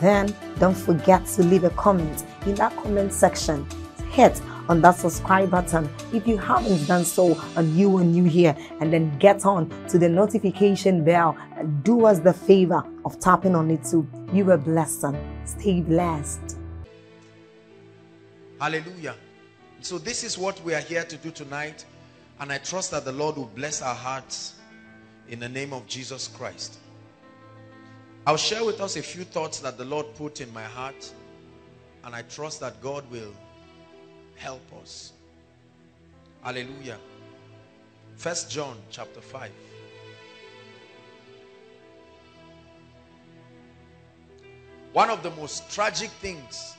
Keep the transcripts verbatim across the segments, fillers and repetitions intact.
Then don't forget to leave a comment in that comment section. Hit on that subscribe button if you haven't done so and you are new here, and then get on to the notification bell and do us the favor of tapping on it too. You were blessed. Stay blessed. Hallelujah. So this is what we are here to do tonight, and I trust that the Lord will bless our hearts in the name of Jesus Christ. I'll share with us a few thoughts that the Lord put in my heart, and I trust that God will help us. Hallelujah. First John chapter five. One of the most tragic things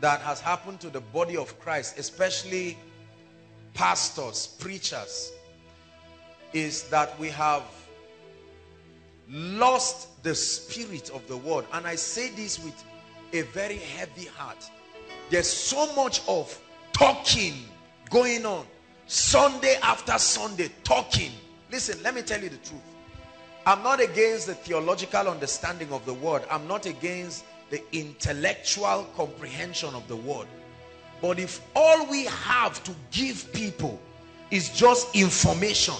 that has happened to the body of Christ, especially pastors, preachers, is that we have lost the spirit of the word. And I say this with a very heavy heart. There's so much of talking going on. Sunday after Sunday, talking. Listen, let me tell you the truth. I'm not against the theological understanding of the word. I'm not against the intellectual comprehension of the word. But if all we have to give people is just information,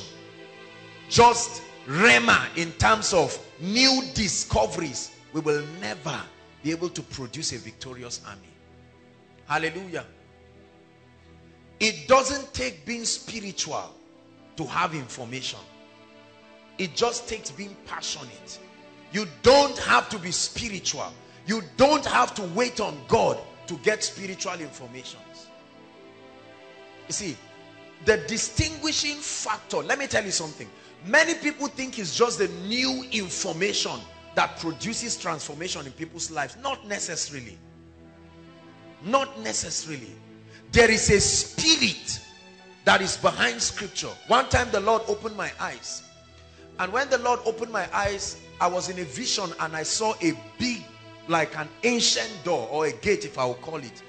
just rema in terms of new discoveries, we will never be able to produce a victorious army. Hallelujah. It doesn't take being spiritual to have information. It just takes being passionate. You don't have to be spiritual. You don't have to wait on God to get spiritual information. You see, the distinguishing factor, let me tell you something. Many people think it's just the new information that produces transformation in people's lives. Not necessarily. Not necessarily. There is a spirit that is behind scripture. One time the Lord opened my eyes. And when the Lord opened my eyes, I was in a vision and I saw a big, like an ancient door or a gate, if I will call it.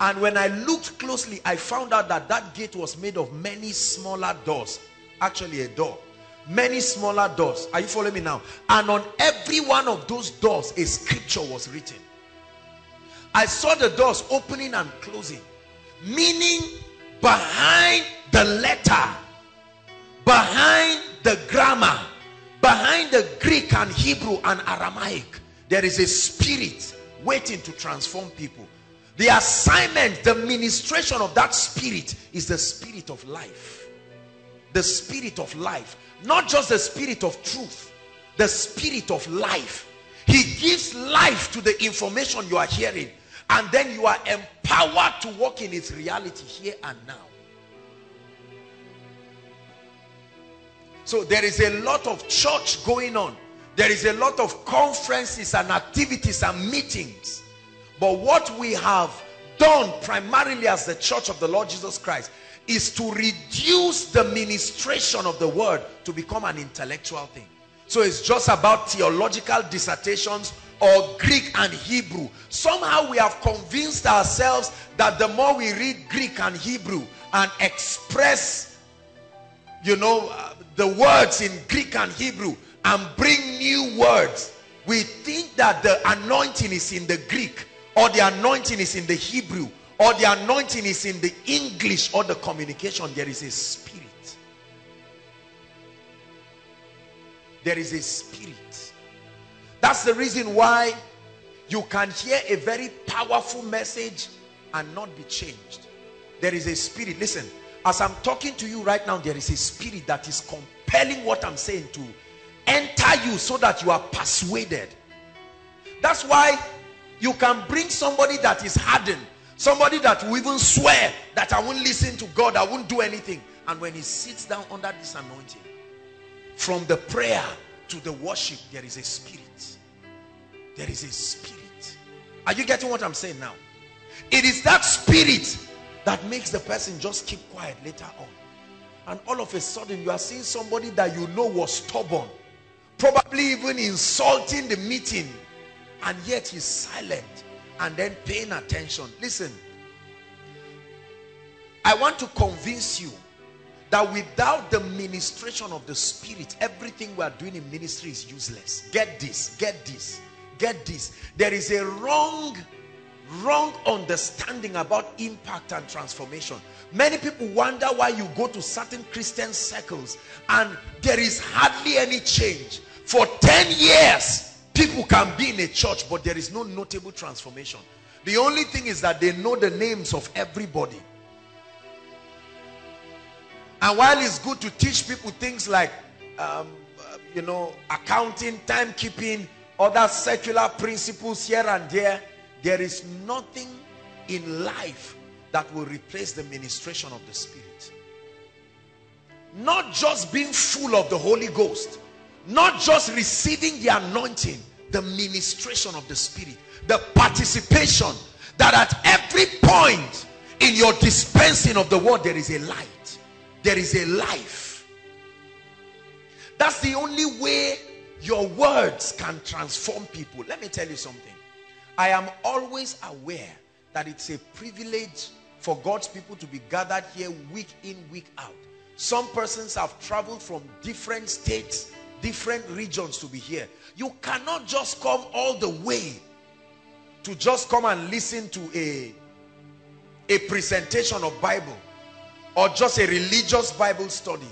And when I looked closely, I found out that that gate was made of many smaller doors. Actually a door. Many smaller doors. Are you following me now? And on every one of those doors, a scripture was written. I saw the doors opening and closing. Meaning, behind the letter, behind the grammar, behind the Greek and Hebrew and Aramaic, there is a spirit waiting to transform people. The assignment, the ministration of that spirit is the spirit of life. The spirit of life. Not just the spirit of truth, the spirit of life. He gives life to the information you are hearing, and then you are empowered to walk in its reality here and now. So there is a lot of church going on. There is a lot of conferences and activities and meetings. But what we have done primarily as the church of the Lord Jesus Christ is to reduce the ministration of the word to become an intellectual thing. So it's just about theological dissertations, or Greek and Hebrew. Somehow we have convinced ourselves that the more we read Greek and Hebrew and express, you know, the words in Greek and Hebrew and bring new words, we think that the anointing is in the Greek, or the anointing is in the Hebrew, or the anointing is in the English or the communication. There is a spirit. There is a spirit. That's the reason why you can hear a very powerful message and not be changed. There is a spirit. Listen, as I'm talking to you right now, there is a spirit that is compelling what I'm saying to enter you so that you are persuaded. That's why you can bring somebody that is hardened, somebody that will even swear that I won't listen to God, I won't do anything. And when he sits down under this anointing, from the prayer to the worship, there is a spirit. There is a spirit. Are you getting what I'm saying now? It is that spirit that makes the person just keep quiet later on. And all of a sudden, you are seeing somebody that you know was stubborn, probably even insulting the meeting, and yet he's silent and then paying attention. Listen, I want to convince you that without the ministration of the Spirit, everything we are doing in ministry is useless. Get this, get this, get this. There is a wrong, wrong understanding about impact and transformation. Many people wonder why you go to certain Christian circles and there is hardly any change. For ten years, people can be in a church, but there is no notable transformation. The only thing is that they know the names of everybody. And while it's good to teach people things like, um, you know, accounting, timekeeping, other secular principles here and there, there is nothing in life that will replace the ministration of the Spirit. Not just being full of the Holy Ghost, not just receiving the anointing, the ministration of the Spirit, the participation that at every point in your dispensing of the word, there is a light. There is a life. That's the only way your words can transform people. Let me tell you something. I am always aware that it's a privilege for God's people to be gathered here week in, week out. Some persons have traveled from different states, different regions to be here. You cannot just come all the way to just come and listen to a, a presentation of Bible, or just a religious Bible study.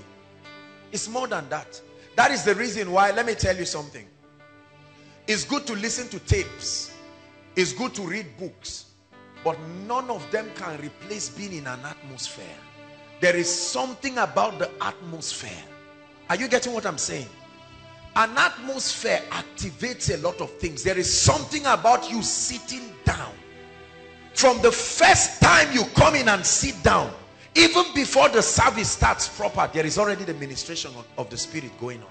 It's more than that. That is the reason why, let me tell you something. It's good to listen to tapes. It's good to read books. But none of them can replace being in an atmosphere. There is something about the atmosphere. Are you getting what I'm saying? An atmosphere activates a lot of things. There is something about you sitting down. From the first time you come in and sit down, even before the service starts proper, there is already the ministration of, of the Spirit going on.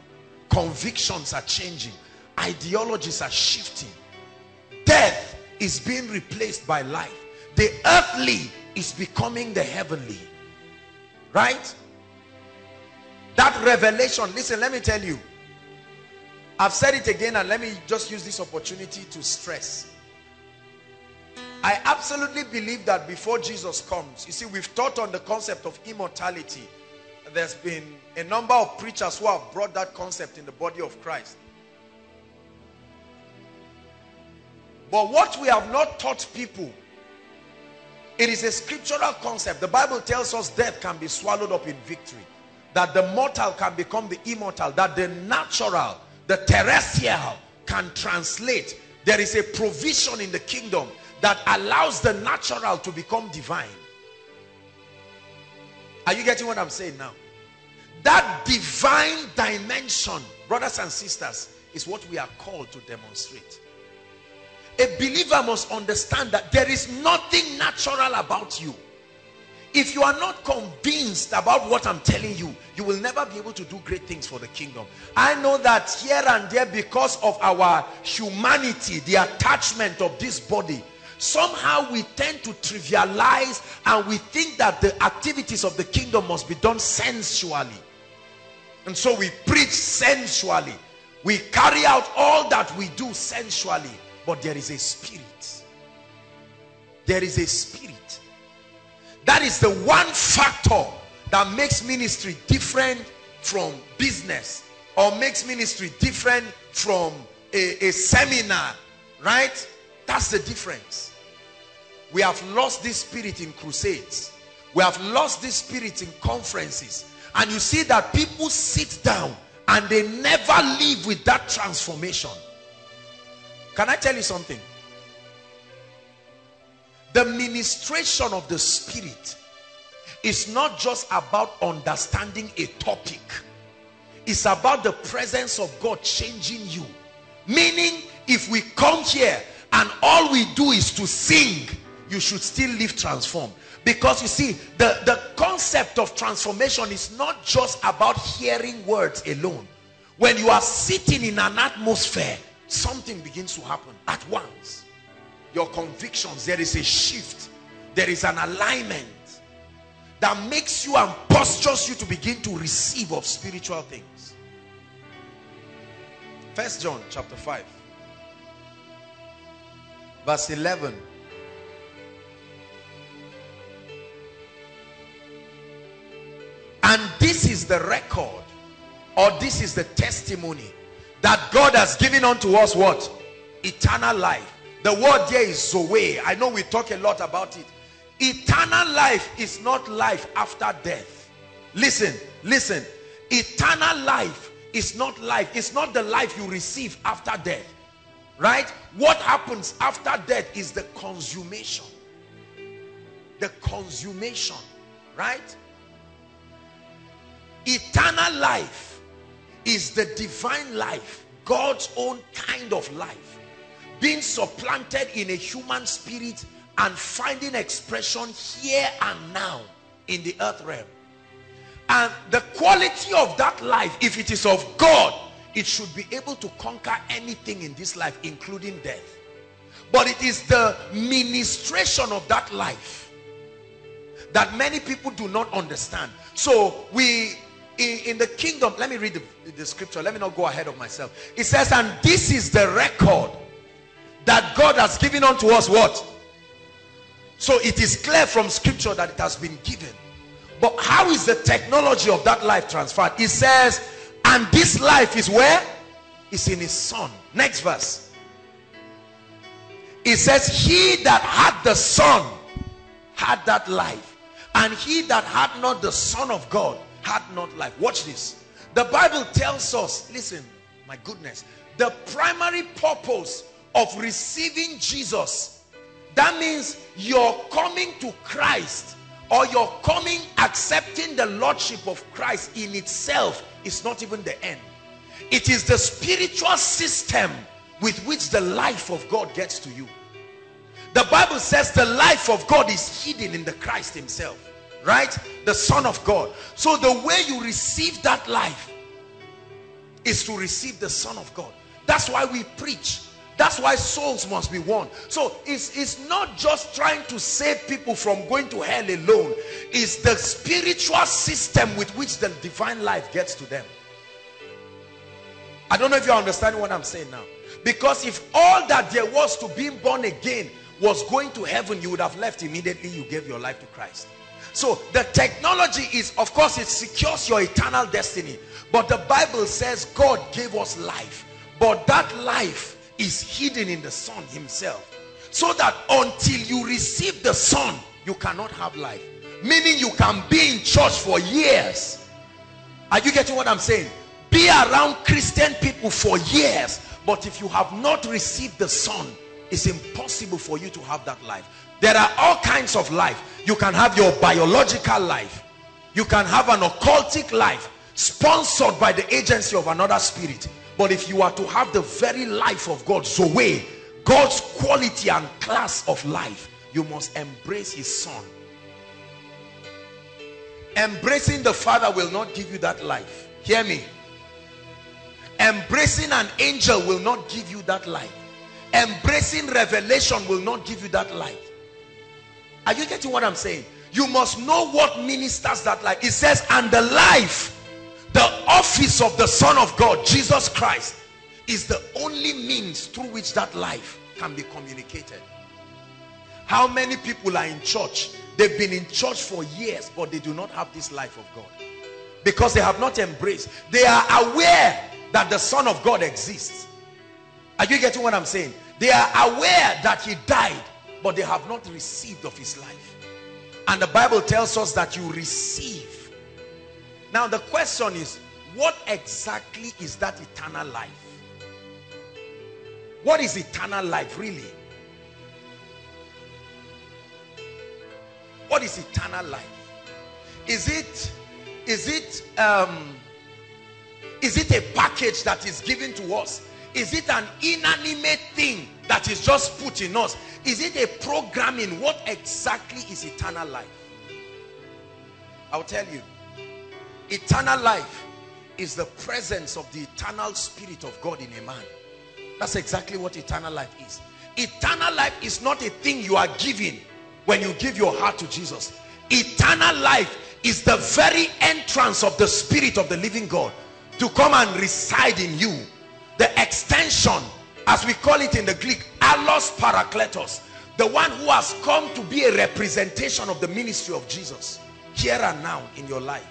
Convictions are changing. Ideologies are shifting. Death is being replaced by life. The earthly is becoming the heavenly. Right? That revelation, listen, let me tell you. I've said it again, and let me just use this opportunity to stress. I absolutely believe that before Jesus comes, you see, we've taught on the concept of immortality. There's been a number of preachers who have brought that concept in the body of Christ. But what we have not taught people, it is a scriptural concept. The Bible tells us death can be swallowed up in victory. That the mortal can become the immortal. That the natural, the terrestrial can translate. There is a provision in the kingdom that allows the natural to become divine. Are you getting what I'm saying now? That divine dimension, brothers and sisters, is what we are called to demonstrate. A believer must understand that there is nothing natural about you. If you are not convinced about what I'm telling you, you will never be able to do great things for the kingdom. I know that here and there, because of our humanity, the attachment of this body, somehow we tend to trivialize and we think that the activities of the kingdom must be done sensually. And so we preach sensually. We carry out all that we do sensually. But there is a spirit. There is a spirit. That is the one factor that makes ministry different from business, or makes ministry different from a, a seminar, right? That's the difference. We have lost this spirit in crusades. We have lost this spirit in conferences. And you see that people sit down and they never leave with that transformation. Can I tell you something? The ministration of the Spirit is not just about understanding a topic. It's about the presence of God changing you. Meaning, if we come here and all we do is to sing, you should still live transformed. Because you see, the, the concept of transformation is not just about hearing words alone. When you are sitting in an atmosphere, something begins to happen at once. Your convictions, there is a shift. There is an alignment that makes you and postures you to begin to receive of spiritual things. First John chapter five verse eleven. And this is the record, or this is the testimony, that God has given unto us what? Eternal life. The word there is Zoe. I know we talk a lot about it. Eternal life is not life after death. Listen, listen. Eternal life is not life. It's not the life you receive after death. Right? What happens after death is the consummation. The consummation. Right? Eternal life is the divine life, God's own kind of life, being supplanted in a human spirit and finding expression here and now in the earth realm. And the quality of that life, if it is of God, it should be able to conquer anything in this life, including death. But it is the ministration of that life that many people do not understand. So we in, in the kingdom, let me read the, the scripture. Let me not go ahead of myself. It says, and this is the record that God has given unto us what? So it is clear from scripture that it has been given. But how is the technology of that life transferred? It says, and this life is where? It's in his son. Next verse. It says, he that had the son had that life, and he that had not the son of God had not life. Watch this. The Bible tells us, listen, my goodness, the primary purpose of receiving Jesus, that means your coming to Christ, or your coming accepting the lordship of Christ in itself, is not even the end. It is the spiritual system with which the life of God gets to you. The Bible says the life of God is hidden in the Christ himself, right? The Son of God. So the way you receive that life is to receive the Son of God. That's why we preach. That's why souls must be won. So it's, it's not just trying to save people from going to hell alone. It's the spiritual system with which the divine life gets to them. I don't know if you understand what I'm saying now. Because if all that there was to being born again was going to heaven, you would have left immediately you gave your life to Christ. So the technology is, of course, it secures your eternal destiny. But the Bible says God gave us life. But that life is hidden in the Son himself, so that until you receive the Son, you cannot have life. Meaning, you can be in church for years. Are you getting what I'm saying? Be around Christian people for years, but if you have not received the Son, it's impossible for you to have that life. There are all kinds of life. You can have your biological life. You can have an occultic life sponsored by the agency of another spirit. But if you are to have the very life of God, Zoe, God's quality and class of life, you must embrace his Son. Embracing the Father will not give you that life. Hear me. Embracing an angel will not give you that life. Embracing revelation will not give you that life. Are you getting what I'm saying? You must know what ministers that life. It says, and the life, the office of the Son of God, Jesus Christ, is the only means through which that life can be communicated. How many people are in church? They've been in church for years, but they do not have this life of God because they have not embraced. They are aware that the Son of God exists. Are you getting what I'm saying? They are aware that he died, but they have not received of his life. And the Bible tells us that you receive. Now the question is, what exactly is that eternal life? What is eternal life really? What is eternal life? Is it, is it, um, is it a package that is given to us? Is it an inanimate thing that is just put in us? Is it a programming? What exactly is eternal life? I'll tell you. Eternal life is the presence of the eternal Spirit of God in a man. That's exactly what eternal life is. Eternal life is not a thing you are given when you give your heart to Jesus. Eternal life is the very entrance of the Spirit of the living God to come and reside in you. The extension, as we call it in the Greek, allos parakletos, the one who has come to be a representation of the ministry of Jesus here and now in your life.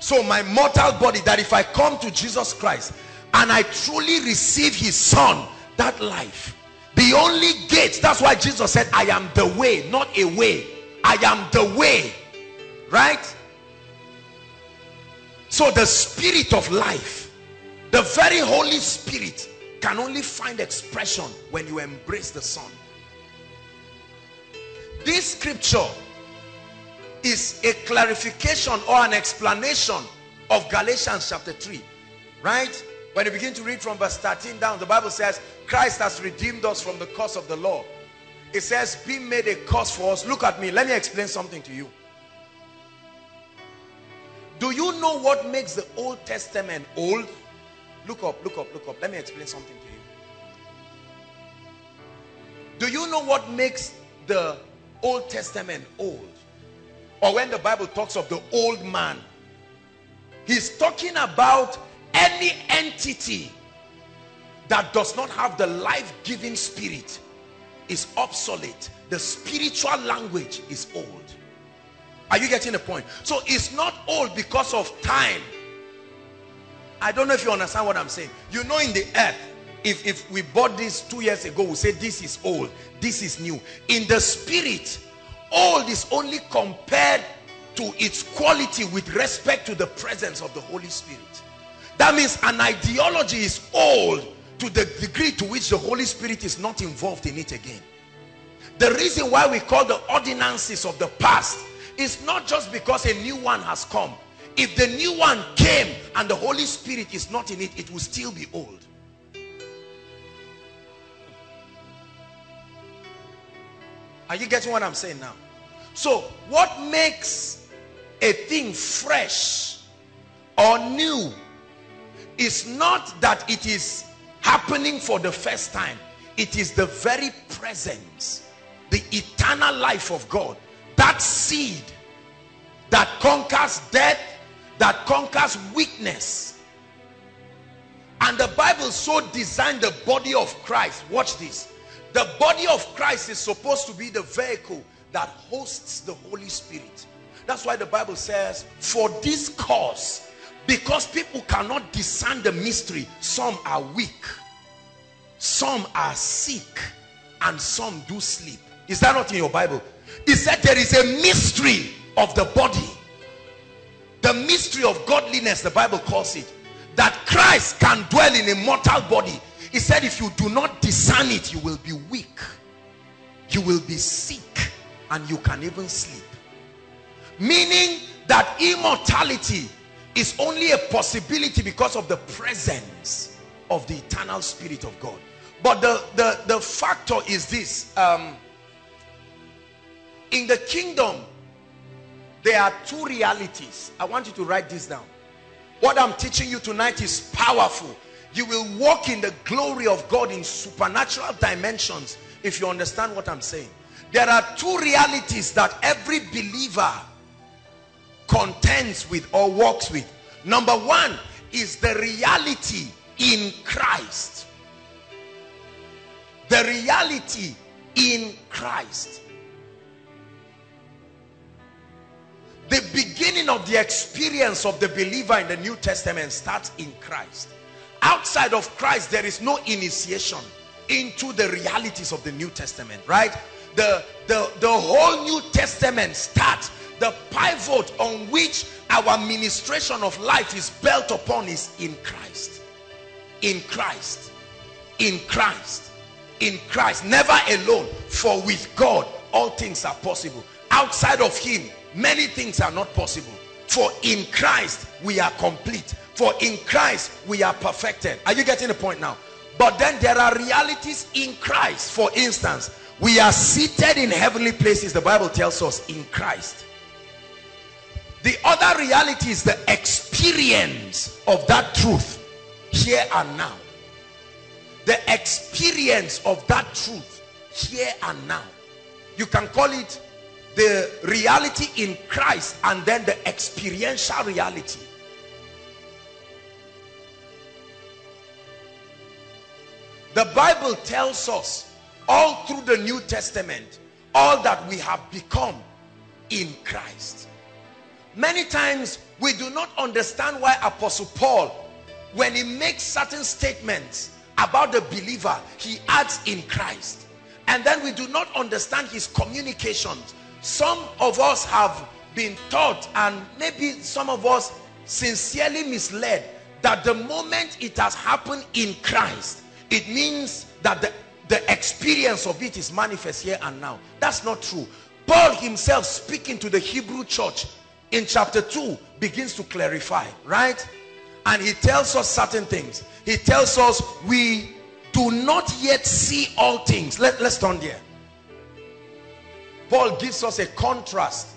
So my mortal body, that if I come to Jesus Christ and I truly receive his Son, that life, the only gate, that's why Jesus said, I am the way, not a way. I am the way, right? So the Spirit of life, the very Holy Spirit, can only find expression when you embrace the Son. This scripture is a clarification or an explanation of Galatians chapter three, right? When you begin to read from verse thirteen down, the Bible says, Christ has redeemed us from the curse of the law. It says, be made a curse for us. Look at me. Let me explain something to you. Do you know what makes the Old Testament old? Look up, look up, look up. Let me explain something to you. Do you know what makes the Old Testament old? Or when the Bible talks of the old man, he's talking about any entity that does not have the life-giving Spirit is obsolete. The spiritual language is old. Are you getting the point? So it's not old because of time. I don't know if you understand what I'm saying. You know, in the earth, if, if we bought this two years ago, we say this is old, this is new. In the spirit, old is only compared to its quality with respect to the presence of the Holy Spirit. That means an ideology is old to the degree to which the Holy Spirit is not involved in it again. The reason why we call the ordinances of the past, it's not just because a new one has come. If the new one came and the Holy Spirit is not in it, it will still be old. Are you getting what I'm saying now? So what makes a thing fresh or new is not that it is happening for the first time. It is the very presence, the eternal life of God. That seed that conquers death, that conquers weakness. And the Bible so designed the body of Christ. Watch this. The body of Christ is supposed to be the vehicle that hosts the Holy Spirit. That's why the Bible says, for this cause, because people cannot discern the mystery, some are weak, some are sick, and some do sleep. Is that not in your Bible? He said there is a mystery of the body. The mystery of godliness, the Bible calls it. That Christ can dwell in a mortal body. He said if you do not discern it, you will be weak. You will be sick. And you can even sleep. Meaning that immortality is only a possibility because of the presence of the eternal Spirit of God. But the, the, the factor is this. Um... In the kingdom, there are two realities. I want you to write this down. What I'm teaching you tonight is powerful. You will walk in the glory of God in supernatural dimensions if you understand what I'm saying. There are two realities that every believer contends with or walks with. Number one is the reality in Christ. the reality in Christ. The beginning of the experience of the believer in the New Testament starts in Christ. Outside of Christ, there is no initiation into the realities of the New Testament, right? The, the, the whole New Testament starts, the pivot on which our ministration of life is built upon is in Christ. In Christ. In Christ. In Christ. Never alone. For with God, all things are possible. Outside of Him, many things are not possible. For in Christ, we are complete. For in Christ, we are perfected. Are you getting the point now? But then there are realities in Christ. For instance, we are seated in heavenly places, the Bible tells us, in Christ. The other reality is the experience of that truth here and now. The experience of that truth here and now. You can call it the reality in Christ and then the experiential reality. The Bible tells us all through the New Testament all that we have become in Christ. Many times we do not understand why Apostle Paul, when he makes certain statements about the believer, he adds in Christ. And then we do not understand his communications. Some of us have been taught, and maybe some of us sincerely misled, that the moment it has happened in Christ, it means that the, the experience of it is manifest here and now. That's not true. Paul himself, speaking to the Hebrew church in chapter two, begins to clarify, right? And he tells us certain things. He tells us we do not yet see all things. Let, let's turn there. Paul gives us a contrast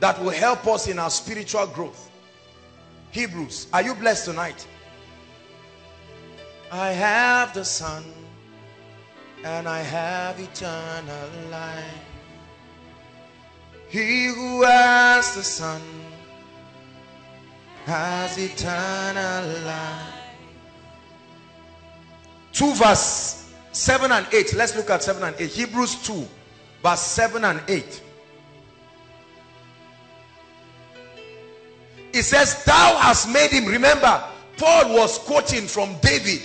that will help us in our spiritual growth. Hebrews, are you blessed tonight? I have the Son, and I have eternal life. He who has the Son has eternal life. two verse seven and eight. Let's look at seven and eight. Hebrews two verse seven and eight. It says, thou hast made him. Remember, Paul was quoting from David.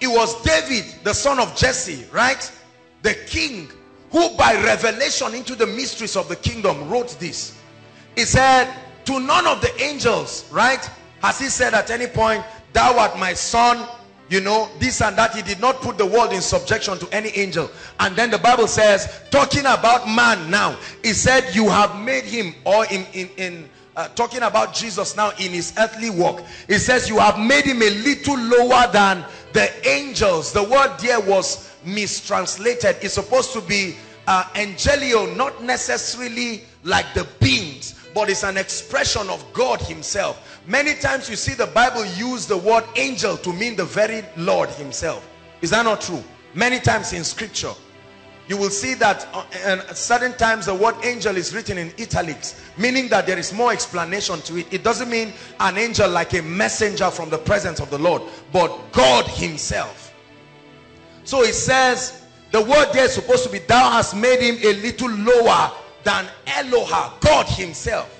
It was David, the son of Jesse, right? The king, who by revelation into the mysteries of the kingdom wrote this. He said, to none of the angels, right, has he said at any point, thou art my son, you know, this and that. He did not put the world in subjection to any angel. And then the Bible says, talking about man now, he said, you have made him, or in, in, in uh, talking about Jesus now in his earthly walk, he says, you have made him a little lower than the angels. The word there was mistranslated. It's supposed to be uh, angelio, not necessarily like the beings, but it's an expression of God himself. Many times you see the Bible use the word angel to mean the very Lord himself. Is that not true? Many times in scripture you will see that uh, and at certain times the word angel is written in italics, meaning that there is more explanation to it. It doesn't mean an angel like a messenger from the presence of the Lord, but God himself. So it says, the word there is supposed to be, thou hast made him a little lower than Eloha, God himself,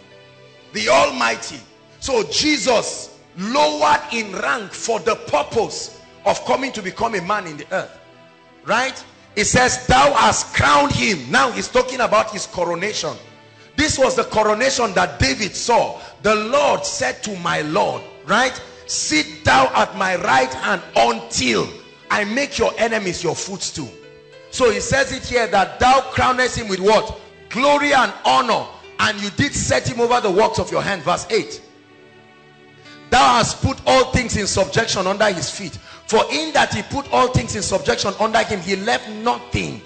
the Almighty. So Jesus lowered in rank for the purpose of coming to become a man in the earth, right? It says, thou hast crowned him. Now he's talking about his coronation. This was the coronation that David saw. The Lord said to my Lord, right? Sit thou at my right hand until I make your enemies your footstool. So he says it here that thou crownest him with what? Glory and honor, and you did set him over the works of your hand. Verse eight. Thou hast put all things in subjection under his feet. For in that he put all things in subjection under him, he left nothing.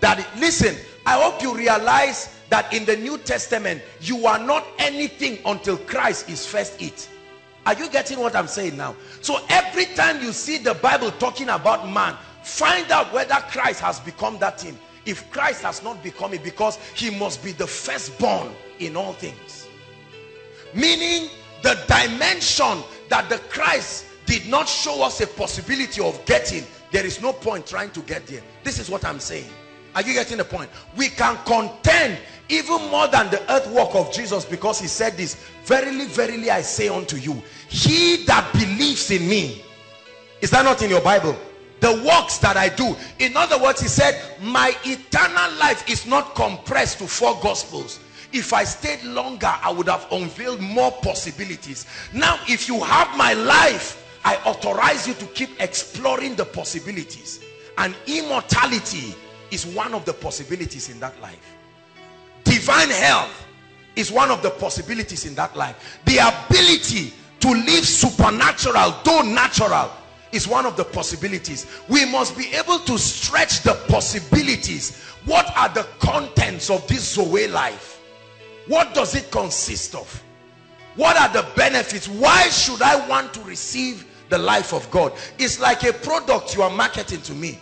That it, listen, I hope you realize that in the New Testament, you are not anything until Christ is first it. Are you getting what I'm saying now? So every time you see the Bible talking about man, find out whether Christ has become that thing. If Christ has not become it, because he must be the firstborn in all things. Meaning the dimension that the Christ did not show us a possibility of getting, There is no point trying to get there. This is what I'm saying. Are you getting the point? We can contend even more than the earthwork of Jesus, because he said this, verily, verily, I say unto you, he that believes in me. Is that not in your Bible? The works that I do. In other words, he said, my eternal life is not compressed to four gospels. If I stayed longer, I would have unveiled more possibilities. Now, if you have my life, I authorize you to keep exploring the possibilities. And immortality is one of the possibilities in that life. Divine health is one of the possibilities in that life. The ability to live supernatural, though natural, is one of the possibilities. We must be able to stretch the possibilities. What are the contents of this Zoe life? What does it consist of? What are the benefits? Why should I want to receive the life of God? It's like a product you are marketing to me.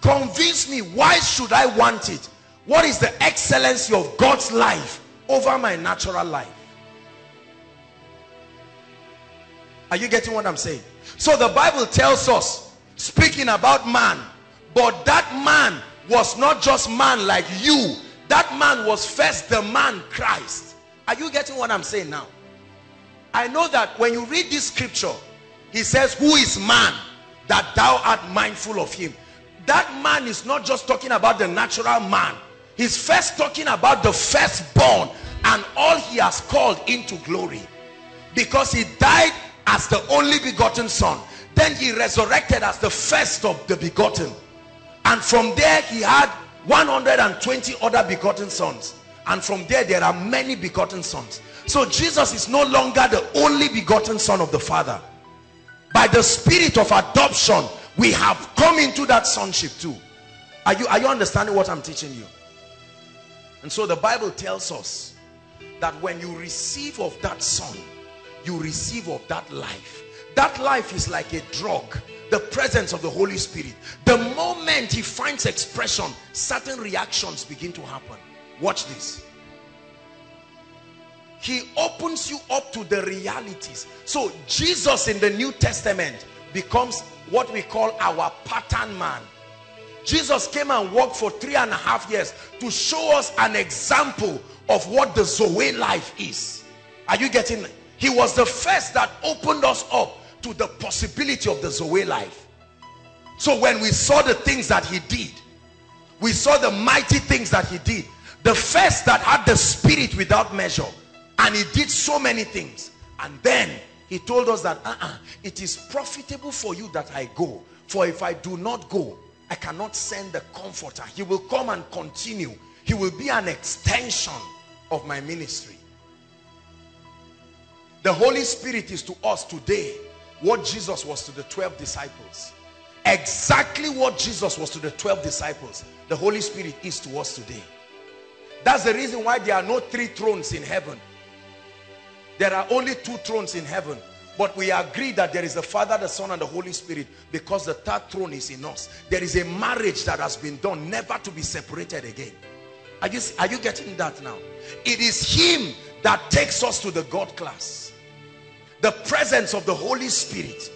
Convince me, why should I want it? What is the excellency of God's life over my natural life? Are you getting what I'm saying? So the Bible tells us, speaking about man, but that man was not just man like you. That man was first the man Christ. Are you getting what I'm saying now? I know that when you read this scripture, he says, who is man that thou art mindful of him? That man is not just talking about the natural man. He's first talking about the firstborn and all he has called into glory, because he died as the only begotten son. Then he resurrected as the first of the begotten. And from there he had one hundred twenty other begotten sons. And from there there are many begotten sons. So Jesus is no longer the only begotten son of the Father. By the spirit of adoption, we have come into that sonship too. Are you, are you understanding what I'm teaching you? And so the Bible tells us that when you receive of that son, you receive of that life. That life is like a drug, the presence of the Holy Spirit. The moment he finds expression, certain reactions begin to happen. Watch this. He opens you up to the realities. So Jesus in the New Testament becomes what we call our pattern man. Jesus came and walked for three and a half years to show us an example of what the Zoe life is. Are you getting it? He was the first that opened us up to the possibility of the Zoe life. So when we saw the things that he did, we saw the mighty things that he did. The first that had the spirit without measure, and he did so many things. And then he told us that uh-uh, it is profitable for you that I go. For if I do not go, I cannot send the comforter. He will come and continue. He will be an extension of my ministry. The Holy Spirit is to us today what Jesus was to the twelve disciples. Exactly what Jesus was to the twelve disciples, the Holy Spirit is to us today. That's the reason why there are no three thrones in heaven. There are only two thrones in heaven. But we agree that there is the Father, the Son, and the Holy Spirit, because the third throne is in us. There is a marriage that has been done, never to be separated again. Are you, are you getting that now? It is him that takes us to the God class. The presence of the Holy Spirit.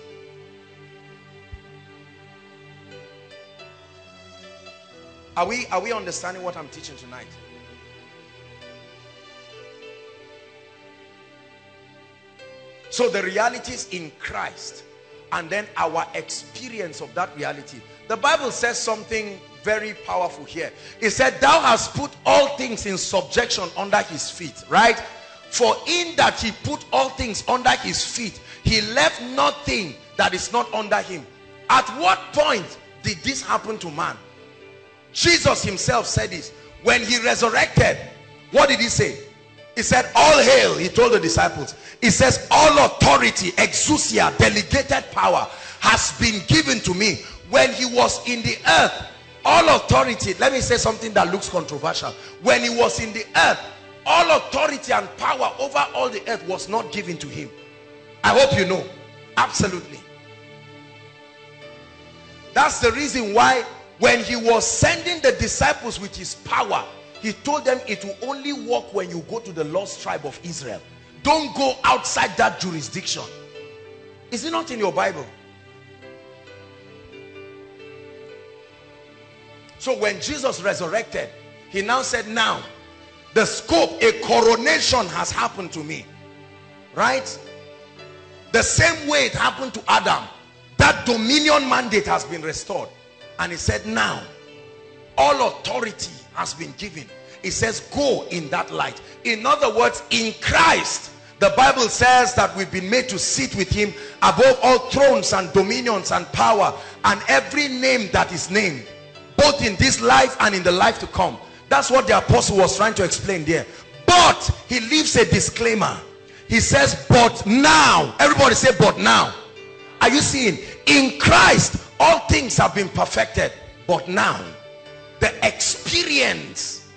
Are we, are we understanding what I'm teaching tonight? So the realities in Christ, and then our experience of that reality. The Bible says something very powerful here. It said, thou hast put all things in subjection under his feet, right? For in that he put all things under his feet, he left nothing that is not under him. At what point did this happen to man? Jesus himself said this. When he resurrected, what did he say? He said, all hail, he told the disciples. He says, all authority, exousia, delegated power has been given to me. When he was in the earth, all authority, let me say something that looks controversial. When he was in the earth, all authority and power over all the earth was not given to him. I hope you know. Absolutely. That's the reason why when he was sending the disciples with his power, he told them it will only work when you go to the lost tribe of Israel. Don't go outside that jurisdiction. Is it not in your Bible? So when Jesus resurrected, he now said, now the scope, a coronation has happened to me. Right? The same way it happened to Adam, that dominion mandate has been restored. And he said, now all authority has been given. It says, go in that light. In other words, in Christ, the Bible says that we've been made to sit with him above all thrones and dominions and power and every name that is named, both in this life and in the life to come. That's what the apostle was trying to explain there. But he leaves a disclaimer. He says, but now, everybody say, but now. Are you seeing? In Christ, all things have been perfected. But now, the experience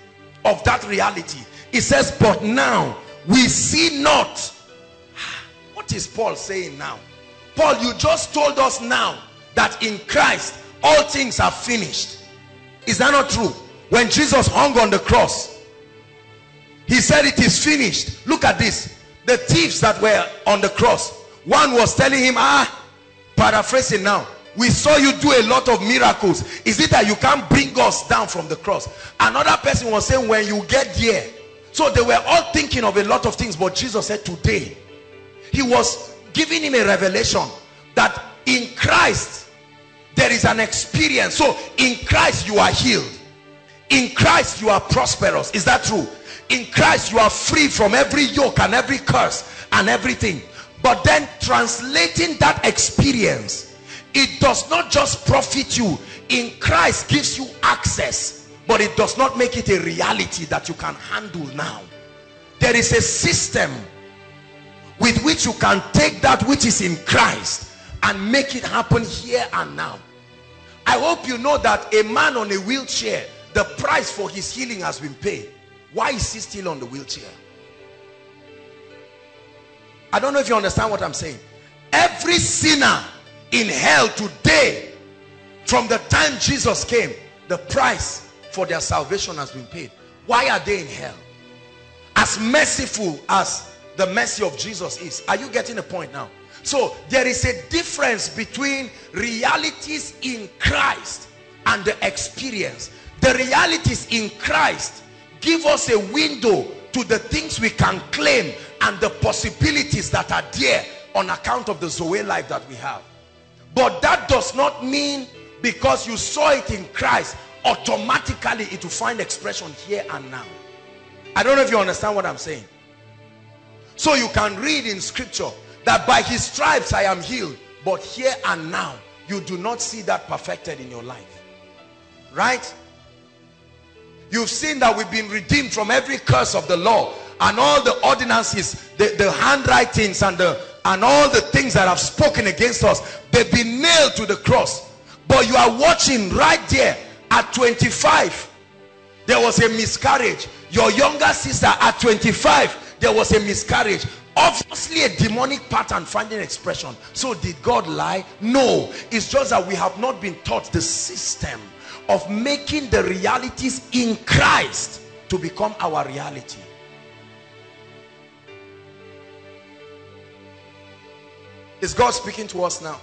of that reality. He says, but now, we see not. What is Paul saying now? Paul, you just told us now that in Christ, all things are finished. Is that not true? When Jesus hung on the cross, he said it is finished. Look at this. The thieves that were on the cross, one was telling him, ah, paraphrasing now, we saw you do a lot of miracles. Is it that you can't bring us down from the cross? Another person was saying, when you get there. So they were all thinking of a lot of things, but Jesus said today. He was giving him a revelation that in Christ there is an experience. So in Christ you are healed. In Christ you are prosperous. Is that true? In Christ you are free from every yoke and every curse and everything. But then translating that experience, it does not just profit you. In Christ gives you access, but it does not make it a reality that you can handle now. There is a system with which you can take that which is in Christ and make it happen here and now. I hope you know that a man on a wheelchair, the price for his healing has been paid. Why is he still on the wheelchair? I don't know if you understand what I'm saying. Every sinner in hell today, from the time Jesus came, the price for their salvation has been paid. Why are they in hell? As merciful as the mercy of Jesus is. Are you getting the point now? So there is a difference between realities in Christ and the experience. The realities in Christ give us a window to the things we can claim and the possibilities that are there on account of the Zoe life that we have. But that does not mean because you saw it in Christ, automatically it will find expression here and now. I don't know if you understand what I'm saying. So you can read in scripture that by his stripes I am healed, but here and now you do not see that perfected in your life. Right? You've seen that we've been redeemed from every curse of the law and all the ordinances, the, the handwritings and, the, and all the things that have spoken against us. They've been nailed to the cross. But you are watching right there at twenty-five. There was a miscarriage. Your younger sister at twenty-five, there was a miscarriage. Obviously a demonic pattern finding expression. So did God lie? No. It's just that we have not been taught the system of making the realities in Christ to become our reality. Is God speaking to us now?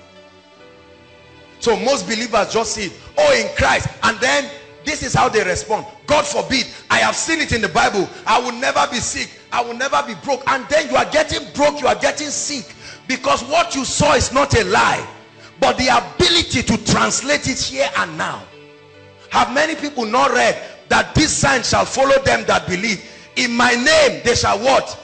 So most believers just see, oh, in Christ, and then this is how they respond. God forbid, I have seen it in the Bible, I will never be sick, I will never be broke. And then you are getting broke, you are getting sick, because what you saw is not a lie, but the ability to translate it here and now. Have many people not read that this sign shall follow them that believe? In my name they shall what?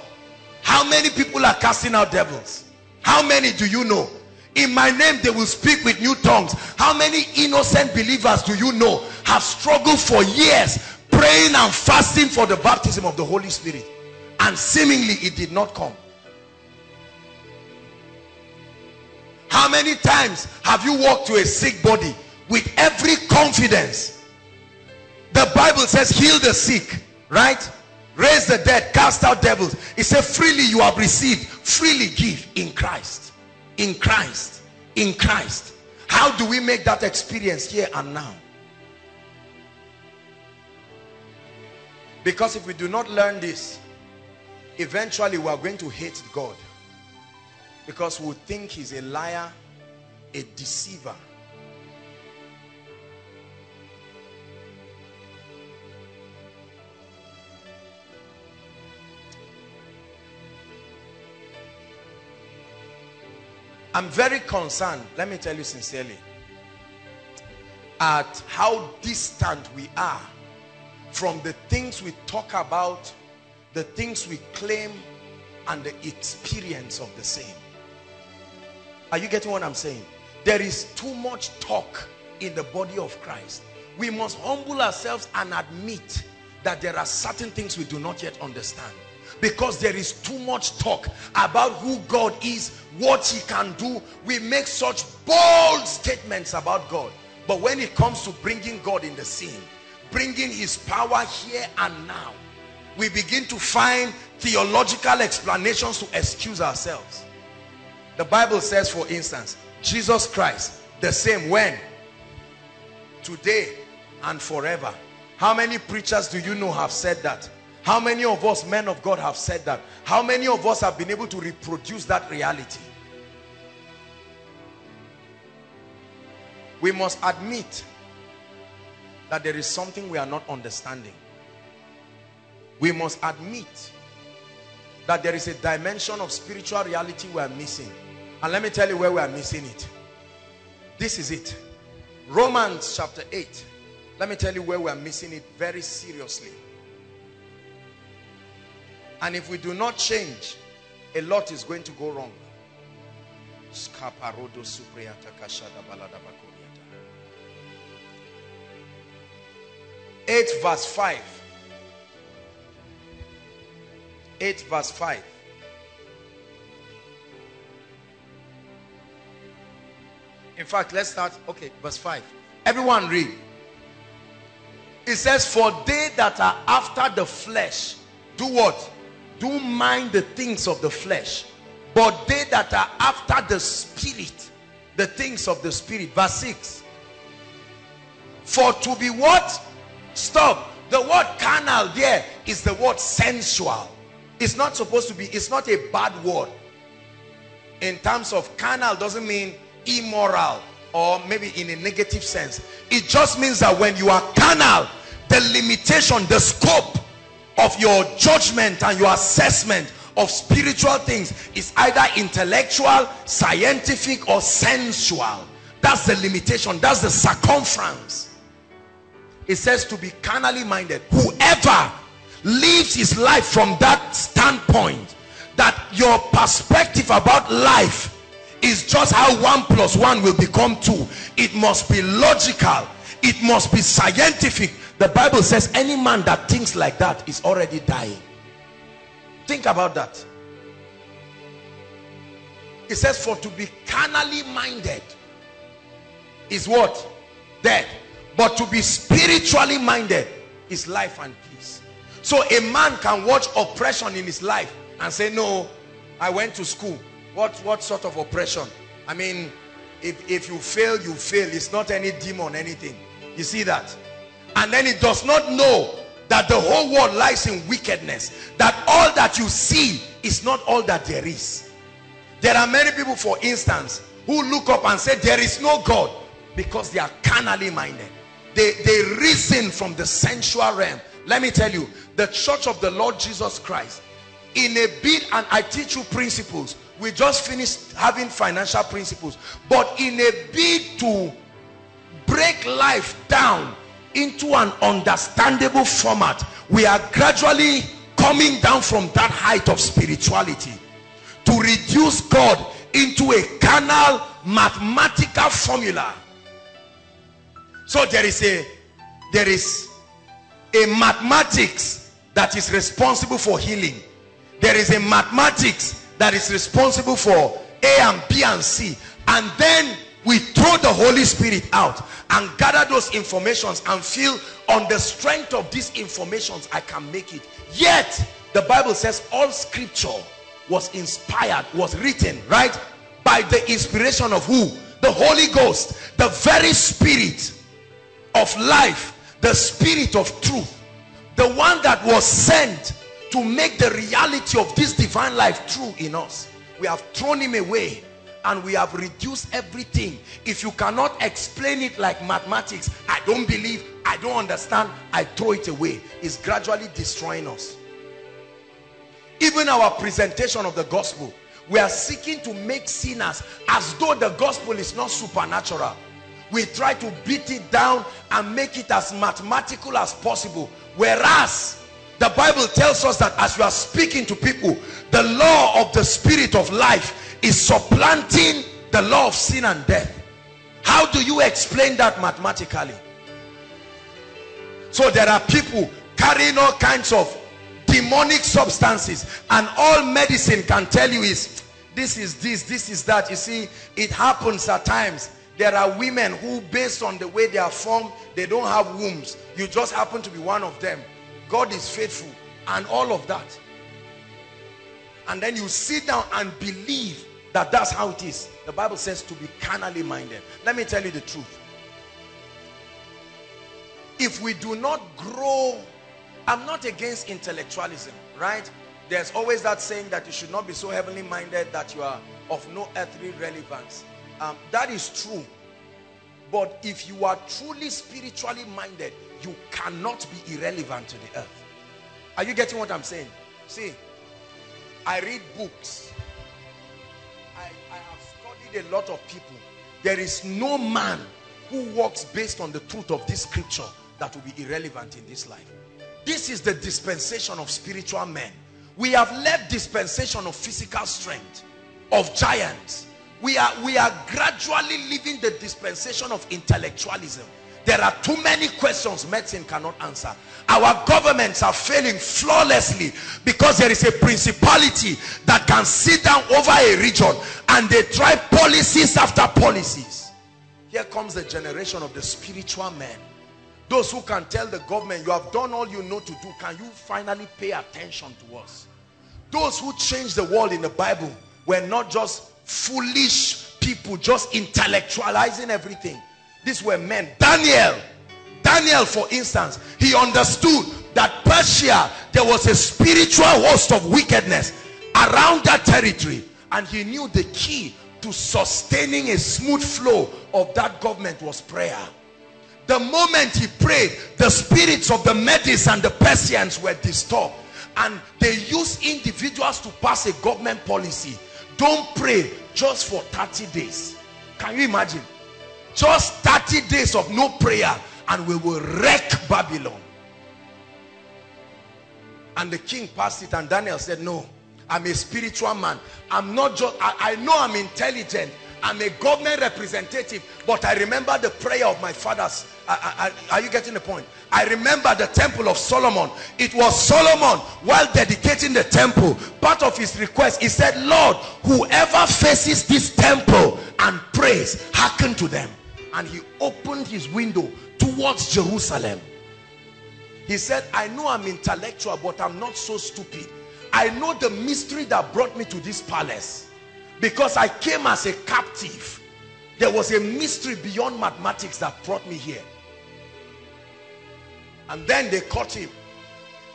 How many people are casting out devils? How many do you know? In my name they will speak with new tongues. How many innocent believers do you know have struggled for years praying and fasting for the baptism of the Holy Spirit, and seemingly it did not come? How many times have you walked to a sick body with every confidence? The Bible says, heal the sick, right? Raise the dead, cast out devils. It says, freely you have received, freely give. In Christ, in Christ, in Christ. How do we make that experience here and now? Because if we do not learn this, eventually we are going to hate God, because we think he's a liar, a deceiver. I'm very concerned, let me tell you sincerely, at how distant we are from the things we talk about, the things we claim, and the experience of the same. Are you getting what I'm saying? There is too much talk in the body of Christ. We must humble ourselves and admit that there are certain things we do not yet understand, because there is too much talk about who God is, what he can do. We make such bold statements about God, but when it comes to bringing God in the scene, bringing his power here and now, we begin to find theological explanations to excuse ourselves. The Bible says, for instance, Jesus Christ, the same when, today, and forever. How many preachers do you know have said that? How many of us men of God have said that? How many of us have been able to reproduce that reality? We must admit that there is something we are not understanding. We must admit that there is a dimension of spiritual reality we are missing. And let me tell you where we are missing it. This is it. Romans chapter eight. Let me tell you where we are missing it very seriously. And if we do not change, a lot is going to go wrong. eight verse five. eight verse five. In fact, let's start. Okay, verse five. Everyone read. It says, for they that are after the flesh do what? Do mind the things of the flesh. But they that are after the spirit, the things of the spirit. Verse six. For to be what? Stop. The word carnal there is the word sensual. It's not supposed to be, it's not a bad word. In terms of carnal, doesn't mean immoral or maybe in a negative sense. It just means that when you are carnal, the limitation, the scope of your judgment and your assessment of spiritual things is either intellectual, scientific, or sensual. That's the limitation, that's the circumference. It says to be carnally minded. Whoever lives his life from that standpoint, that your perspective about life is just how one plus one will become two. It must be logical. It must be scientific. The Bible says any man that thinks like that is already dying. Think about that. It says for to be carnally minded is what? Death. But to be spiritually minded is life and peace. So a man can watch oppression in his life and say, no, I went to school. What, what sort of oppression? I mean, if, if you fail, you fail. It's not any demon, anything. You see that? And then he does not know that the whole world lies in wickedness. That all that you see is not all that there is. There are many people, for instance, who look up and say, there is no God, because they are carnally minded. They, they reason from the sensual realm. Let me tell you, the church of the Lord Jesus Christ, in a bid, and I teach you principles, we just finished having financial principles, but in a bid to break life down into an understandable format, we are gradually coming down from that height of spirituality to reduce God into a carnal mathematical formula. So there is a there is a mathematics that is responsible for healing. There is a mathematics that is responsible for A and B and C. And then we throw the Holy Spirit out and gather those informations and feel on the strength of these informations I can make it. Yet the Bible says all scripture was inspired, was written, right? By the inspiration of who? The Holy Ghost, the very spirit of life, the spirit of truth, the one that was sent to make the reality of this divine life true in us. We have thrown him away and we have reduced everything. If you cannot explain it like mathematics, I don't believe, I don't understand, I throw it away. It's gradually destroying us. Even our presentation of the gospel, We are seeking to make sinners as though the gospel is not supernatural. We try to beat it down and make it as mathematical as possible. Whereas the Bible tells us that as you are speaking to people, the law of the spirit of life is supplanting the law of sin and death. How do you explain that mathematically? So there are people carrying all kinds of demonic substances, and all medicine can tell you is this is this, this is that. You see, it happens at times. There are women who, based on the way they are formed, they don't have wombs. You just happen to be one of them. God is faithful and all of that. And then you sit down and believe that that's how it is. The Bible says to be carnally minded. Let me tell you the truth. If we do not grow, I'm not against intellectualism, right? There's always that saying that you should not be so heavenly minded that you are of no earthly relevance. Um, that is true. But if you are truly spiritually minded, you cannot be irrelevant to the earth. Are you getting what I'm saying? See, I read books. I, I have studied a lot of people. There is no man who walks based on the truth of this scripture that will be irrelevant in this life. This is the dispensation of spiritual men. We have left dispensation of physical strength, of giants. We are, we are gradually leaving the dispensation of intellectualism. There are too many questions medicine cannot answer. Our governments are failing flawlessly because there is a principality that can sit down over a region and they try policies after policies. Here comes the generation of the spiritual men. Those who can tell the government, you have done all you know to do. Can you finally pay attention to us? Those who changed the world in the Bible were not just foolish people, just intellectualizing everything. These were men. Daniel, Daniel, for instance, he understood that Persia, there was a spiritual host of wickedness around that territory. And he knew the key to sustaining a smooth flow of that government was prayer. The moment he prayed, the spirits of the Medes and the Persians were disturbed. And they used individuals to pass a government policy. Don't pray just for thirty days. Can you imagine? Just thirty days of no prayer and we will wreck Babylon. And the king passed it and Daniel said, no, I'm a spiritual man. I'm not just, I, I know I'm intelligent. I'm a government representative, but I remember the prayer of my fathers. I, I, I, are you getting the point? I remember the temple of Solomon. It was Solomon, while dedicating the temple, part of his request, he said, Lord, whoever faces this temple and prays, hearken to them. And he opened his window towards Jerusalem. He said, I know I'm intellectual, but I'm not so stupid. I know the mystery that brought me to this palace. Because I came as a captive, there was a mystery beyond mathematics that brought me here. And then they caught him.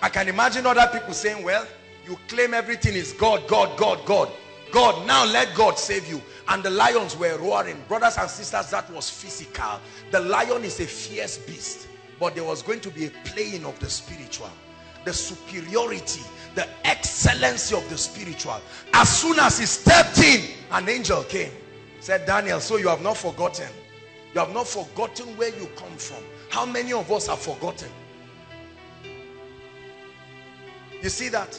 I can imagine other people saying, well, you claim everything is God, God, God, God, God. Now let God save you. And the lions were roaring. Brothers and sisters, that was physical. The lion is a fierce beast. But there was going to be a playing of the spiritual. The superiority, the excellency of the spiritual. As soon as he stepped in, an angel came, said, Daniel, so you have not forgotten. You have not forgotten where you come from. How many of us have forgotten? You see that?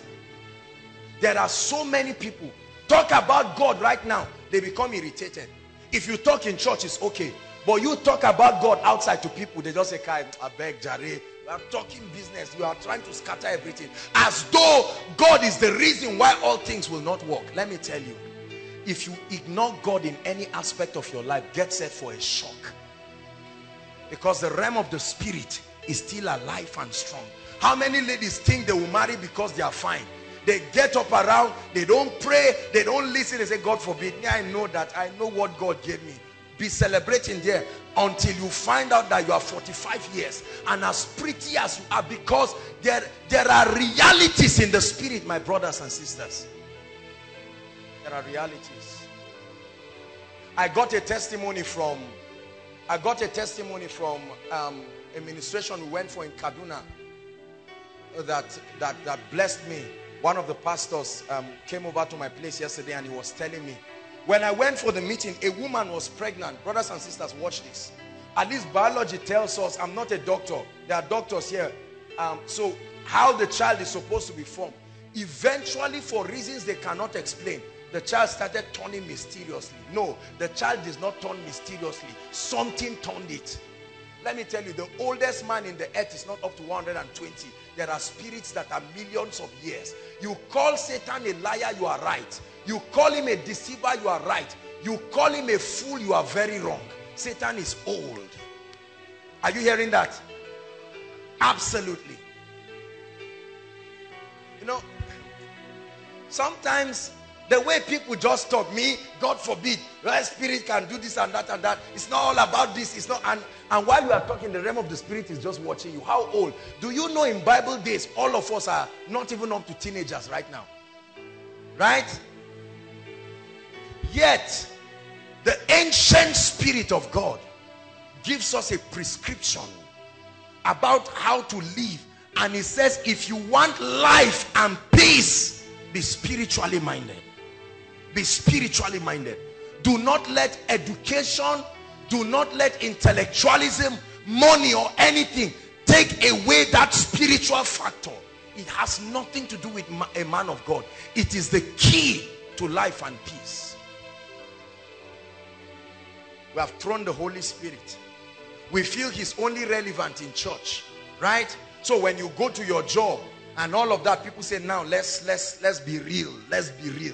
There are so many people. Talk about God right now, they become irritated. If you talk in church, it's okay. But you talk about God outside to people, they just say, I beg, Jare. You are talking business. You are trying to scatter everything. As though God is the reason why all things will not work. Let me tell you, if you ignore God in any aspect of your life, get set for a shock. Because the realm of the spirit is still alive and strong. How many ladies think they will marry because they are fine? They get up around, they don't pray, they don't listen, they say, God forbid. Yeah, I know that. I know what God gave me. Be celebrating there until you find out that you are forty-five years and as pretty as you are, because there there are realities in the spirit, my brothers and sisters. There are realities. I got a testimony from I got a testimony from um, a ministration we went for in Kaduna that that that blessed me. One of the pastors um, came over to my place yesterday and he was telling me, when I went for the meeting, a woman was pregnant. Brothers and sisters, watch this. At least biology tells us, I'm not a doctor. There are doctors here. Um, so how the child is supposed to be formed. Eventually, for reasons they cannot explain, the child started turning mysteriously. No, the child did not turn mysteriously. Something turned it. Let me tell you, the oldest man in the earth is not up to one hundred twenty. There are spirits that are millions of years. You call Satan a liar, you are right. You call him a deceiver, you are right. You call him a fool, you are very wrong. Satan is old. Are you hearing that? Absolutely. You know, sometimes the way people just talk, me, God forbid, right? Spirit can do this and that and that. It's not all about this. It's not. And, and while you are talking, the realm of the spirit is just watching you. How old? Do you know in Bible days, all of us are not even up to teenagers right now? Right? Yet, the ancient spirit of God gives us a prescription about how to live. And it says, if you want life and peace, be spiritually minded. Be spiritually minded. Do not let education, do not let intellectualism, money or anything take away that spiritual factor. It has nothing to do with a man of God. It is the key to life and peace. We have thrown the Holy Spirit. We feel he's only relevant in church, right? So when you go to your job and all of that, people say, now let's let's let's be real, let's be real.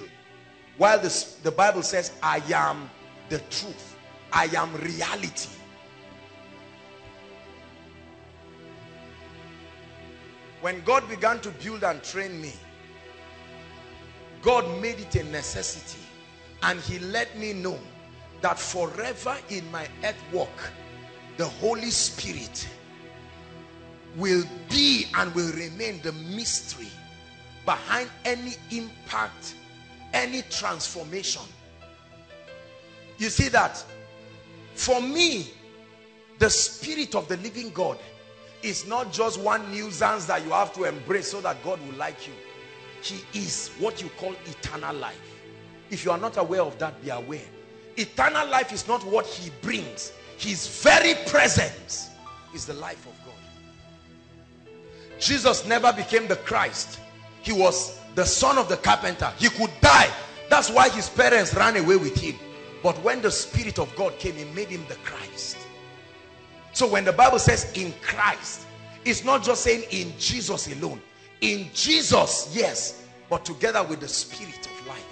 While the, the Bible says, I am the truth. I am reality. When God began to build and train me, God made it a necessity. And he let me know that forever in my earth walk, the Holy Spirit will be and will remain the mystery behind any impact, any transformation. You see that? For me, the spirit of the living God is not just one nuisance that you have to embrace so that God will like you. He is what you call eternal life. If you are not aware of that, be aware. Eternal life is not what he brings. His very presence is the life of God. Jesus never became the Christ. He was the son of the carpenter. He could die. That's why his parents ran away with him. But when the Spirit of God came, he made him the Christ. So when the Bible says in Christ, it's not just saying in Jesus alone. In Jesus, yes, but together with the Spirit of life.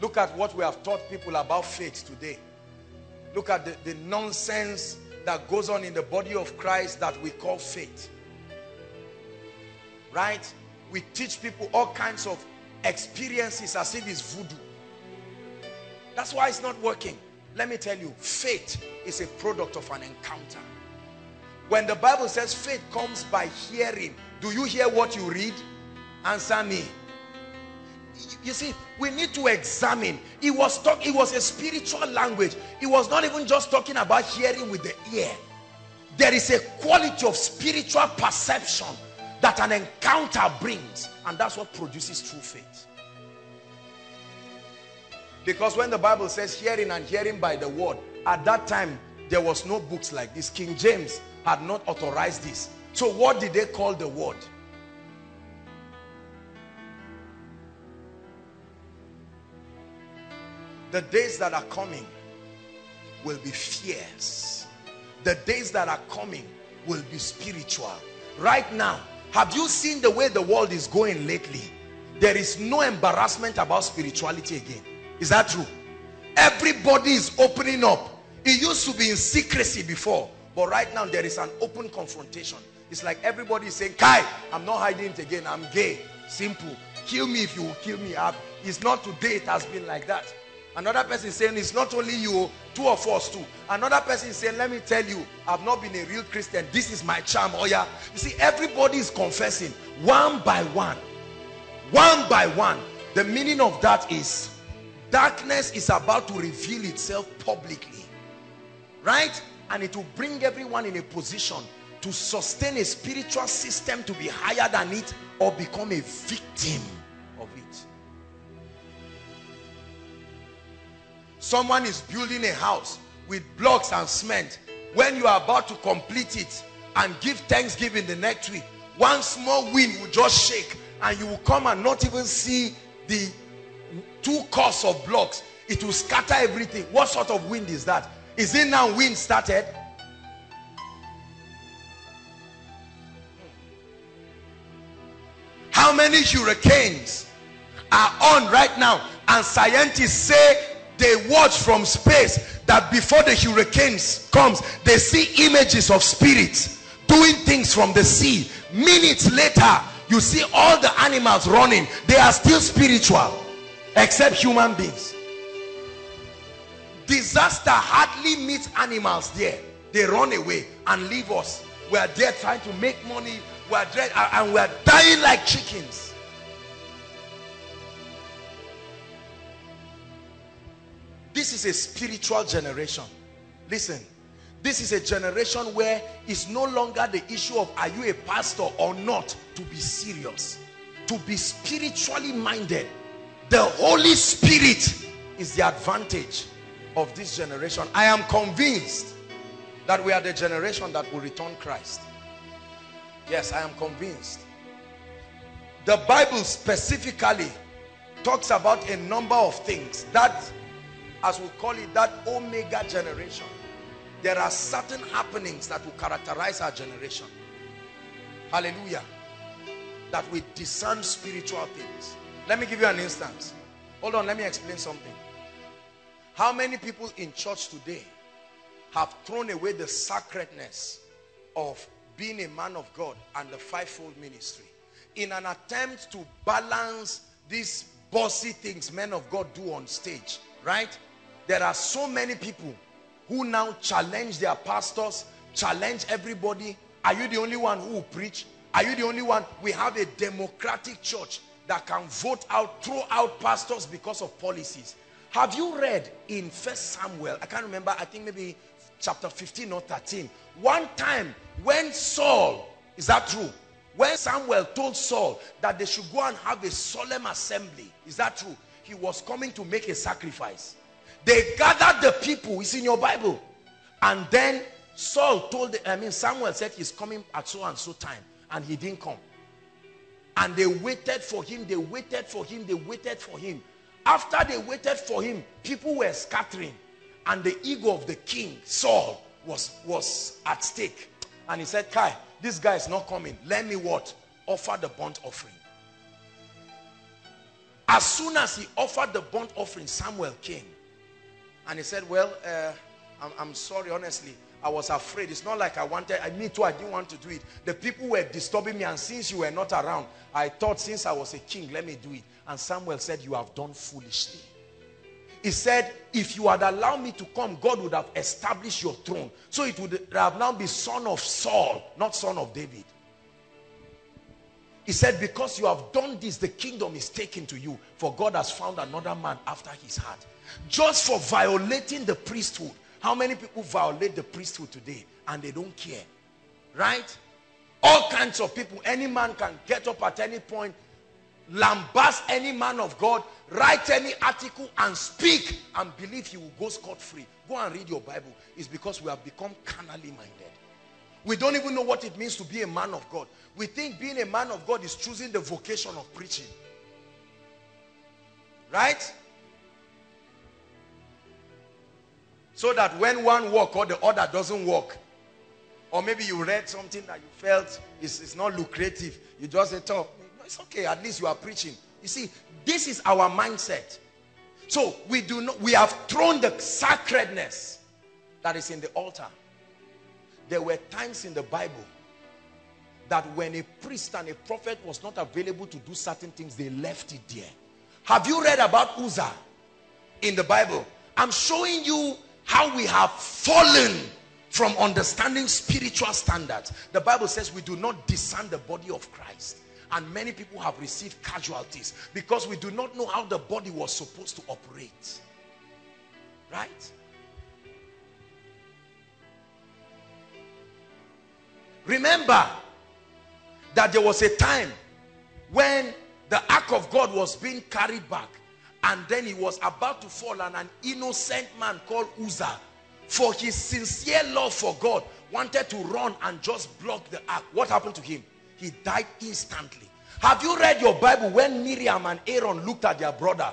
Look at what we have taught people about faith today. Look at the, the nonsense that goes on in the body of Christ that we call faith. Right? We teach people all kinds of experiences as if it's voodoo. That's why it's not working. Let me tell you, faith is a product of an encounter. When the Bible says faith comes by hearing, do you hear what you read? Answer me. You see, we need to examine. It was talk, it was a spiritual language. It was not even just talking about hearing with the ear. There is a quality of spiritual perception that an encounter brings, and that's what produces true faith. Because when the Bible says hearing and hearing by the word, at that time there was no books like this. King James had not authorized this. So what did they call the word? The days that are coming will be fierce. The days that are coming will be spiritual. Right now, have you seen the way the world is going lately? There is no embarrassment about spirituality again. Is that true? Everybody is opening up. It used to be in secrecy before, but right now there is an open confrontation. It's like everybody is saying, Kai, I'm not hiding it again. I'm gay. Simple. Kill me if you will kill me up. It's not today. It has been like that. Another person saying, it's not only you, two of us too. Another person saying, let me tell you, I've not been a real Christian. This is my charm. Oh yeah. You see, everybody is confessing one by one. One by one. The meaning of that is darkness is about to reveal itself publicly. right? And it will bring everyone in a position to sustain a spiritual system to be higher than it or become a victim of it. Someone is building a house with blocks and cement. When you are about to complete it and give thanksgiving the next week, one small wind will just shake and you will come and not even see the two cores of blocks. It will scatter everything. What sort of wind is that? Is it now wind started? How many hurricanes are on right now? And scientists say they watch from space that before the hurricanes comes, they see images of spirits doing things from the sea. Minutes later, you see all the animals running. They are still spiritual, except human beings. Disaster hardly meets animals there. They run away and leave us. We are there trying to make money. We are there and we are dying like chickens. This is a spiritual generation. Listen, this is a generation where it's no longer the issue of are you a pastor or not, to be serious, to be spiritually minded. The Holy Spirit is the advantage of this generation. I am convinced that we are the generation that will return Christ. Yes, I am convinced. The Bible specifically talks about a number of things that, as we call it, that Omega generation. There are certain happenings that will characterize our generation. Hallelujah. That we discern spiritual things. Let me give you an instance. Hold on, let me explain something. How many people in church today have thrown away the sacredness of being a man of God and the fivefold ministry in an attempt to balance these bossy things men of God do on stage, right? There are so many people who now challenge their pastors, challenge everybody. Are you the only one who will preach? Are you the only one? We have a democratic church that can vote out, throw out pastors because of policies. Have you read in First Samuel, I can't remember, I think maybe chapter fifteen or thirteen, one time when Saul, is that true? When Samuel told Saul that they should go and have a solemn assembly, is that true? He was coming to make a sacrifice. They gathered the people, it's in your Bible. And then Saul told, the, I mean Samuel said he's coming at so and so time, and he didn't come. And they waited for him, they waited for him, they waited for him. After they waited for him, people were scattering, and the ego of the king, Saul, was, was at stake. And he said, Kai, this guy is not coming. Let me what? Offer the burnt offering. As soon as he offered the burnt offering, Samuel came. And he said, well, uh, I'm, I'm sorry, honestly. I was afraid. It's not like I wanted. I, me too, I didn't want to do it. The people were disturbing me, and since you were not around, I thought since I was a king, let me do it. And Samuel said, you have done foolishly. He said, if you had allowed me to come, God would have established your throne. So it would have now be son of Saul, not son of David. He said, because you have done this, the kingdom is taken to you, for God has found another man after his heart. Just for violating the priesthood. How many people violate the priesthood today and they don't care, right? All kinds of people. Any man can get up at any point, lambast any man of God, write any article and speak and believe he will go scot-free. Go and read your Bible. It's because we have become carnally minded. We don't even know what it means to be a man of God. We think being a man of God is choosing the vocation of preaching, right? So that when one work or the other doesn't work, or maybe you read something that you felt is, is not lucrative, you just say, oh, it's okay, at least you are preaching. You see, this is our mindset. So we do not, we have thrown the sacredness that is in the altar. There were times in the Bible that when a priest and a prophet was not available to do certain things, they left it there. Have you read about Uzzah in the Bible? I'm showing you how we have fallen from understanding spiritual standards. The Bible says we do not discern the body of Christ. And many people have received casualties because we do not know how the body was supposed to operate. Right? Remember that there was a time when the ark of God was being carried back, and then it was about to fall, and an innocent man called Uzzah, for his sincere love for God, wanted to run and just block the ark. What happened to him? He died instantly. Have you read your Bible when Miriam and Aaron looked at their brother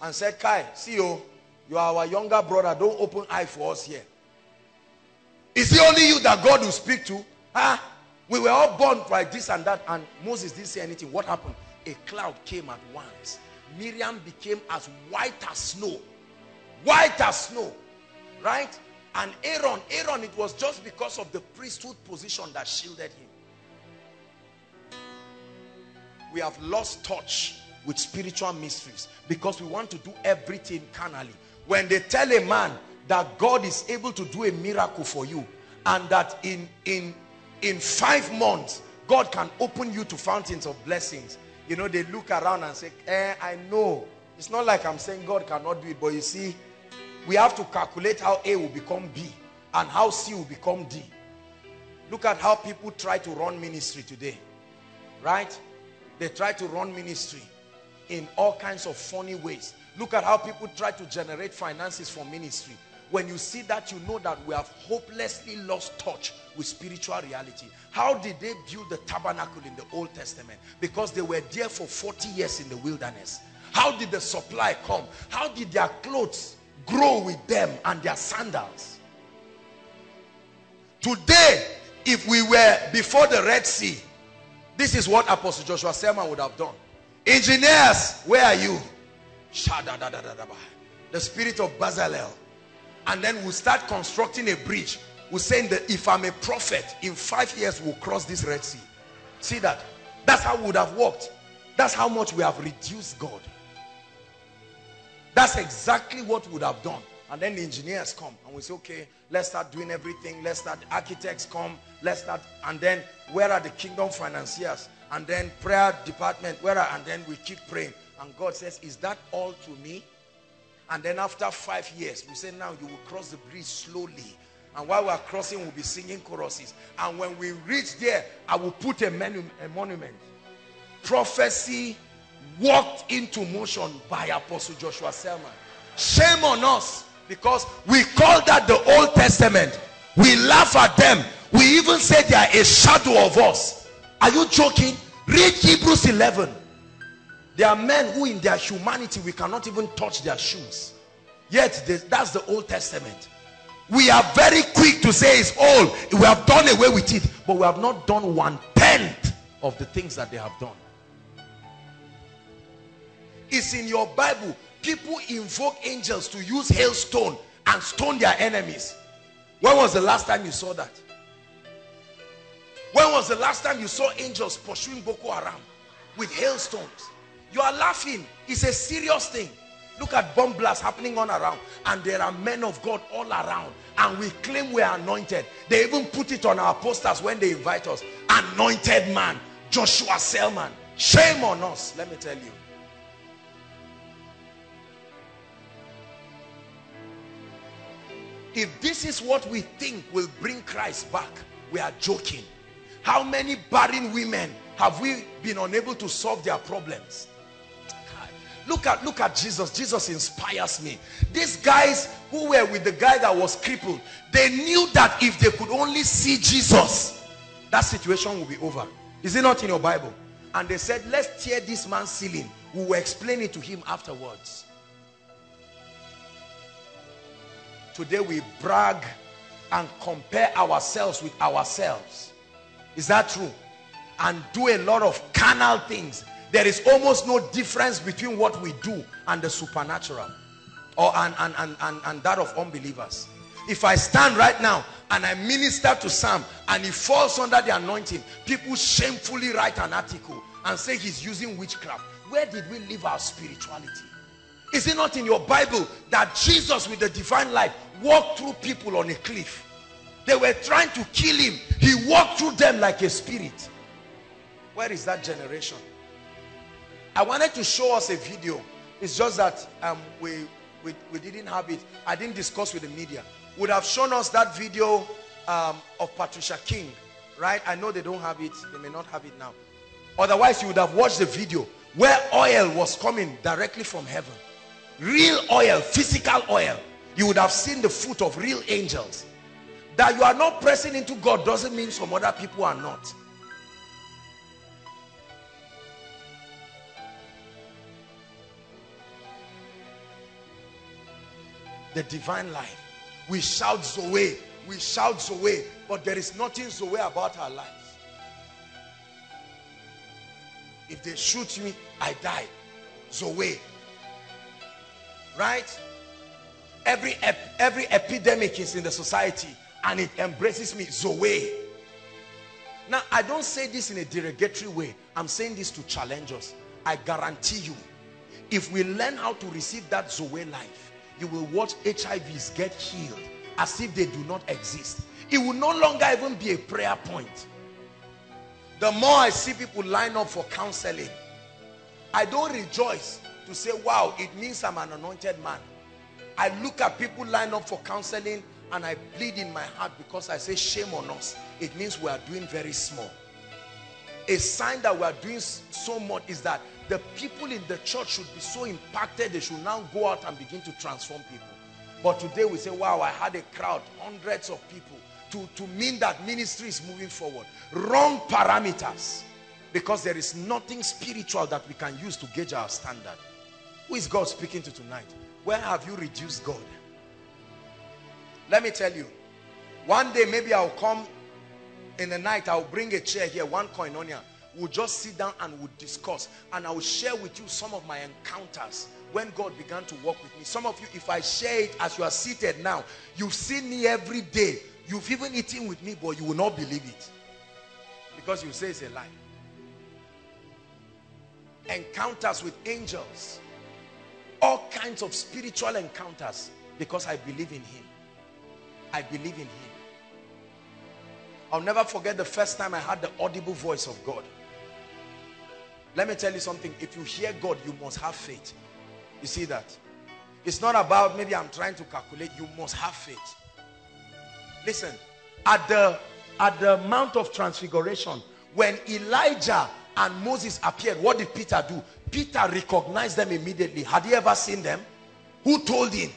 and said, Kai, see you, you are our younger brother, don't open eye for us here. Is it only you that God will speak to? Huh? We were all born by this and that, and Moses didn't say anything. What happened? A cloud came at once. Miriam became as white as snow. White as snow. Right? And Aaron, Aaron, it was just because of the priesthood position that shielded him. We have lost touch with spiritual mysteries because we want to do everything carnally. When they tell a man that God is able to do a miracle for you, and that in, in, in five months, God can open you to fountains of blessings, you know, they look around and say, eh, I know. It's not like I'm saying God cannot do it, but you see, we have to calculate how A will become B and how C will become D. Look at how people try to run ministry today, right? They try to run ministry in all kinds of funny ways. Look at how people try to generate finances for ministry. When you see that, you know that we have hopelessly lost touch with spiritual reality. How did they build the tabernacle in the Old Testament? Because they were there for forty years in the wilderness. How did the supply come? How did their clothes grow with them and their sandals? Today, if we were before the Red Sea, this is what Apostle Joshua Selman would have done. Engineers, where are you? The spirit of Bezalel. And then we'll start constructing a bridge. We'll say that if I'm a prophet, in five years we'll cross this Red Sea. See that? That's how we would have walked. That's how much we have reduced God. That's exactly what we would have done. And then the engineers come and we say, okay, let's start doing everything. Let's start. Architects come. Let's start. And then where are the kingdom financiers? And then prayer department, where are? And then we keep praying. And God says, is that all to me? And then after five years, we say, now you will cross the bridge slowly. And while we are crossing, we'll be singing choruses. And when we reach there, I will put a, menu a monument. Prophecy walked into motion by Apostle Joshua Selman. Shame on us, because we call that the Old Testament. We laugh at them. We even say they are a shadow of us. Are you joking? Read Hebrews eleven. There are men who in their humanity, we cannot even touch their shoes. Yet, they, that's the Old Testament. We are very quick to say it's old. We have done away with it. But we have not done one-tenth of the things that they have done. It's in your Bible. People invoke angels to use hailstone and stone their enemies. When was the last time you saw that? When was the last time you saw angels pursuing Boko Haram with hailstones? You are laughing. It's a serious thing. Look at bomb blasts happening all around. And there are men of God all around. And we claim we are anointed. They even put it on our posters when they invite us. Anointed man, Joshua Selman. Shame on us, let me tell you. If this is what we think will bring Christ back, we are joking. How many barren women have we been unable to solve their problems? Look at, look at Jesus. Jesus inspires me. These guys who were with the guy that was crippled, they knew that if they could only see Jesus, that situation would be over. Is it not in your Bible? And they said, let's tear this man's ceiling. We will explain it to him afterwards. Today we brag and compare ourselves with ourselves. Is that true? And do a lot of carnal things. There is almost no difference between what we do and the supernatural, or and, and, and, and, and that of unbelievers. If I stand right now and I minister to Sam and he falls under the anointing, people shamefully write an article and say he's using witchcraft. Where did we live our spirituality? Is it not in your Bible that Jesus with the divine life walked through people on a cliff? They were trying to kill him. He walked through them like a spirit. Where is that generation? I wanted to show us a video. It's just that um, we, we, we didn't have it. I didn't discuss with the media. Would have shown us that video um, of Patricia King Right? I know they don't have it. They may not have it now. Otherwise, you would have watched the video where oil was coming directly from heaven. Real oil, physical oil. You would have seen the foot of real angels. That you are not pressing into God doesn't mean some other people are not. The divine life. We shout Zoe. We shout Zoe. But there is nothing Zoe about our lives. If they shoot me, I die. Zoe. Right? Every, ep every epidemic is in the society and it embraces me. Zoe. Now, I don't say this in a derogatory way. I'm saying this to challenge us. I guarantee you, if we learn how to receive that Zoe life, you will watch H I Vs get healed as if they do not exist. It will no longer even be a prayer point. The more I see people line up for counseling, I don't rejoice to say, wow, it means I'm an anointed man. I look at people line up for counseling and I bleed in my heart because I say, shame on us. It means we are doing very small. A sign that we are doing so much is that the people in the church should be so impacted, they should now go out and begin to transform people. But today we say, wow, I had a crowd, hundreds of people, to, to mean that ministry is moving forward. Wrong parameters. Because there is nothing spiritual that we can use to gauge our standard. Who is God speaking to tonight? Where have you reduced God? Let me tell you, one day maybe I'll come in the night, I'll bring a chair here, one Koinonia. We'll just sit down and we'll discuss. And I will share with you some of my encounters when God began to work with me. Some of you, if I share it as you are seated now, you've seen me every day. You've even eaten with me, but you will not believe it. Because you say it's a lie. Encounters with angels. All kinds of spiritual encounters. Because I believe in Him. I believe in Him. I'll never forget the first time I had the audible voice of God. Let me tell you something. If you hear God, you must have faith. You see that? It's not about maybe I'm trying to calculate. You must have faith. Listen, at the, at the Mount of Transfiguration, when Elijah and Moses appeared, what did Peter do? Peter recognized them immediately. Had he ever seen them? Who told him?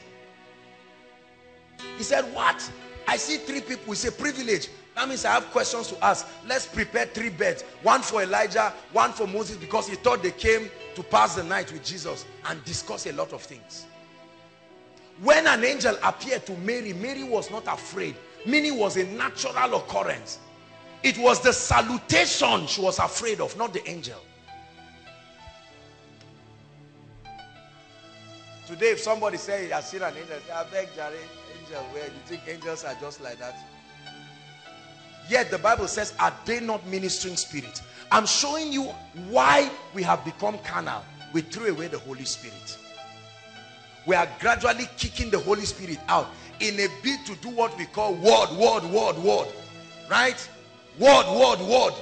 He said, what? I see three people. It's a privilege. That means I have questions to ask. Let's prepare three beds. One for Elijah, one for Moses, because he thought they came to pass the night with Jesus and discuss a lot of things. When an angel appeared to Mary, Mary was not afraid. Meaning was a natural occurrence. It was the salutation she was afraid of, not the angel. Today, if somebody says, I've seen an angel, I beg, Jared, angel, where? You think angels are just like that? Yet the Bible says, are they not ministering spirit? I'm showing you why we have become carnal. We threw away the Holy Spirit. We are gradually kicking the Holy Spirit out in a bid to do what we call word, word, word, word. Right? Word, word, word.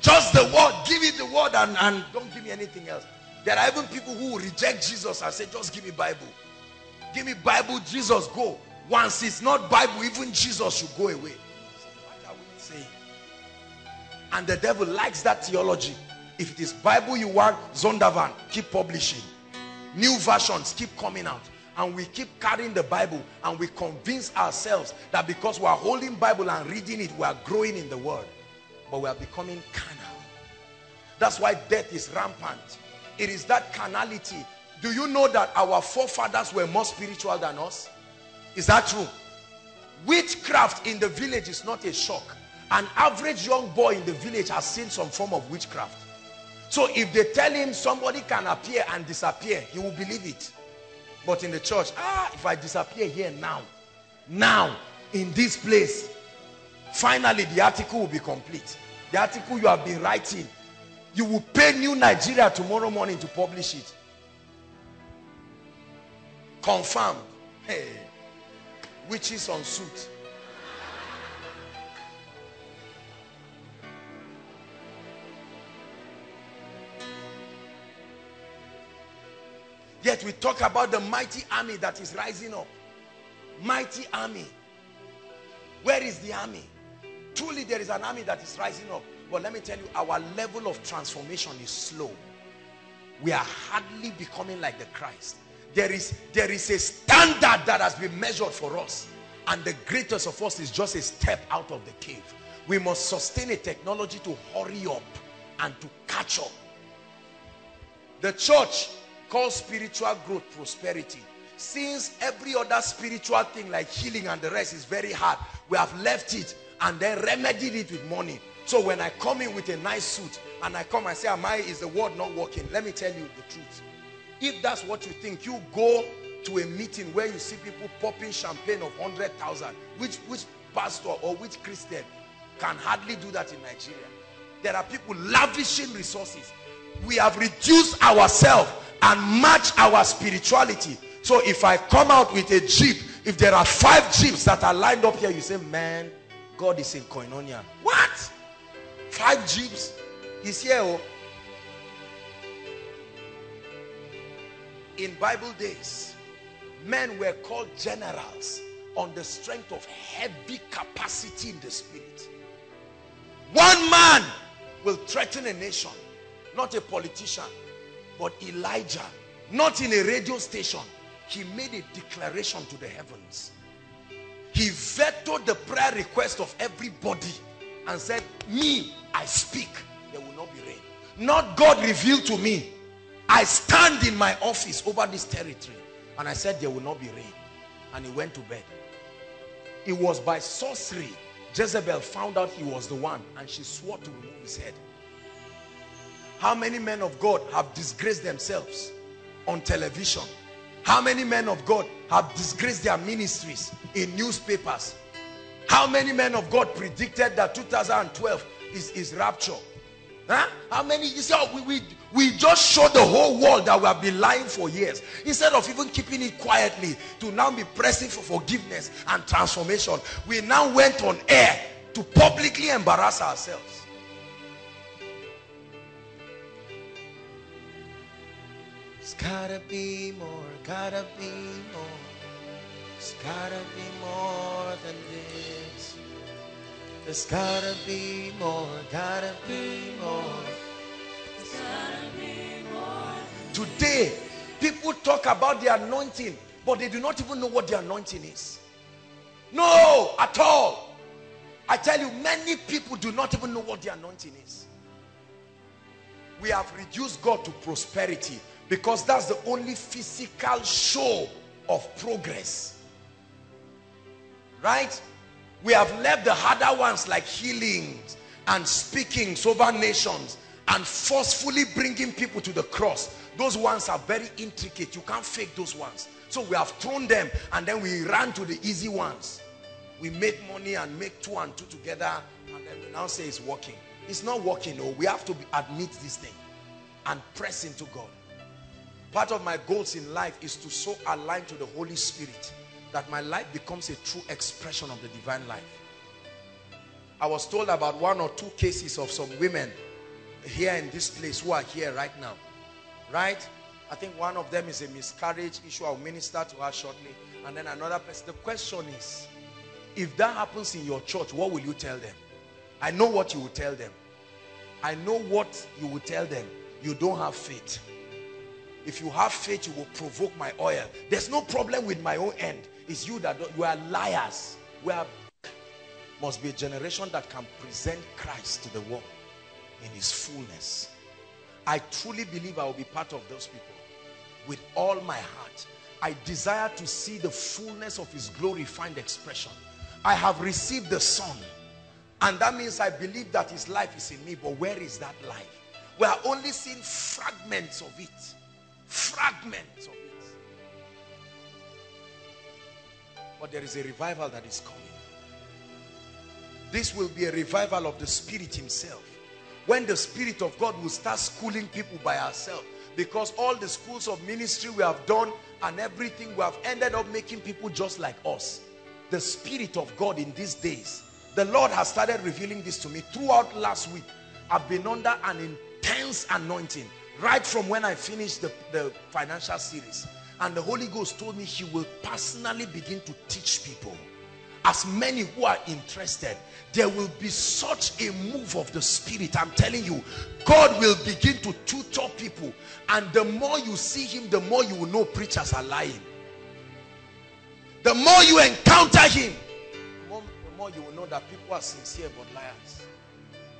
Just the word. Give it the word and, and don't give me anything else. There are even people who reject Jesus and say, just give me Bible. Give me Bible, Jesus, go. Once it's not Bible, even Jesus should go away. And the devil likes that theology. If it is Bible you want, Zondervan, keep publishing. New versions keep coming out. And we keep carrying the Bible. And we convince ourselves that because we are holding Bible and reading it, we are growing in the Word. But we are becoming carnal. That's why death is rampant. It is that carnality. Do you know that our forefathers were more spiritual than us? Is that true? Witchcraft in the village is not a shock. An average young boy in the village has seen some form of witchcraft. So if they tell him somebody can appear and disappear, he will believe it. But in the church, ah, if I disappear here now, now, in this place, finally the article will be complete. The article you have been writing, you will pay New Nigeria tomorrow morning to publish it. Confirmed. Hey, witches on suit. Yet we talk about the mighty army that is rising up. Mighty army. Where is the army? Truly, there is an army that is rising up. But let me tell you, our level of transformation is slow. We are hardly becoming like the Christ. There is, there is a standard that has been measured for us. And the greatest of us is just a step out of the cave. We must sustain a technology to hurry up and to catch up. The church calls spiritual growth prosperity. Since every other spiritual thing like healing and the rest is very hard, we have left it and then remedied it with money. So when I come in with a nice suit and I come and say, am I, is the word not working? Let me tell you the truth. If that's what you think, you go to a meeting where you see people popping champagne of one hundred thousand, which, which pastor or which Christian can hardly do that in Nigeria. There are people lavishing resources. We have reduced ourselves and matched our spirituality. So if I come out with a jeep, if there are five jeeps that are lined up here, you say, man, God is in Koinonia. What? Five jeeps? He's here. Oh. In Bible days, men were called generals on the strength of heavy capacity in the spirit. One man will threaten a nation, not a politician, but Elijah, not in a radio station. He made a declaration to the heavens. He vetoed the prayer request of everybody and said, me, I speak, there will not be rain. Not God revealed to me. I stand in my office over this territory and I said, there will not be rain. And he went to bed. It was by sorcery Jezebel found out he was the one, and she swore to remove his head. How many men of God have disgraced themselves on television? How many men of God have disgraced their ministries in newspapers? How many men of God predicted that two thousand twelve is, is rapture? Huh? How many? You see, oh, we, we, we just showed the whole world that we have been lying for years. Instead of even keeping it quietly, to now be pressing for forgiveness and transformation, we now went on air to publicly embarrass ourselves. It's gotta be more, gotta be more. It's gotta be more than this. It's gotta be more, gotta be more. It's gotta be more than this. Today, people talk about the anointing, but they do not even know what the anointing is. No, at all. I tell you, many people do not even know what the anointing is. We have reduced God to prosperity, because that's the only physical show of progress. Right? We have left the harder ones like healings and speakings over nations and forcefully bringing people to the cross. Those ones are very intricate. You can't fake those ones. So we have thrown them and then we ran to the easy ones. We make money and make two and two together and then we now say it's working. It's not working. No, we have to admit this thing and press into God. Part of my goals in life is to so align to the Holy Spirit that my life becomes a true expression of the divine life. I was told about one or two cases of some women here in this place who are here right now. Right? I think one of them is a miscarriage issue. I'll minister to her shortly. And then another person. The question is, if that happens in your church, what will you tell them? I know what you will tell them. I know what you will tell them. You don't have faith. If you have faith, you will provoke my oil. There's no problem with my own end. It's you that you are liars. We are, must be a generation that can present Christ to the world in his fullness. I truly believe I will be part of those people with all my heart. I desire to see the fullness of his glory find expression. I have received the Son, and that means I believe that his life is in me. But where is that life? We are only seeing fragments of it. Fragments of it. But there is a revival that is coming. This will be a revival of the Spirit himself, when the Spirit of God will start schooling people by ourselves, because all the schools of ministry we have done and everything, we have ended up making people just like us. The Spirit of God in these days, the Lord has started revealing this to me throughout last week. I've been under an intense anointing right from when I finished the, the financial series. And the Holy Ghost told me he will personally begin to teach people. as many who are interested, there will be such a move of the Spirit. I'm telling you, God will begin to tutor people, and the more you see him, the more you will know preachers are lying. The more you encounter him, the more, the more you will know that people are sincere but liars.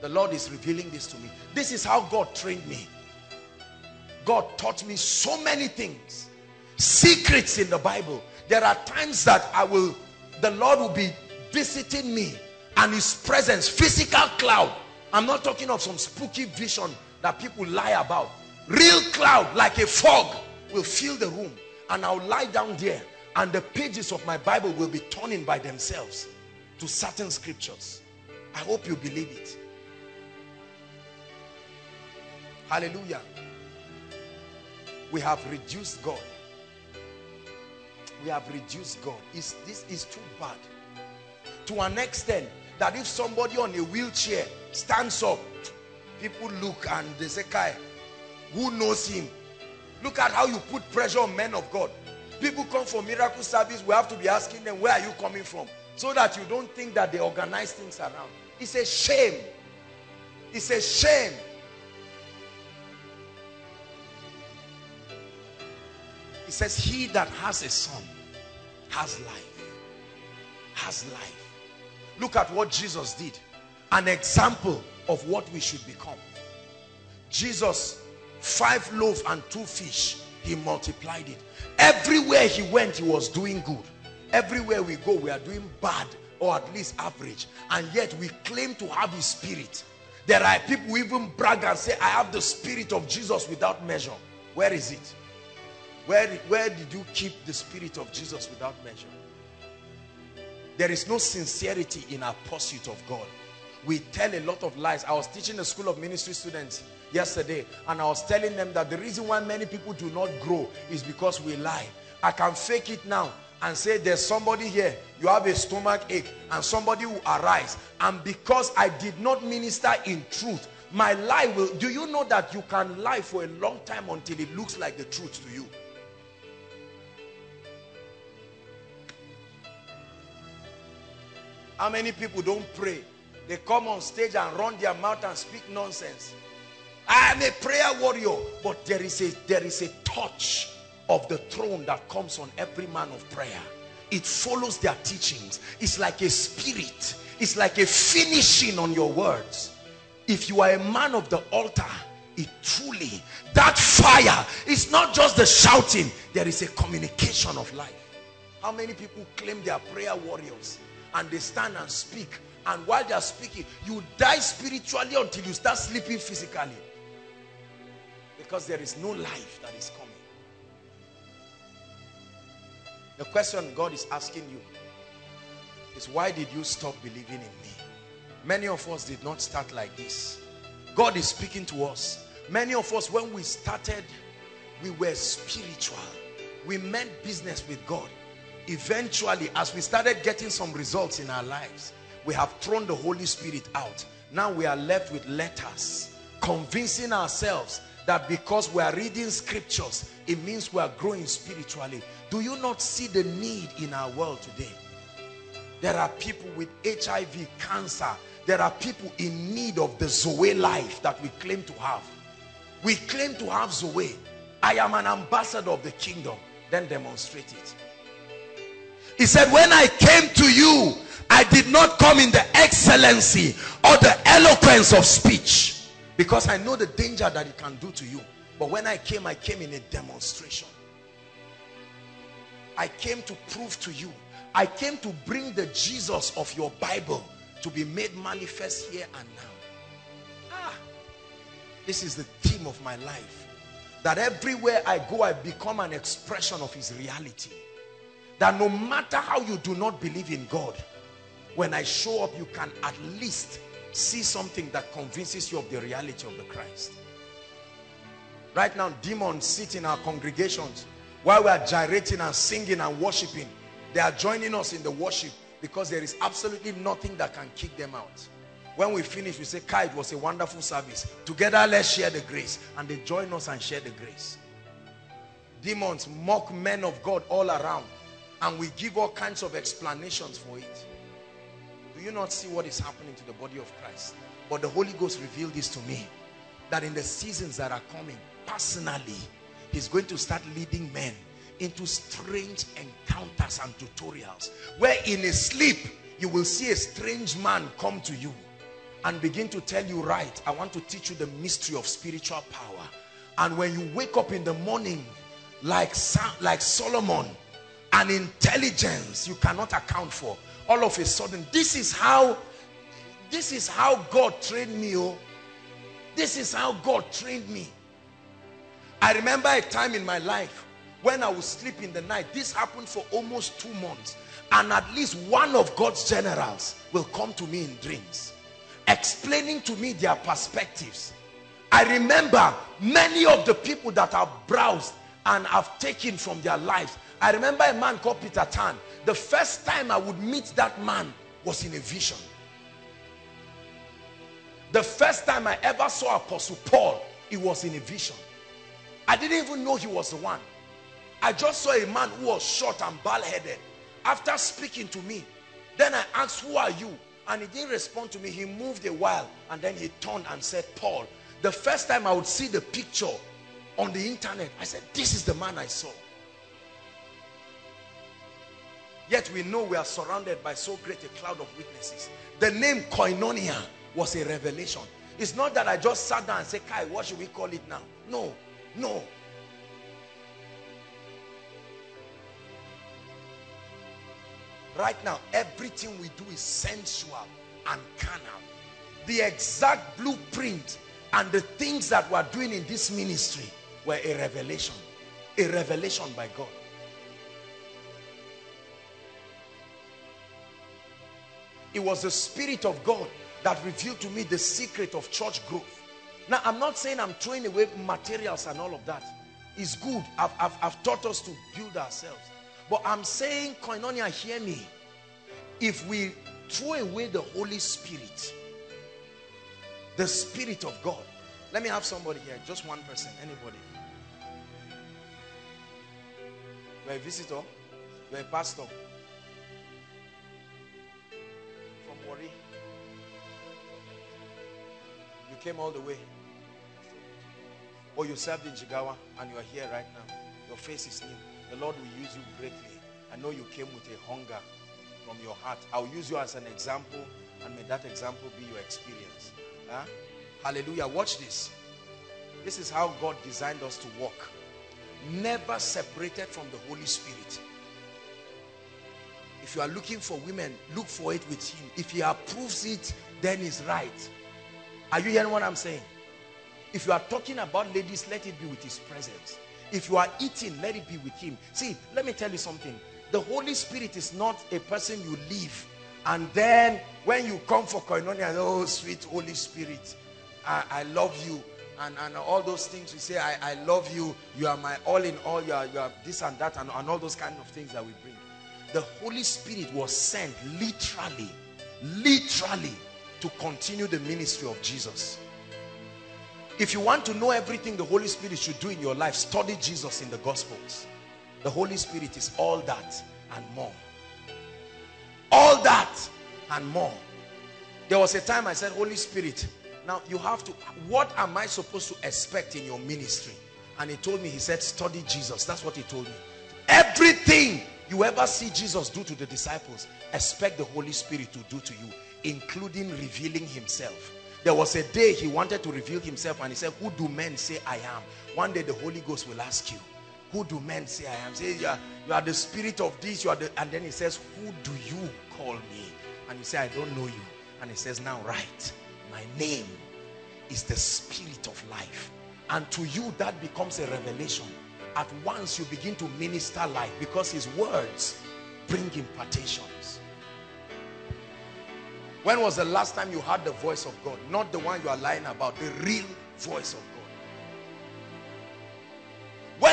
The Lord is revealing this to me. This is how God trained me. God taught me so many things, secrets in the Bible. There are times that I will, the Lord will be visiting me, and his presence, physical cloud. I'm not talking of some spooky vision that people lie about. Real cloud, like a fog, will fill the room, and I'll lie down there, and the pages of my Bible will be turning by themselves to certain scriptures. I hope you believe it. Hallelujah. We have reduced God. We have reduced God. It's, this is too bad. To an extent that if somebody on a wheelchair stands up, people look and they say, Kai, who knows him? Look at how you put pressure on men of God. People come for miracle service, we have to be asking them, where are you coming from? So that you don't think that they organize things around. It's a shame. It's a shame. It says, he that has a son has life. Has life. Look at what Jesus did. An example of what we should become. Jesus, five loaves and two fish, he multiplied it. Everywhere he went, he was doing good. Everywhere we go, we are doing bad or at least average. And yet we claim to have his spirit. There are people who even brag and say, I have the spirit of Jesus without measure. Where is it? Where, where did you keep the spirit of Jesus without measure? There is no sincerity in our pursuit of God. We tell a lot of lies. I was teaching a school of ministry students yesterday, and I was telling them that the reason why many people do not grow is because we lie. I can fake it now and say there's somebody here, you have a stomach ache, and somebody will arise. And because I did not minister in truth, my lie will... Do you know that you can lie for a long time until it looks like the truth to you? How many people don't pray? They come on stage and run their mouth and speak nonsense. I am a prayer warrior, but there is a there is a touch of the throne that comes on every man of prayer. It follows their teachings. It's like a spirit. It's like a finishing on your words. If you are a man of the altar, it truly, that fire is not just the shouting. There is a communication of life. How many people claim they are prayer warriors? And they stand and speak, and while they are speaking, you die spiritually until you start sleeping physically, because there is no life that is coming. The question God is asking you is, why did you stop believing in me? Many of us did not start like this. God is speaking to us. Many of us, when we started, we were spiritual. We meant business with God. Eventually, as we started getting some results in our lives, we have thrown the Holy Spirit out. Now we are left with letters, convincing ourselves that because we are reading scriptures, it means we are growing spiritually. Do you not see the need in our world today? There are people with H I V, cancer. There are people in need of the Zoe life that we claim to have. We claim to have Zoe. I am an ambassador of the kingdom. Then demonstrate it. He said, when I came to you, I did not come in the excellency or the eloquence of speech, because I know the danger that it can do to you. But when I came, I came in a demonstration. I came to prove to you. I came to bring the Jesus of your Bible to be made manifest here and now. Ah, this is the theme of my life. That everywhere I go, I become an expression of his reality. That no matter how you do not believe in God, when I show up, you can at least see something that convinces you of the reality of the Christ. Right now, demons sit in our congregations while we are gyrating and singing and worshiping. They are joining us in the worship because there is absolutely nothing that can kick them out. When we finish, we say, Kai, it was a wonderful service. Together, let's share the grace. And they join us and share the grace. Demons mock men of God all around. And we give all kinds of explanations for it. Do you not see what is happening to the body of Christ? But the Holy Ghost revealed this to me, that in the seasons that are coming, personally, he's going to start leading men into strange encounters and tutorials, where in his sleep, you will see a strange man come to you and begin to tell you, right, I want to teach you the mystery of spiritual power. And when you wake up in the morning, like, like Solomon, an intelligence you cannot account for, all of a sudden, this is how, this is how God trained me. Oh, this is how God trained me. I remember a time in my life when I would sleep in the night. This happened for almost two months. And at least one of God's generals will come to me in dreams, explaining to me their perspectives. I remember many of the people that I've browsed and I've taken from their lives. I remember a man called Peter Tan. The first time I would meet that man was in a vision. The first time I ever saw Apostle Paul, it was in a vision. I didn't even know he was the one. I just saw a man who was short and bald-headed. After speaking to me, then I asked, who are you? And he didn't respond to me. He moved a while and then he turned and said, Paul. The first time I would see the picture on the internet, I said, this is the man I saw. Yet we know we are surrounded by so great a cloud of witnesses. The name Koinonia was a revelation. It's not that I just sat down and said, Kai, what should we call it now? No, no. Right now, everything we do is sensual and carnal. The exact blueprint and the things that we're doing in this ministry were a revelation. A revelation by God. It was the Spirit of God that revealed to me the secret of church growth. Now, I'm not saying I'm throwing away materials and all of that. It's good. I've, I've, I've taught us to build ourselves. But I'm saying, Koinonia, hear me. If we throw away the Holy Spirit, the Spirit of God. Let me have somebody here, just one person, anybody. You're a visitor, you're a pastor. From Warri. You came all the way. Or you served in Jigawa and you are here right now. Your face is new. The Lord will use you greatly. I know you came with a hunger from your heart. I'll use you as an example, and may that example be your experience. Huh? Hallelujah. Watch this. This is how God designed us to walk. Never separated from the Holy Spirit. If you are looking for women, look for it with him. If he approves it, then it's right. Are you hearing what I'm saying? If you are talking about ladies, let it be with his presence. If you are eating, let it be with him. See, let me tell you something. The Holy Spirit is not a person you leave, and then when you come for Koinonia, oh, sweet Holy Spirit, I, I love you. And, and all those things we say, I, I love you. You are my all in all. You are, you are this and that and, and all those kind of things that we bring. The Holy Spirit was sent literally, literally to continue the ministry of Jesus. If you want to know everything the Holy Spirit should do in your life, study Jesus in the Gospels. The Holy Spirit is all that and more. All that and more. There was a time I said, Holy Spirit, now you have to, what am I supposed to expect in your ministry? And he told me, he said, study Jesus. That's what he told me. Everything you ever see Jesus do to the disciples, expect the Holy Spirit to do to you, including revealing himself. There was a day he wanted to reveal himself and he said, who do men say I am? One day the Holy Ghost will ask you, who do men say I am? Say, you are, you are the spirit of this, you are the, and then he says, who do you call me? And you say, I don't know you. And he says, now write, my name is the Spirit of Life. And to you that becomes a revelation. At once you begin to minister life, because his words bring impartations. When was the last time you heard the voice of God? Not the one you are lying about, the real voice of God.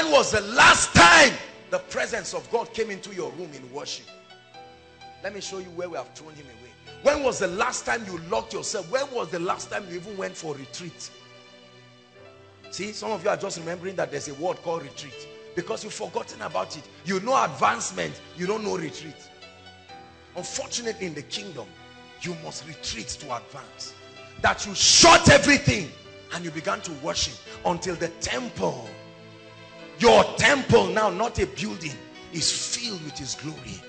When was the last time the presence of God came into your room in worship? Let me show you where we have thrown him away. When was the last time you locked yourself? When was the last time you even went for retreat? See, some of you are just remembering that there's a word called retreat because you've forgotten about it. You know advancement, you don't know retreat. Unfortunately, in the kingdom, you must retreat to advance. That you shut everything and you began to worship until the temple, your temple now, not a building, is filled with his glory.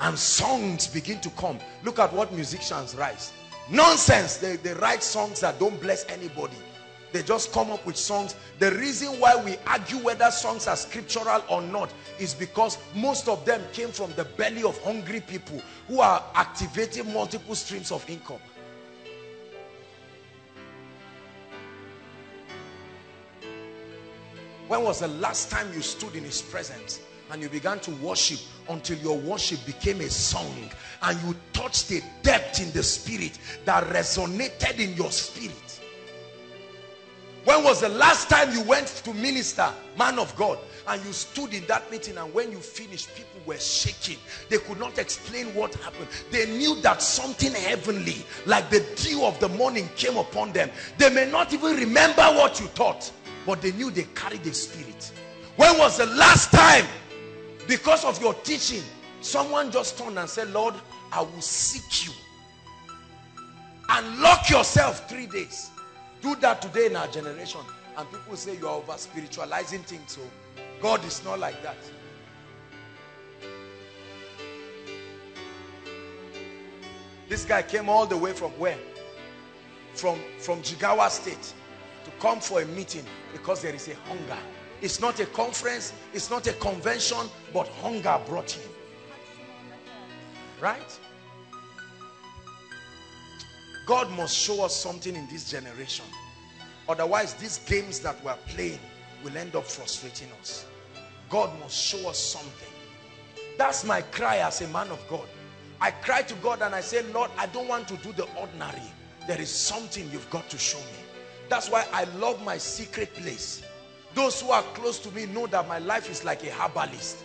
And songs begin to come. Look at what musicians write. Nonsense. They, they write songs that don't bless anybody. They just come up with songs. The reason why we argue whether songs are scriptural or not is because most of them came from the belly of hungry people who are activating multiple streams of income. When was the last time you stood in his presence and you began to worship until your worship became a song and you touched a depth in the spirit that resonated in your spirit? When was the last time you went to minister, man of God, and you stood in that meeting, and when you finished, people were shaking? They could not explain what happened. They knew that something heavenly, like the dew of the morning, came upon them. They may not even remember what you taught, but they knew they carried the spirit. When was the last time, because of your teaching, someone just turned and said, Lord, I will seek you? And lock yourself three days. Do that today in our generation. And people say you are over spiritualizing things. So God is not like that. This guy came all the way from where? From, from Jigawa State to come for a meeting because there is a hunger. It's not a conference, it's not a convention, but hunger brought him. Right? God must show us something in this generation. Otherwise, these games that we're playing will end up frustrating us. God must show us something. That's my cry as a man of God. I cry to God and I say, Lord, I don't want to do the ordinary. There is something you've got to show me. That's why I love my secret place. Those who are close to me know that my life is like a herbalist.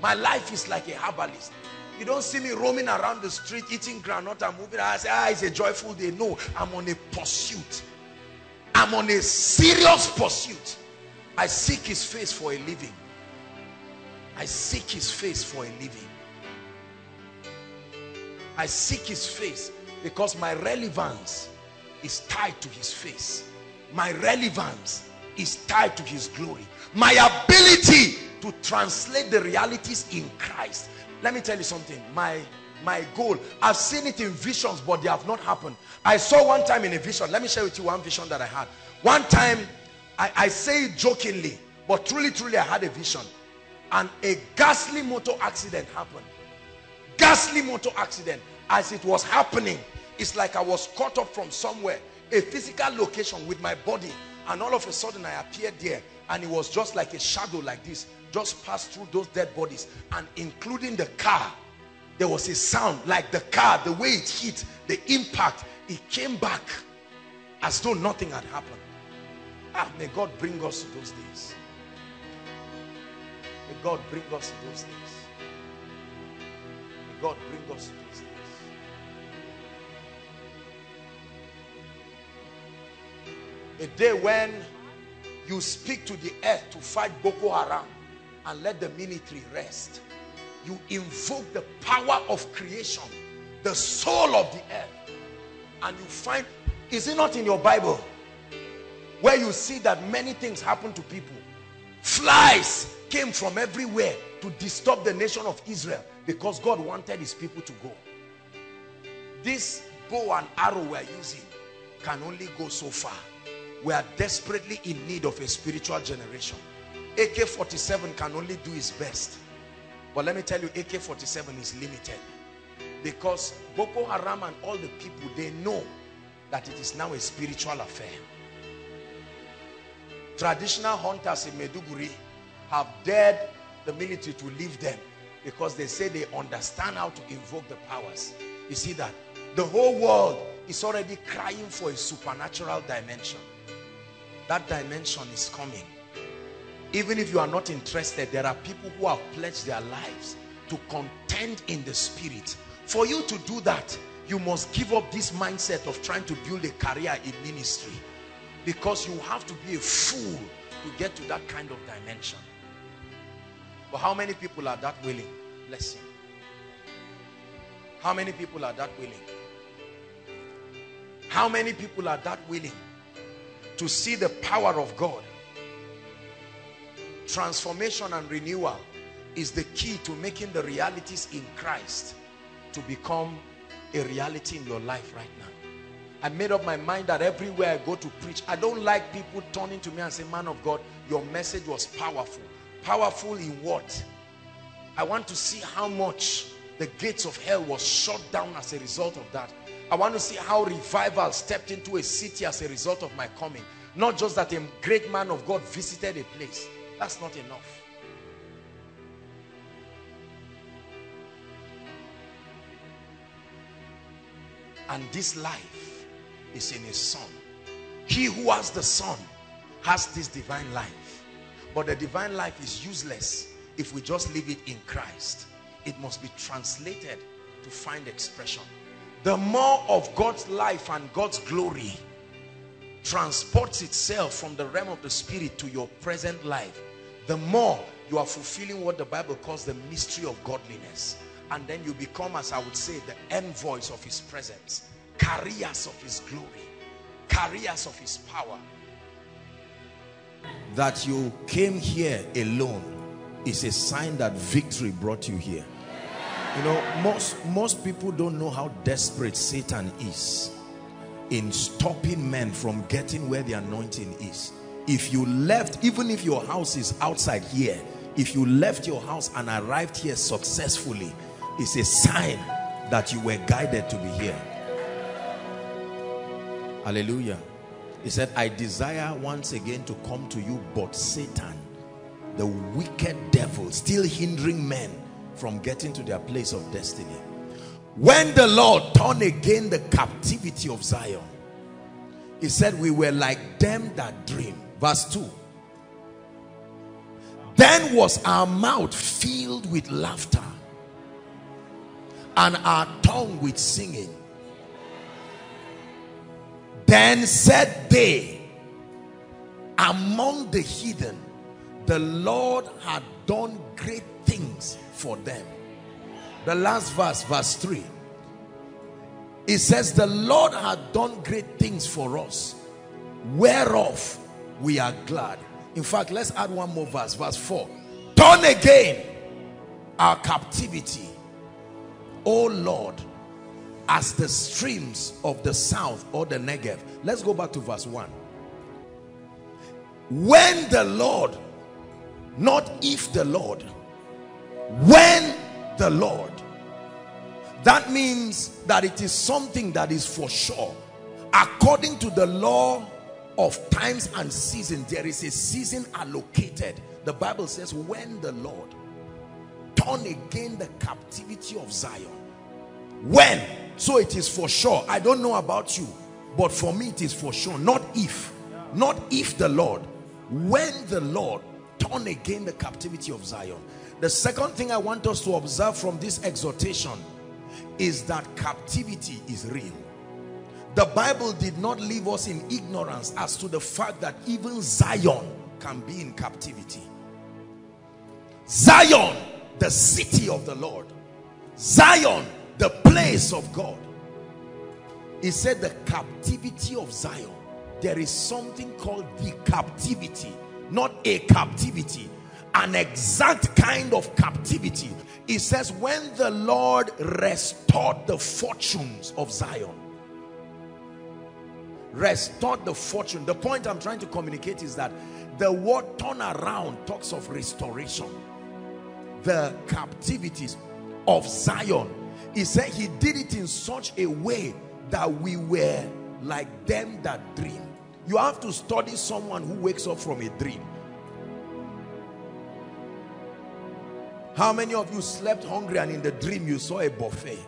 My life is like a herbalist. You don't see me roaming around the street, eating granite and moving. I say, ah, it's a joyful day. No, I'm on a pursuit. I'm on a serious pursuit. I seek his face for a living. I seek his face for a living. I seek his face because my relevance is tied to his face. My relevance is tied to his glory. My ability to translate the realities in Christ. Let me tell you something. My, my goal, I've seen it in visions, but they have not happened. I saw one time in a vision. Let me share with you one vision that I had. One time, I, I say it jokingly, but truly, truly, I had a vision. And a ghastly motor accident happened. Ghastly motor accident. As it was happening, it's like I was caught up from somewhere, a physical location with my body. And all of a sudden, I appeared there. And it was just like a shadow like this. Just passed through those dead bodies, and including the car. There was a sound like the car, the way it hit, the impact, it came back as though nothing had happened. Ah, may God bring us to those days. May God bring us to those days. May God bring us to those days. A day when you speak to the earth to fight Boko Haram and let the military rest. You invoke the power of creation, the soul of the earth, and you find, is it not in your Bible where you see that many things happen to people? Flies came from everywhere to disturb the nation of Israel because God wanted his people to go. This bow and arrow we're using can only go so far. We are desperately in need of a spiritual generation. A K forty-seven can only do its best. But let me tell you, A K forty-seven is limited. Because Boko Haram and all the people, they know that it is now a spiritual affair. Traditional hunters in Maiduguri have dared the military to leave them because they say they understand how to invoke the powers. You see that? The whole world is already crying for a supernatural dimension. That dimension is coming. Even if you are not interested, there are people who have pledged their lives to contend in the spirit. For you to do that, you must give up this mindset of trying to build a career in ministry, because you have to be a fool to get to that kind of dimension. But how many people are that willing? Bless you. How many people are that willing? How many people are that willing to see the power of God? Transformation and renewal is the key to making the realities in Christ to become a reality in your life right now. I made up my mind that everywhere I go to preach, I don't like people turning to me and saying, man of God, your message was powerful. Powerful in what? I want to see how much the gates of hell was shut down as a result of that. I want to see how revival stepped into a city as a result of my coming. Not just that a great man of God visited a place. That's not enough. And this life is in his Son. He who has the Son has this divine life. But the divine life is useless if we just live it in Christ. It must be translated to find expression. The more of God's life and God's glory transports itself from the realm of the Spirit to your present life, the more you are fulfilling what the Bible calls the mystery of godliness. And then you become, as I would say, the envoys of his presence, carriers of his glory, carriers of his power. That you came here alone is a sign that victory brought you here. You know, most, most people don't know how desperate Satan is in stopping men from getting where the anointing is. If you left, even if your house is outside here, if you left your house and arrived here successfully, it's a sign that you were guided to be here. Hallelujah. He said, I desire once again to come to you, but Satan, the wicked devil, still hindering men from getting to their place of destiny. When the Lord turned again the captivity of Zion, he said, we were like them that dream. Verse two. Then was our mouth filled with laughter and our tongue with singing. Then said they among the heathen, the Lord had done great things for them. The last verse, verse three. It says, the Lord had done great things for us, whereof we are glad. In fact, let's add one more verse. Verse four. Turn again our captivity, O Lord, as the streams of the south or the Negev. Let's go back to verse one. When the Lord, not if the Lord, when the Lord. That means that it is something that is for sure. According to the law of times and seasons, there is a season allocated. The Bible says, when the Lord turned again the captivity of Zion. When? So it is for sure. I don't know about you, but for me it is for sure. Not if. Not if the Lord. When the Lord turned again the captivity of Zion. The second thing I want us to observe from this exhortation is that captivity is real. The Bible did not leave us in ignorance as to the fact that even Zion can be in captivity. Zion, the city of the Lord. Zion, the place of God. He said the captivity of Zion. There is something called the captivity, not a captivity. An exact kind of captivity. It says, when the Lord restored the fortunes of Zion. Restored the fortune. The point I'm trying to communicate is that the word turn around talks of restoration. The captivities of Zion. He said he did it in such a way that we were like them that dream. You have to study someone who wakes up from a dream. How many of you slept hungry and in the dream you saw a buffet?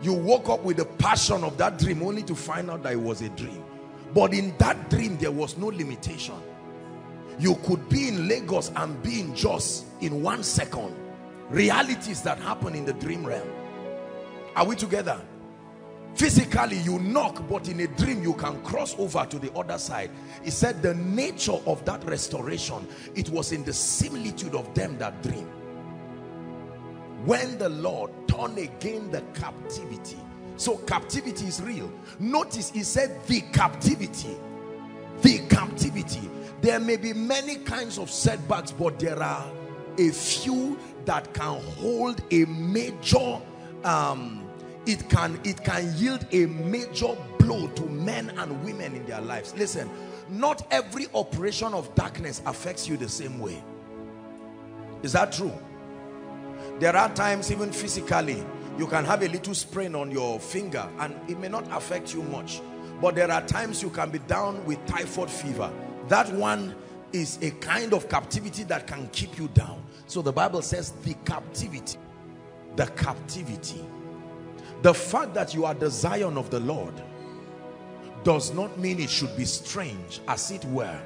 You woke up with the passion of that dream only to find out that it was a dream. But in that dream there was no limitation. You could be in Lagos and be in Jos in one second. Realities that happen in the dream realm. Are we together? Physically you knock, but in a dream you can cross over to the other side. He said the nature of that restoration, it was in the similitude of them that dream. when the Lord turned again the captivity. So captivity is real. Notice he said the captivity. The captivity. There may be many kinds of setbacks, but there are a few that can hold a major, um, it can, it can yield a major blow to men and women in their lives. Listen, not every operation of darkness affects you the same way. Is that true? There are times even physically, you can have a little sprain on your finger and it may not affect you much. But there are times you can be down with typhoid fever. That one is a kind of captivity that can keep you down. So the Bible says the captivity, the captivity. The fact that you are the Zion of the Lord does not mean it should be strange, as it were.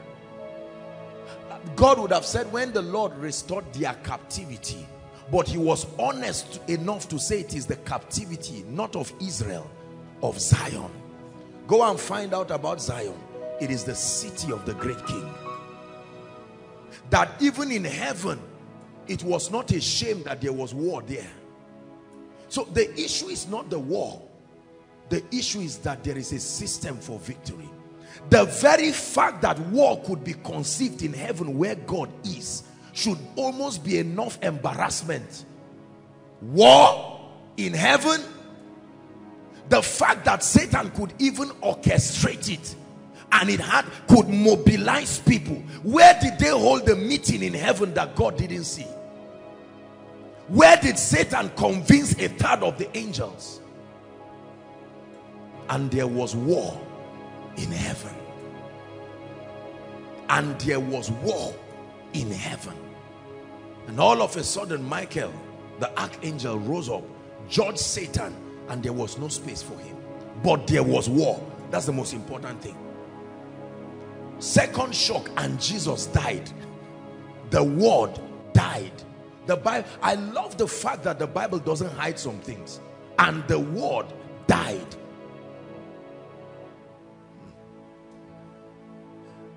God would have said when the Lord restored their captivity, but he was honest enough to say it is the captivity, not of Israel, of Zion. Go and find out about Zion. It is the city of the great king. That even in heaven, it was not a shame that there was war there. So the issue is not the war. The issue is that there is a system for victory. The very fact that war could be conceived in heaven where God is should almost be enough embarrassment. War in heaven? The fact that Satan could even orchestrate it and it had could mobilize people. Where did they hold the meeting in heaven that God didn't see? Where did Satan convince a third of the angels? And there was war in heaven. And there was war in heaven. And all of a sudden, Michael, the archangel, rose up, judged Satan, and there was no space for him. But there was war. That's the most important thing. Second shock, and Jesus died. The word died. The Bible, I love the fact that the Bible doesn't hide some things. And the word died.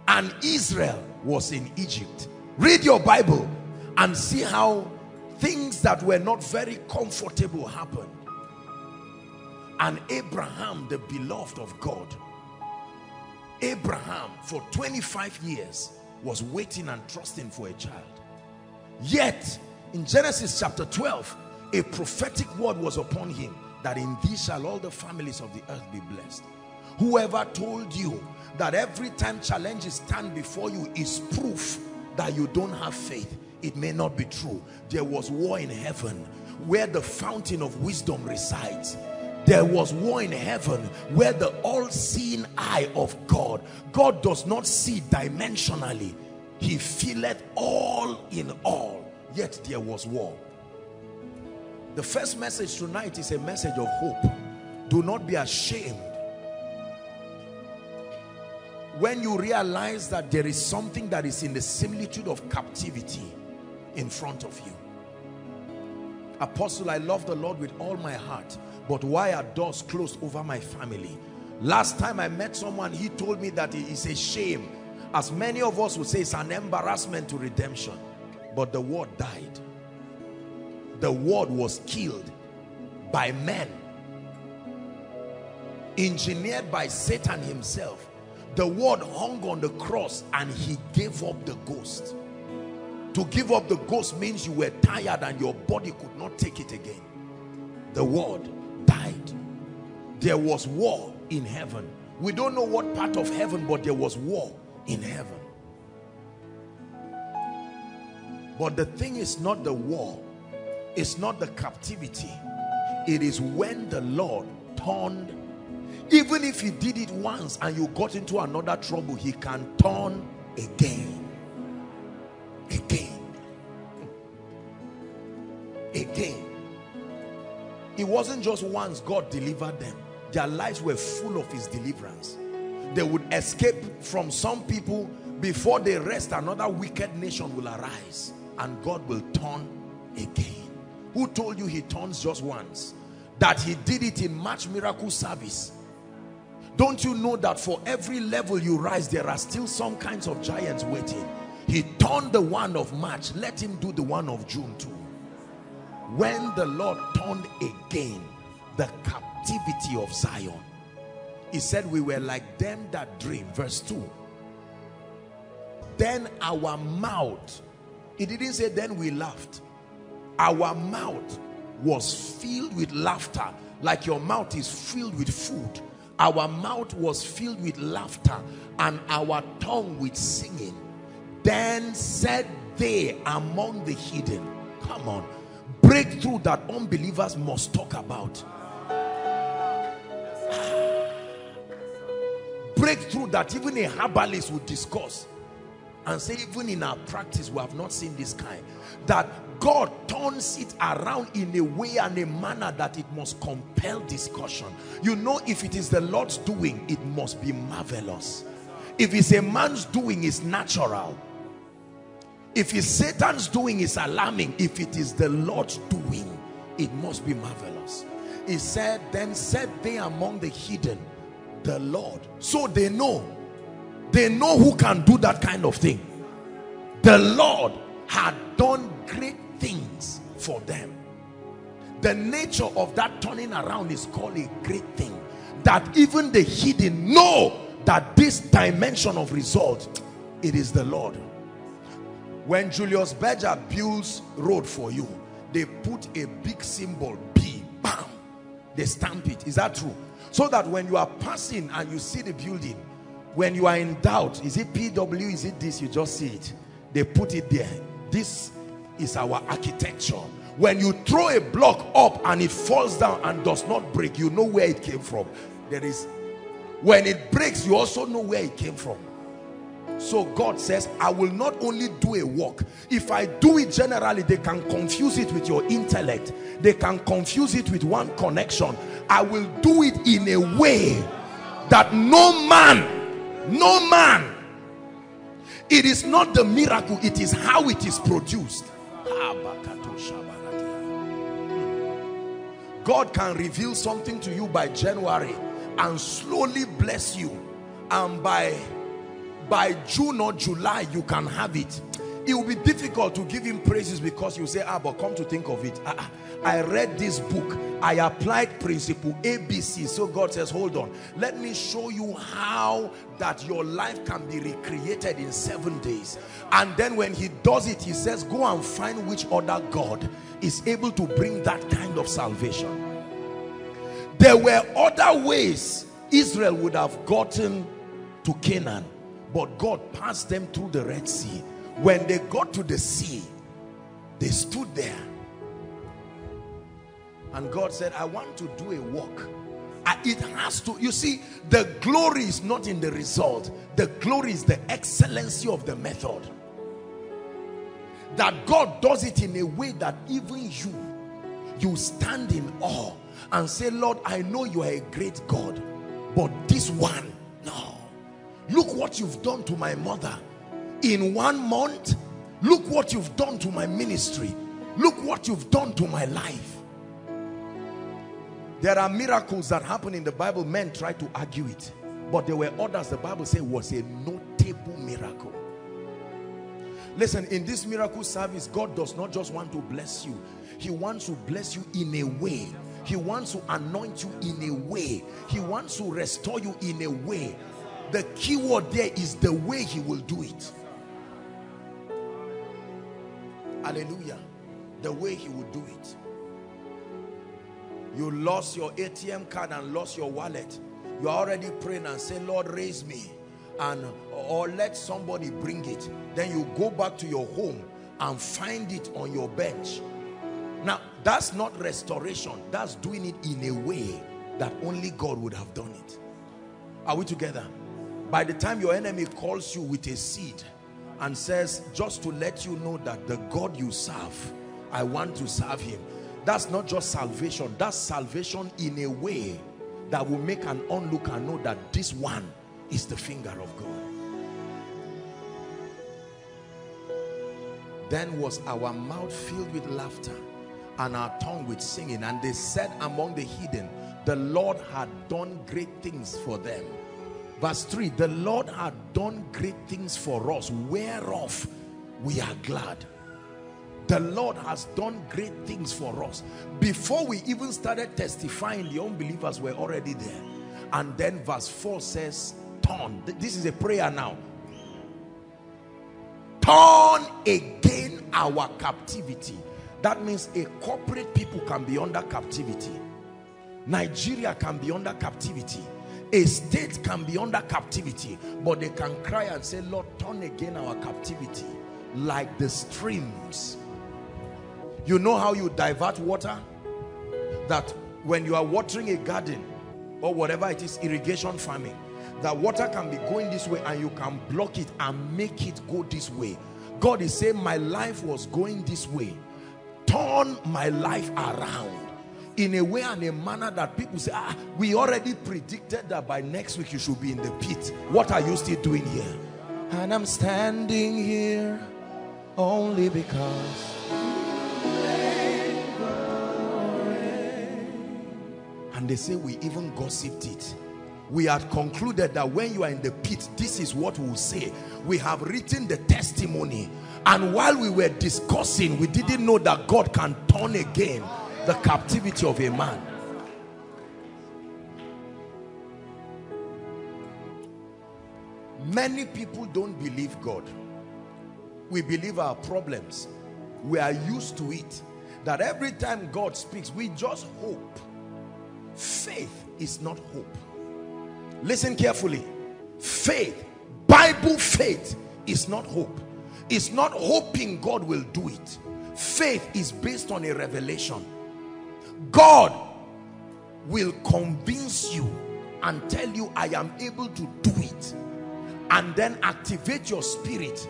And Israel was in Egypt. Read your Bible and see how things that were not very comfortable happened. And Abraham, the beloved of God, Abraham for twenty-five years was waiting and trusting for a child. Yet in Genesis chapter twelve, a prophetic word was upon him that in thee shall all the families of the earth be blessed. Whoever told you that every time challenges stand before you is proof that you don't have faith, it may not be true. There was war in heaven where the fountain of wisdom resides. There was war in heaven where the all-seeing eye of God, God does not see dimensionally. He filleth all in all, yet there was war. The first message tonight is a message of hope. Do not be ashamed. When you realize that there is something that is in the similitude of captivity in front of you. Apostle, I love the Lord with all my heart, but why are doors closed over my family? Last time I met someone, he told me that it is a shame. As many of us would say, it's an embarrassment to redemption. But the word died. The word was killed by men. Engineered by Satan himself. The word hung on the cross and he gave up the ghost. To give up the ghost means you were tired and your body could not take it again. The word died. There was war in heaven. We don't know what part of heaven, but there was war in heaven. But the thing is not the war. It's not the captivity. It is when the Lord turned. Even if he did it once and you got into another trouble, he can turn again. Again. Again. It wasn't just once God delivered them. Their lives were full of his deliverance. They would escape from some people. Before they rest, another wicked nation will arise. And God will turn again. Who told you he turns just once? That he did it in much miracle service. Don't you know that for every level you rise, there are still some kinds of giants waiting? He turned the one of March. Let him do the one of June too. when the Lord turned again the captivity of Zion, he said we were like them that dream. Verse two. Then our mouth, it didn't say then we laughed. Our mouth was filled with laughter, like your mouth is filled with food. Our mouth was filled with laughter and our tongue with singing. Then said they among the hidden, come on, breakthrough that unbelievers must talk about. Breakthrough that even a herbalist would discuss and say, even in our practice, we have not seen this kind. That God turns it around in a way and a manner that it must compel discussion. You know, if it is the Lord's doing, it must be marvelous. If it's a man's doing, it's natural. If it's Satan's doing, it's alarming. If it is the Lord's doing, it must be marvelous. He said, then said they among the hidden, the Lord. So they know. They know who can do that kind of thing. The Lord had done great things for them. The nature of that turning around is called a great thing. That even the hidden know that this dimension of result, it is the Lord. When Julius Berger builds road for you, they put a big symbol, B, bam. They stamp it. Is that true? So that when you are passing and you see the building, when you are in doubt, is it P W, is it this, you just see it. They put it there. This is our architecture. When you throw a block up and it falls down and does not break, you know where it came from. There is, when it breaks, you also know where it came from. So God says, I will not only do a work. If I do it generally, they can confuse it with your intellect. They can confuse it with one connection. I will do it in a way that no man No man. It is not the miracle, it is how it is produced. God can reveal something to you by January and slowly bless you. And by, by June or July, you can have it. It will be difficult to give him praises because you say, ah, but come to think of it. I, I read this book. I applied principle A B C. So God says, hold on. Let me show you how that your life can be recreated in seven days. And then when he does it, he says, go and find which other God is able to bring that kind of salvation. There were other ways Israel would have gotten to Canaan, but God passed them through the Red Sea. When they got to the sea, they stood there. And God said, I want to do a work. It has to, you see, the glory is not in the result. The glory is the excellency of the method. That God does it in a way that even you, you stand in awe and say, Lord, I know you are a great God, but this one, no. Look what you've done to my mother. In one month, look what you've done to my ministry. Look what you've done to my life. There are miracles that happen in the Bible. Men try to argue it. But there were others the Bible said was a notable miracle. Listen, in this miracle service, God does not just want to bless you. He wants to bless you in a way. He wants to anoint you in a way. He wants to restore you in a way. The key word there is the way he will do it. Hallelujah. The way he will do it. You lost your A T M card and lost your wallet. You are already praying and say, Lord, raise me, and or let somebody bring it. Then you go back to your home and find it on your bench. Now, that's not restoration. That's doing it in a way that only God would have done it. Are we together? By the time your enemy calls you with a seed and says, just to let you know that the God you serve, I want to serve him. That's not just salvation. That's salvation in a way that will make an onlooker know that this one is the finger of God. Then was our mouth filled with laughter and our tongue with singing. And they said among the hidden, the Lord had done great things for them. Verse three, the Lord had done great things for us, whereof we are glad. The Lord has done great things for us. Before we even started testifying, the unbelievers were already there. And then verse four says, turn. This is a prayer now. Turn again our captivity. That means a corporate people can be under captivity. Nigeria can be under captivity. A state can be under captivity. But they can cry and say, Lord, turn again our captivity. Like the streams. You know how you divert water? That when you are watering a garden or whatever it is, irrigation farming, that water can be going this way and you can block it and make it go this way. God is saying, my life was going this way. Turn my life around in a way and a manner that people say, ah, we already predicted that by next week you should be in the pit. What are you still doing here? And I'm standing here only because and they say we even gossiped it. We had concluded that when you are in the pit, this is what we'll say. We have written the testimony. And while we were discussing, we didn't know that God can turn again the captivity of a man. Many people don't believe God. We believe our problems. We are used to it. That every time God speaks, we just hope. Faith is not hope. Listen carefully. Faith, Bible faith, is not hope. It's not hoping God will do it. Faith is based on a revelation. God will convince you and tell you, I am able to do it. And then activate your spirit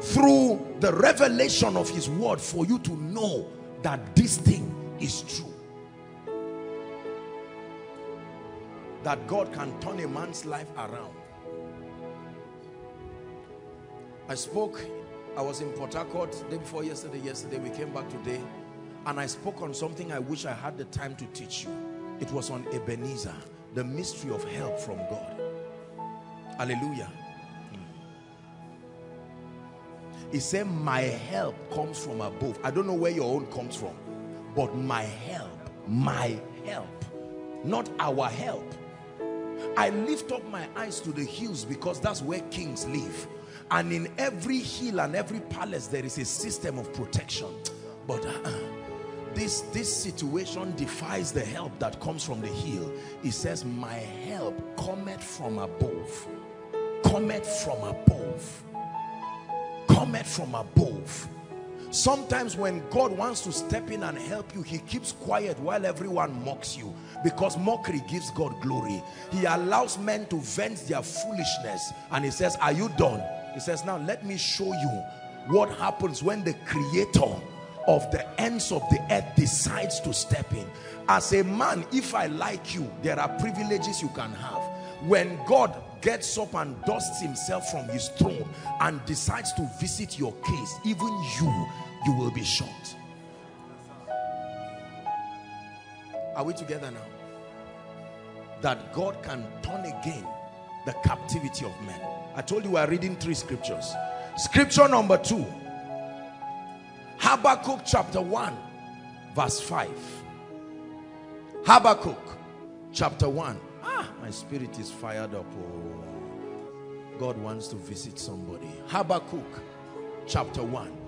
through the revelation of his word for you to know that this thing is true. That God can turn a man's life around. I spoke, I was in Port Harcourt day before yesterday, yesterday, we came back today, and I spoke on something I wish I had the time to teach you. It was on Ebenezer, the mystery of help from God. Hallelujah. He said, my help comes from above. I don't know where your own comes from, but my help, my help, not our help. I lift up my eyes to the hills because that's where kings live. And in every hill and every palace there is a system of protection. But uh, this, this situation defies the help that comes from the hill. It says, my help cometh from above. Cometh from above. Cometh from above. Sometimes when God wants to step in and help you, he keeps quiet while everyone mocks you, because mockery gives God glory. He allows men to vent their foolishness and he says, are you done? He says, now let me show you what happens when the creator of the ends of the earth decides to step in. As a man, if I like you, there are privileges you can have. When God gets up and dusts himself from his throne and decides to visit your case, even you, you will be shocked. Are we together now? That God can turn again the captivity of men. I told you we are reading three scriptures. Scripture number two, Habakkuk chapter one, verse five. Habakkuk chapter one. Ah, my spirit is fired up. Oh, God wants to visit somebody. Habakkuk chapter one.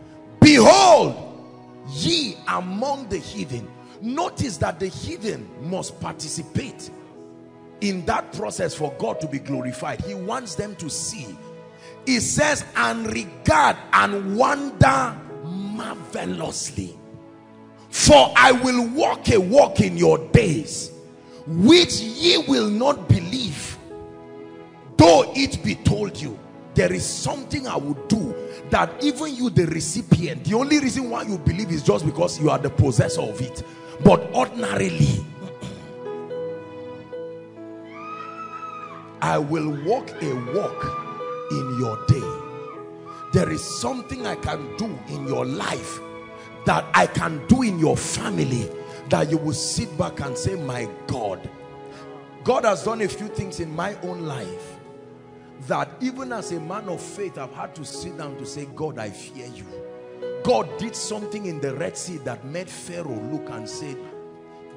Behold, ye among the heathen. Notice that the heathen must participate in that process for God to be glorified. He wants them to see. He says, and regard and wonder marvelously. For I will walk a walk in your days, which ye will not believe, though it be told you. There is something I would do that even you, the recipient, the only reason why you believe is just because you are the possessor of it. But ordinarily, I will walk a walk in your day. There is something I can do in your life, that I can do in your family, that you will sit back and say, my God. God has done a few things in my own life that even as a man of faith, I've had to sit down to say, God, I fear you. God did something in the Red Sea that made Pharaoh look and say,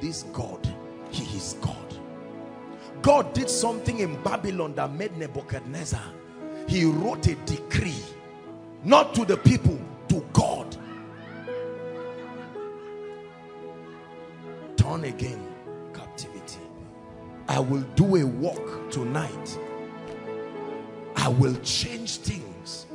this God, he is God. God did something in Babylon that made Nebuchadnezzar, he wrote a decree, not to the people, to God. Turn again, captivity. I will do a walk tonight. I will change things.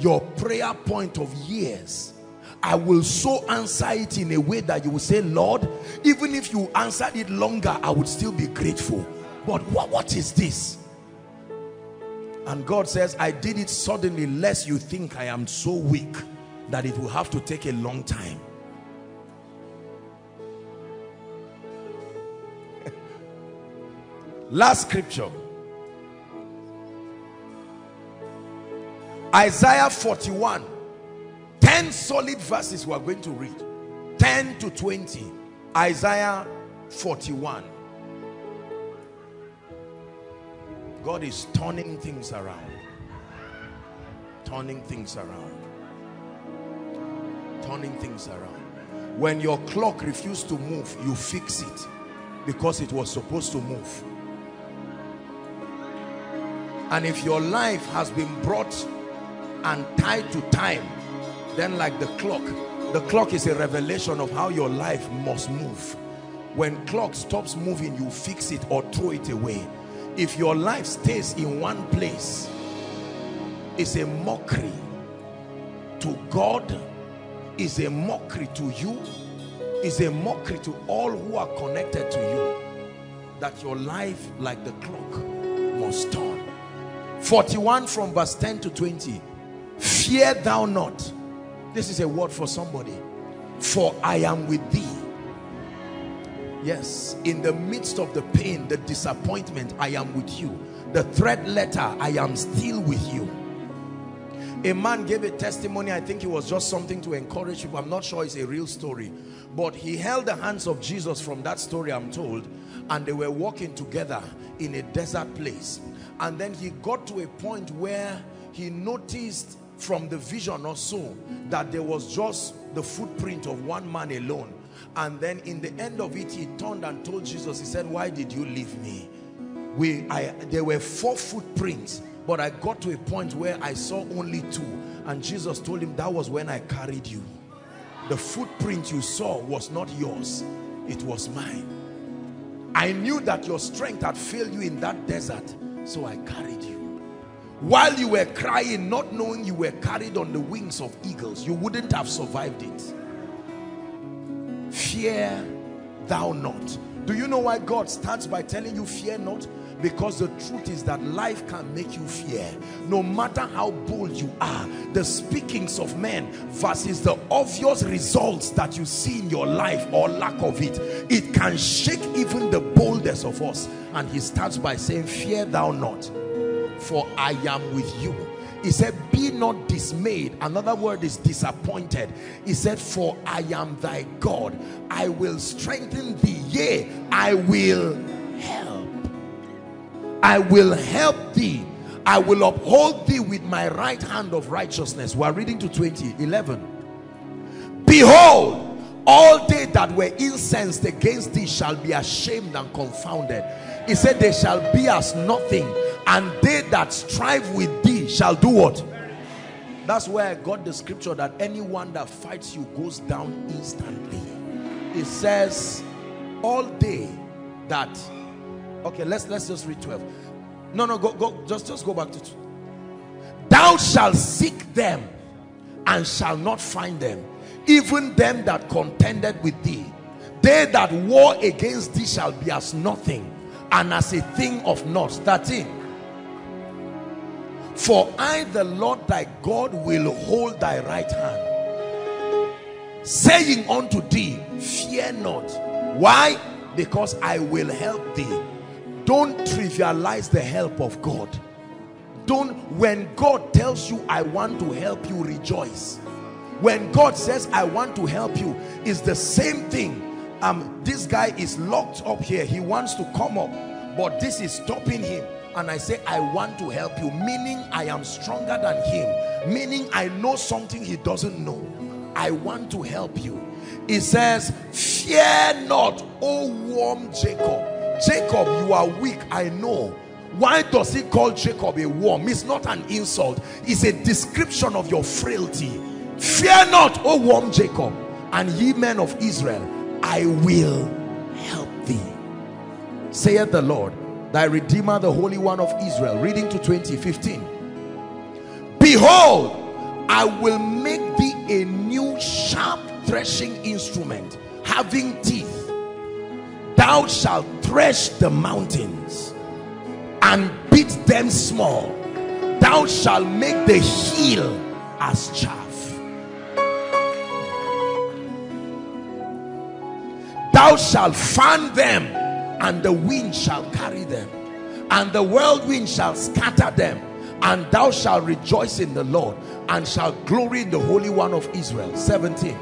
Your prayer point of years, I will so answer it in a way that you will say, Lord, even if you answered it longer, I would still be grateful. But what, what is this? And God says, I did it suddenly, lest you think I am so weak that it will have to take a long time. Last scripture. Isaiah forty-one. ten solid verses we are going to read. ten to twenty. Isaiah forty-one. God is turning things around. Turning things around. Turning things around. When your clock refused to move, you fix it. Because it was supposed to move. And if your life has been brought and tied to time, then like the clock, the clock is a revelation of how your life must move. When clock stops moving, you fix it or throw it away. If your life stays in one place, it's a mockery to God, it's a mockery to you, it's a mockery to all who are connected to you, that your life, like the clock, must turn. forty-one from verse ten to twenty. Fear thou not. This is a word for somebody. For I am with thee. Yes, in the midst of the pain, the disappointment, I am with you. The threat letter, I am still with you. A man gave a testimony, I think it was just something to encourage people. I'm not sure it's a real story. But he held the hands of Jesus from that story, I'm told. And they were walking together in a desert place. And then he got to a point where he noticed from the vision or so that there was just the footprint of one man alone. And then in the end of it, he turned and told Jesus, he said, why did you leave me? We, I, there were four footprints, but I got to a point where I saw only two. And Jesus told him, that was when I carried you. The footprint you saw was not yours, it was mine. I knew that your strength had failed you in that desert, so I carried you. While you were crying, not knowing you were carried on the wings of eagles, you wouldn't have survived it. Fear thou not. Do you know why God starts by telling you fear not? Because the truth is that life can make you fear. No matter how bold you are, the speakings of men versus the obvious results that you see in your life or lack of it, it can shake even the boldest of us. And he starts by saying, fear thou not, for I am with you. He said, be not dismayed. Another word is disappointed. He said, for I am thy God. I will strengthen thee. Yea, I will help. I will help thee. I will uphold thee with my right hand of righteousness. We are reading to twenty, eleven. Behold, all they that were incensed against thee shall be ashamed and confounded. He said, they shall be as nothing, and they that strive with thee shall do what? That's where I got the scripture that anyone that fights you goes down instantly. It says, all they that... Okay, let's let's just read twelve. No, no, go, go, just, just go back to two. Thou shalt seek them and shall not find them. Even them that contended with thee, they that war against thee shall be as nothing, and as a thing of naught. thirteen. For I, the Lord thy God, will hold thy right hand, saying unto thee, fear not. Why? Because I will help thee. Don't trivialize the help of God. Don't, when God tells you, I want to help you, rejoice. When God says, I want to help you, it's the same thing. Um, this guy is locked up here. He wants to come up, but this is stopping him. And I say, I want to help you, meaning I am stronger than him, meaning I know something he doesn't know. I want to help you. It says, fear not, O worm Jacob. Jacob, you are weak, I know. Why does he call Jacob a worm? It's not an insult. It's a description of your frailty. Fear not, O worm Jacob, and ye men of Israel, I will help thee, saith the Lord, thy Redeemer, the Holy One of Israel. Reading to twenty fifteen. Behold, I will make thee a new sharp threshing instrument, having teeth. Thou shalt thresh the mountains and beat them small. Thou shalt make the heel as chaff. Thou shalt fan them, and the wind shall carry them, and the whirlwind shall scatter them. And thou shalt rejoice in the Lord, and shalt glory in the Holy One of Israel. seventeen.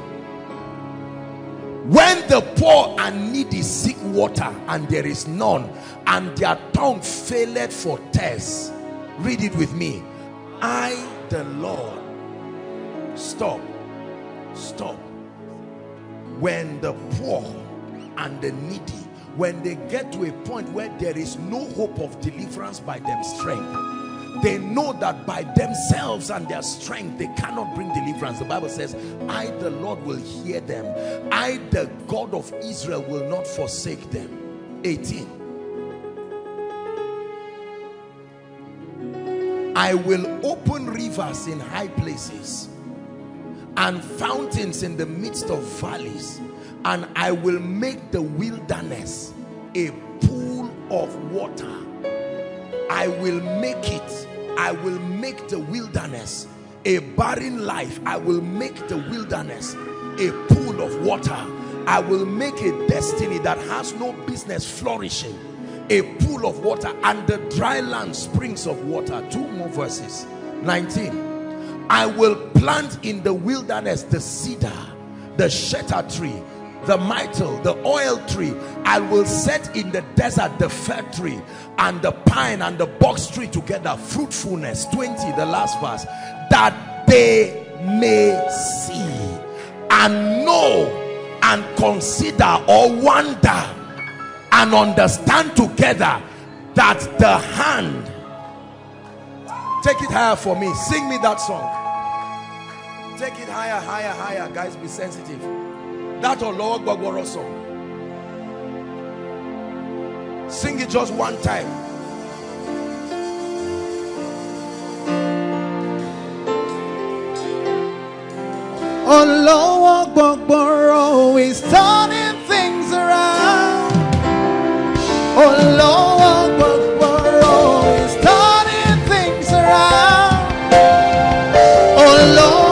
When the poor and needy seek water, and there is none, and their tongue faileth for thirst. Read it with me. I, the Lord. Stop. Stop. When the poor and the needy, when they get to a point where there is no hope of deliverance by their strength, they know that by themselves and their strength they cannot bring deliverance. The Bible says, I, the Lord, will hear them. I, the God of Israel, will not forsake them. eighteen. I will open rivers in high places, and fountains in the midst of valleys, and I will make the wilderness a pool of water. I will make it. I will make the wilderness a barren life. I will make the wilderness a pool of water. I will make a destiny that has no business flourishing a pool of water, and the dry land springs of water. Two more verses. nineteen. I will plant in the wilderness the cedar, the shatter tree, the myrtle, the oil tree. I will set in the desert the fir tree, and the pine and the box tree together. Fruitfulness. twenty, the last verse. That they may see and know and consider or wonder and understand together that the hand. Take it higher for me. Sing me that song. Take it higher, higher, higher. Guys, be sensitive. That Olowo Gbogboro song. Sing it just one time. Olowo Gbogboro is turning things around. Olowo Gbogboro is turning things around. Olowo.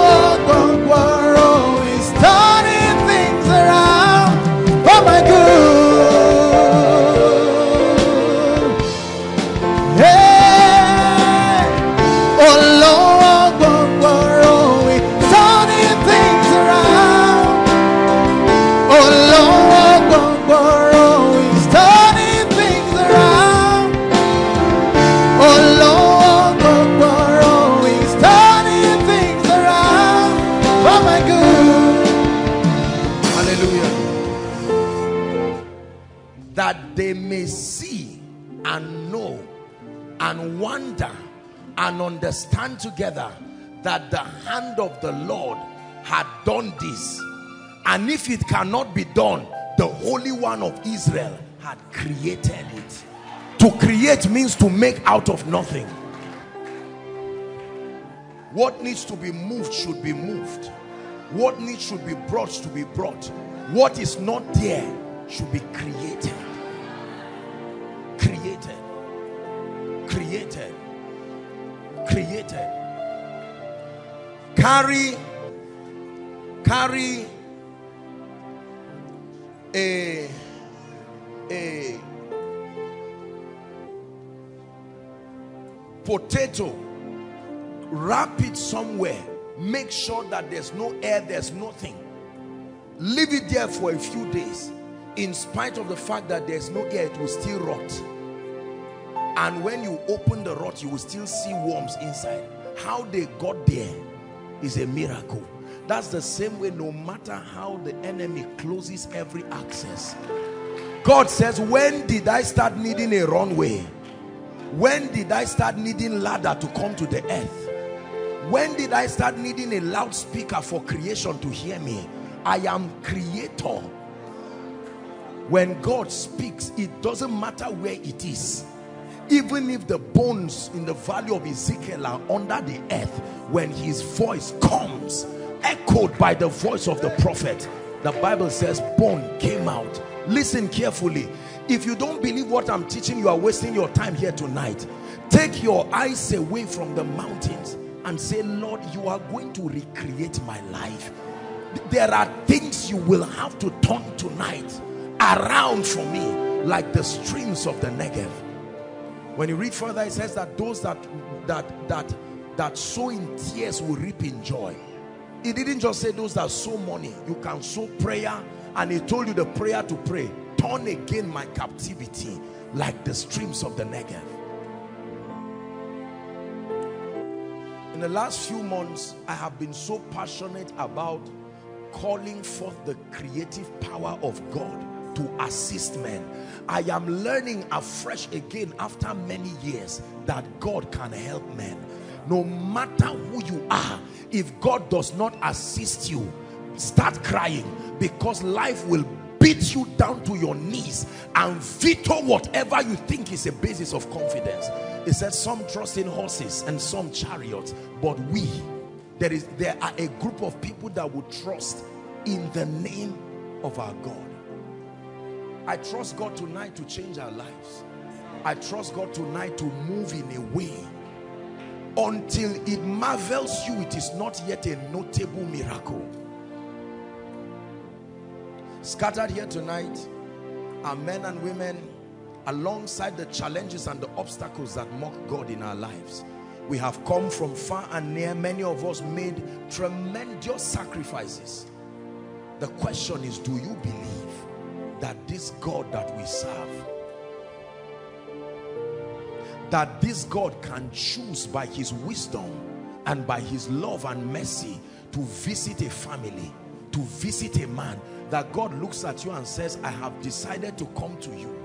And understand together that the hand of the Lord had done this, and if it cannot be done, the Holy One of Israel had created it. To create means to make out of nothing. What needs to be moved should be moved. What needs should be brought to be brought. What is not there should be created. Created. Created. Created. Carry, carry a, a potato, wrap it somewhere, make sure that there's no air, there's nothing. Leave it there for a few days. In spite of the fact that there's no air, it will still rot. And when you open the rot, you will still see worms inside. How they got there is a miracle. That's the same way, no matter how the enemy closes every access. God says, when did I start needing a runway? When did I start needing ladder to come to the earth? When did I start needing a loudspeaker for creation to hear me? I am creator. When God speaks, it doesn't matter where it is. Even if the bones in the valley of Ezekiel are under the earth, when his voice comes, echoed by the voice of the prophet, the Bible says bone came out. Listen carefully. If you don't believe what I'm teaching, you are wasting your time here tonight. Take your eyes away from the mountains and say, Lord, you are going to recreate my life. There are things you will have to turn tonight around for me, like the streams of the Negev. When you read further, it says that those that that that that sow in tears will reap in joy. It didn't just say those that sow money. You can sow prayer, and he told you the prayer to pray. Turn again my captivity like the streams of the Negev. In the last few months, I have been so passionate about calling forth the creative power of God to assist men. I am learning afresh again after many years that God can help men. No matter who you are, if God does not assist you, start crying, because life will beat you down to your knees and veto whatever you think is a basis of confidence. It says some trust in horses and some chariots, but we, there is there are a group of people that will trust in the name of our God. I trust God tonight to change our lives. I trust God tonight to move in a way. Until it marvels you, it is not yet a notable miracle. Scattered here tonight are men and women alongside the challenges and the obstacles that mock God in our lives. We have come from far and near. Many of us made tremendous sacrifices. The question is, do you believe that this God that we serve, that this God can choose by his wisdom and by his love and mercy to visit a family, to visit a man, that God looks at you and says, I have decided to come to you.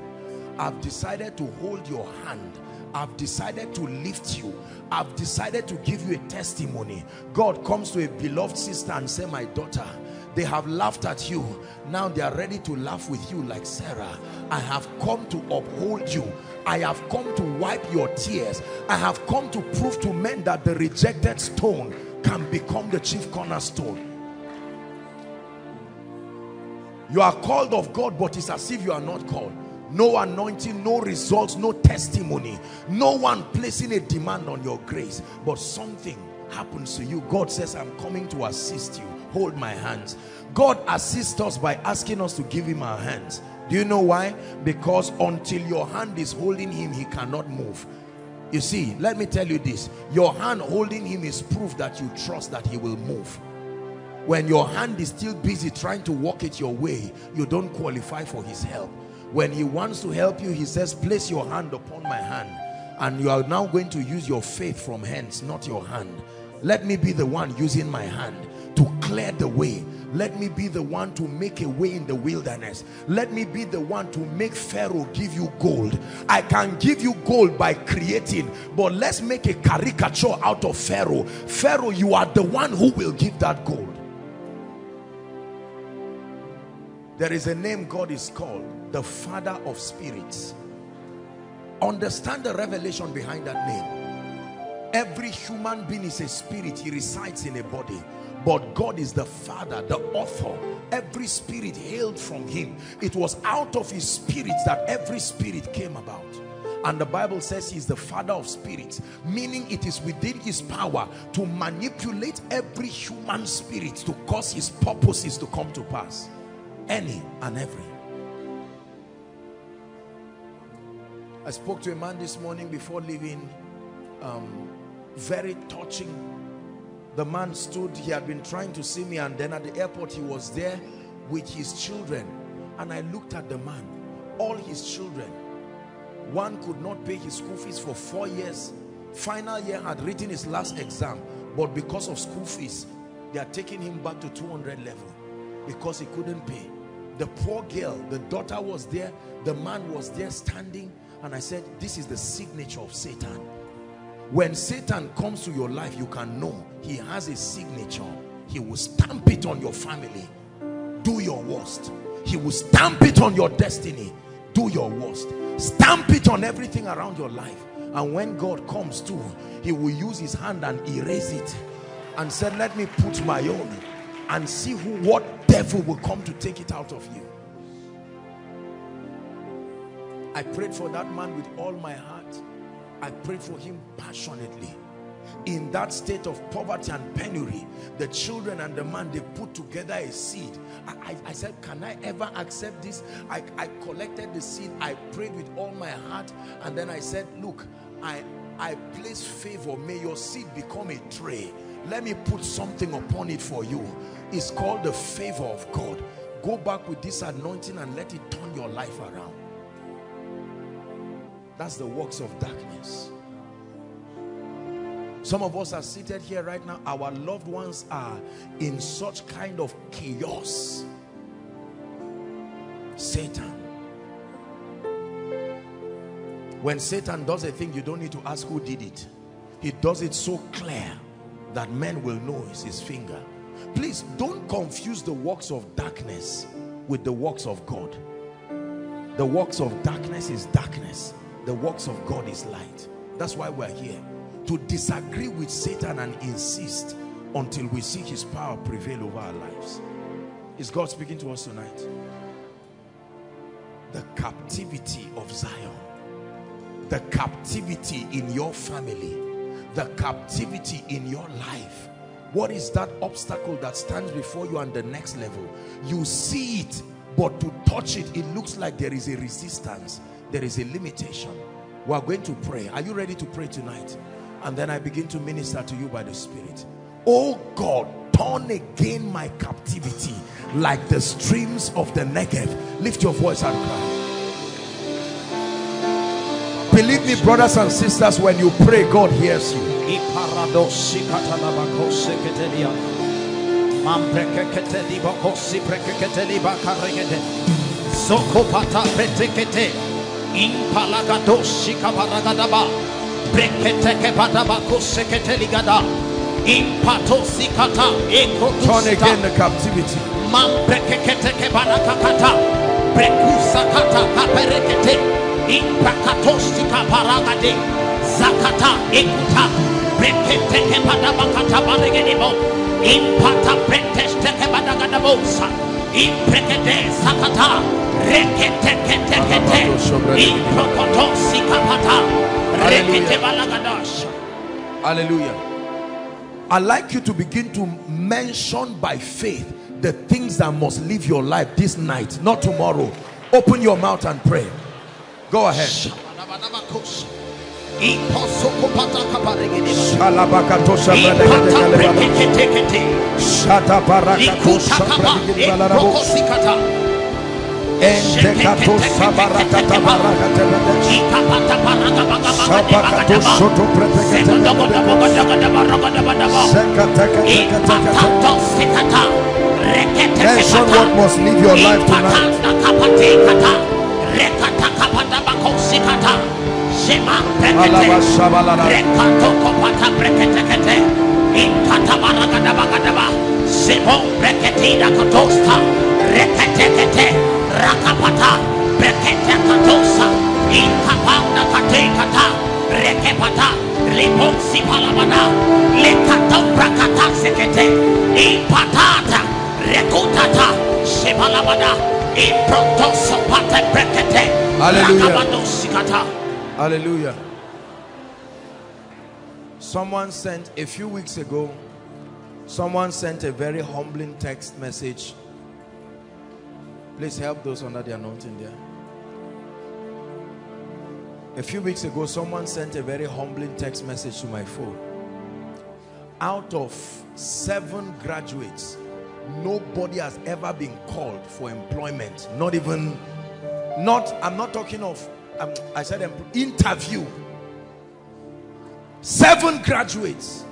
I've decided to hold your hand. I've decided to lift you. I've decided to give you a testimony. God comes to a beloved sister and says, my daughter, they have laughed at you. Now they are ready to laugh with you like Sarah. I have come to uphold you. I have come to wipe your tears. I have come to prove to men that the rejected stone can become the chief cornerstone. You are called of God, but it's as if you are not called. No anointing, no results, no testimony. No one placing a demand on your grace. But something happens to you. God says, I'm coming to assist you. Hold my hands. God assists us by asking us to give him our hands. Do you know why? Because until your hand is holding him, he cannot move. You see, let me tell you this. Your hand holding him is proof that you trust that he will move. When your hand is still busy trying to walk it your way, you don't qualify for his help. When he wants to help you, he says, place your hand upon my hand. And you are now going to use your faith from hands, not your hand. Let me be the one using my hand to clear the way. Let me be the one to make a way in the wilderness. Let me be the one to make Pharaoh give you gold. I can give you gold by creating, but let's make a caricature out of Pharaoh. Pharaoh, you are the one who will give that gold. There is a name God is called, the Father of Spirits. Understand the revelation behind that name. Every human being is a spirit. He resides in a body. But God is the Father, the author. Every spirit hailed from him. It was out of his spirit that every spirit came about. And the Bible says he's the Father of spirits, meaning it is within his power to manipulate every human spirit to cause his purposes to come to pass. Any and every. I spoke to a man this morning before leaving, um, very touching. The man stood, he had been trying to see me, and then at the airport he was there with his children. And I looked at the man, all his children. One could not pay his school fees for four years. Final year had written his last exam, but because of school fees, They are taking him back to two hundred level because he couldn't pay. The poor girl, the daughter was there, the man was there standing, and I said, this is the signature of Satan. When Satan comes to your life, you can know he has a signature. He will stamp it on your family. Do your worst. He will stamp it on your destiny. Do your worst. Stamp it on everything around your life. And when God comes too, he will use his hand and erase it and said, let me put my own and see who, what devil will come to take it out of you. I prayed for that man with all my heart. I prayed for him passionately. In that state of poverty and penury, the children and the man, they put together a seed. I, I, I said, can I ever accept this? I, I collected the seed. I prayed with all my heart. And then I said, look, I, I place favor. May your seed become a tray. Let me put something upon it for you. It's called the favor of God. Go back with this anointing and let it turn your life around. That's the works of darkness. Some of us are seated here right now. Our loved ones are in such kind of chaos. Satan. When Satan does a thing, you don't need to ask who did it. He does it so clear that men will know it's his finger. Please don't confuse the works of darkness with the works of God. The works of darkness is darkness. The works of God is light. That's why we're here. To disagree with Satan and insist until we see his power prevail over our lives. Is God speaking to us tonight? The captivity of Zion. The captivity in your family. The captivity in your life. What is that obstacle that stands before you on the next level? You see it, but to touch it, it looks like there is a resistance. There is a limitation. We are going to pray. Are you ready to pray tonight? And then I begin to minister to you by the Spirit. Oh God, turn again my captivity like the streams of the Negev. Lift your voice and cry. Believe me, brothers and sisters, when you pray, God hears you. Turn again the captivity. Hallelujah. Hallelujah. I'd like you to begin to mention by faith the things that must live your life this night, not tomorrow. Open your mouth and pray. Go ahead. Mention what must live your life tonight. Rakapata, Brekete Katosa, Inkapanda Kate Kata, Rekepata, Liponsi Palamana, Lekato Brakata Sekete, Impatata, Rekutata, Shepalamana, Improntoso Pate Brekete, Rakabano Sikata. Hallelujah. Someone sent a few weeks ago, someone sent a very humbling text message. Please help those under the anointing there. A few weeks ago, someone sent a very humbling text message to my phone. Out of seven graduates, nobody has ever been called for employment. Not even, not, I'm not talking of, I'm, I said interview. Seven graduates,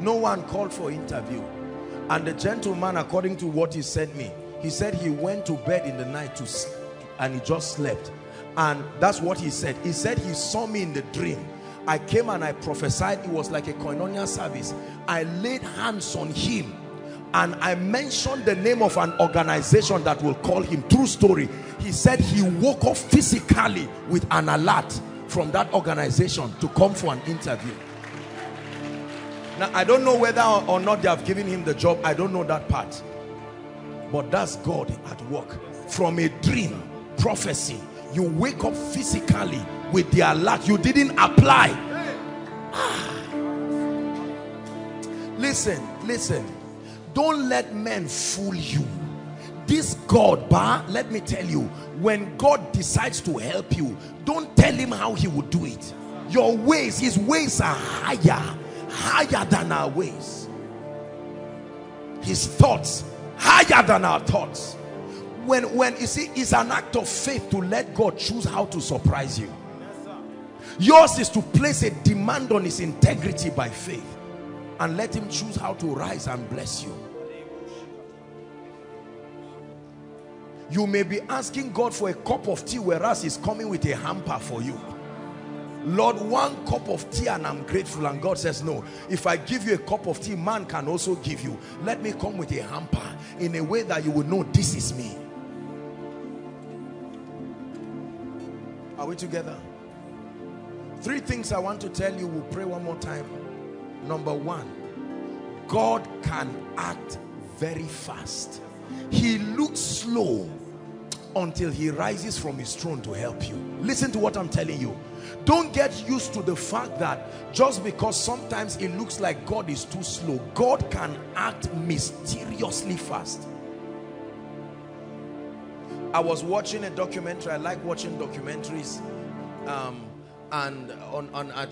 no one called for interview. And the gentleman, according to what he sent me, he said he went to bed in the night to sleep, and he just slept. And that's what he said. He said he saw me in the dream. I came and I prophesied. It was like a Koinonia service. I laid hands on him and I mentioned the name of an organization that will call him. True story. He said he woke up physically with an alert from that organization to come for an interview. Now, I don't know whether or not they have given him the job. I don't know that part. But that's God at work. From a dream, prophecy, you wake up physically with the alert. You didn't apply. Listen, listen. Don't let men fool you. This God, bah, let me tell you, when God decides to help you, don't tell him how he would do it. Your ways, his ways are higher, higher than our ways. His thoughts, higher than our thoughts. When, when you see, it's an act of faith to let God choose how to surprise you. Yours is to place a demand on his integrity by faith and let him choose how to rise and bless you. You may be asking God for a cup of tea, whereas he's coming with a hamper for you. Lord, one cup of tea and I'm grateful. And God says, no, if I give you a cup of tea, man can also give you. Let me come with a hamper in a way that you will know this is me. Are we together? Three things I want to tell you. We'll pray one more time. Number one, God can act very fast. He looks slow until he rises from his throne to help you. Listen to what I'm telling you. Don't get used to the fact that just because sometimes it looks like God is too slow, God can act mysteriously fast. I was watching a documentary. I like watching documentaries, um, and on, on a,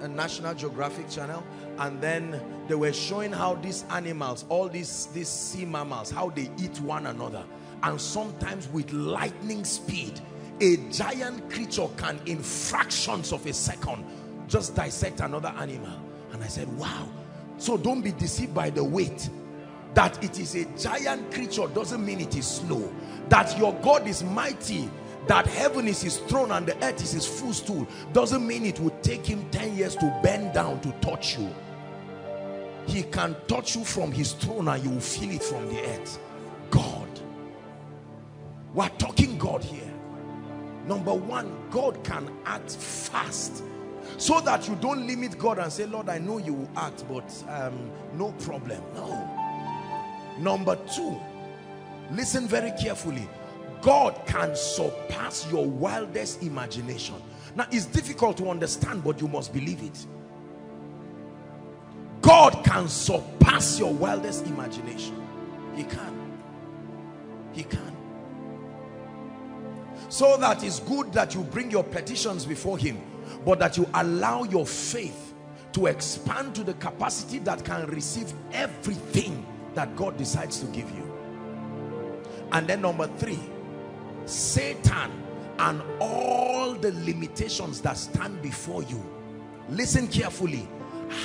a, a National Geographic channel, and then they were showing how these animals, all these, these sea mammals, how they eat one another. And sometimes with lightning speed, a giant creature can in fractions of a second just dissect another animal. And I said, wow. So don't be deceived by the weight. That it is a giant creature doesn't mean it is slow. That your God is mighty, that heaven is his throne and the earth is his footstool, doesn't mean it would take him ten years to bend down to touch you. He can touch you from his throne and you will feel it from the earth. God. We're talking God here. Number one, God can act fast, so that you don't limit God and say, Lord, I know you will act, but um, no problem. No. Number two, listen very carefully. God can surpass your wildest imagination. Now, it's difficult to understand, but you must believe it. God can surpass your wildest imagination. He can. He can. So that it's good that you bring your petitions before him, but that you allow your faith to expand to the capacity that can receive everything that God decides to give you. And then number three, Satan and all the limitations that stand before you, listen carefully,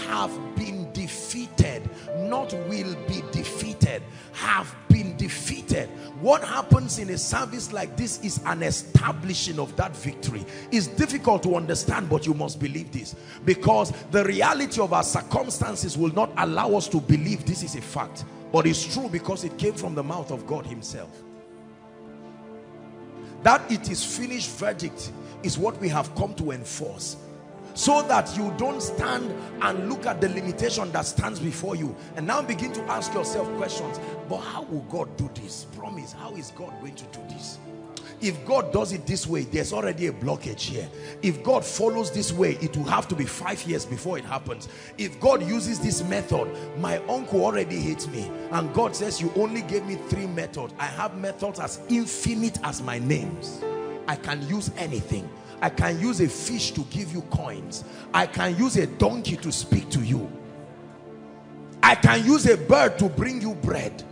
have been defeated, not will be defeated, have been defeated. What happens in a service like this is an establishing of that victory. It's difficult to understand, but you must believe this, because the reality of our circumstances will not allow us to believe this is a fact, but it's true because it came from the mouth of God himself. That it is finished verdict is what we have come to enforce, so that you don't stand and look at the limitation that stands before you and now begin to ask yourself questions. But how will God do this? Promise, how is God going to do this? If God does it this way, there's already a blockage here. If God follows this way, it will have to be five years before it happens. If God uses this method, my uncle already hates me. And God says, you only gave me three methods. I have methods as infinite as my names. I can use anything. I can use a fish to give you coins. I can use a donkey to speak to you. I can use a bird to bring you bread.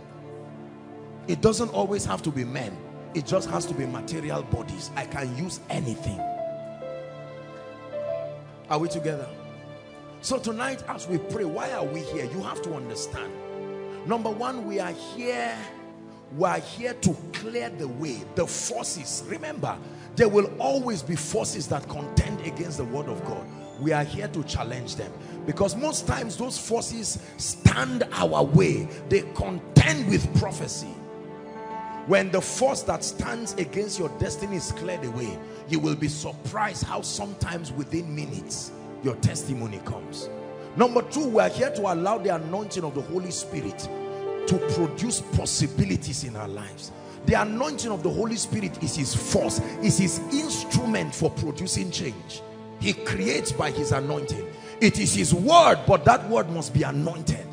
It doesn't always have to be men. It just has to be material bodies. I can use anything. Are we together? So tonight as we pray, why are we here? You have to understand. Number one, we are here. We are here to clear the way. The forces. Remember, there will always be forces that contend against the word of God. We are here to challenge them. Because most times those forces stand our way. They contend with prophecy. When the force that stands against your destiny is cleared away, you will be surprised how sometimes within minutes your testimony comes. Number two, we are here to allow the anointing of the Holy Spirit to produce possibilities in our lives. The anointing of the Holy Spirit is his force, is his instrument for producing change. He creates by his anointing. It is his word, but that word must be anointed.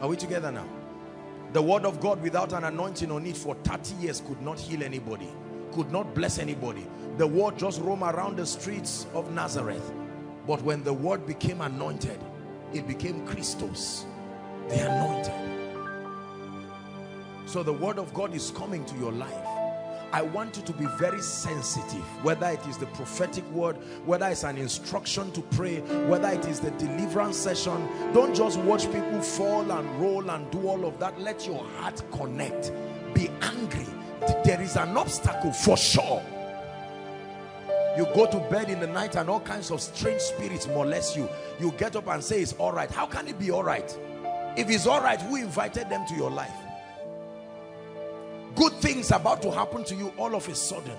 Are we together now? The word of God without an anointing on it for thirty years could not heal anybody, could not bless anybody. The word just roamed around the streets of Nazareth. But when the word became anointed, it became Christos, the anointed. So the word of God is coming to your life. I want you to be very sensitive, whether it is the prophetic word, whether it's an instruction to pray, whether it is the deliverance session. Don't just watch people fall and roll and do all of that. Let your heart connect. Be angry. There is an obstacle for sure. You go to bed in the night and all kinds of strange spirits molest you. You get up and say it's all right. How can it be all right? If it's all right, who invited them to your life? Good things about to happen to you all of a sudden.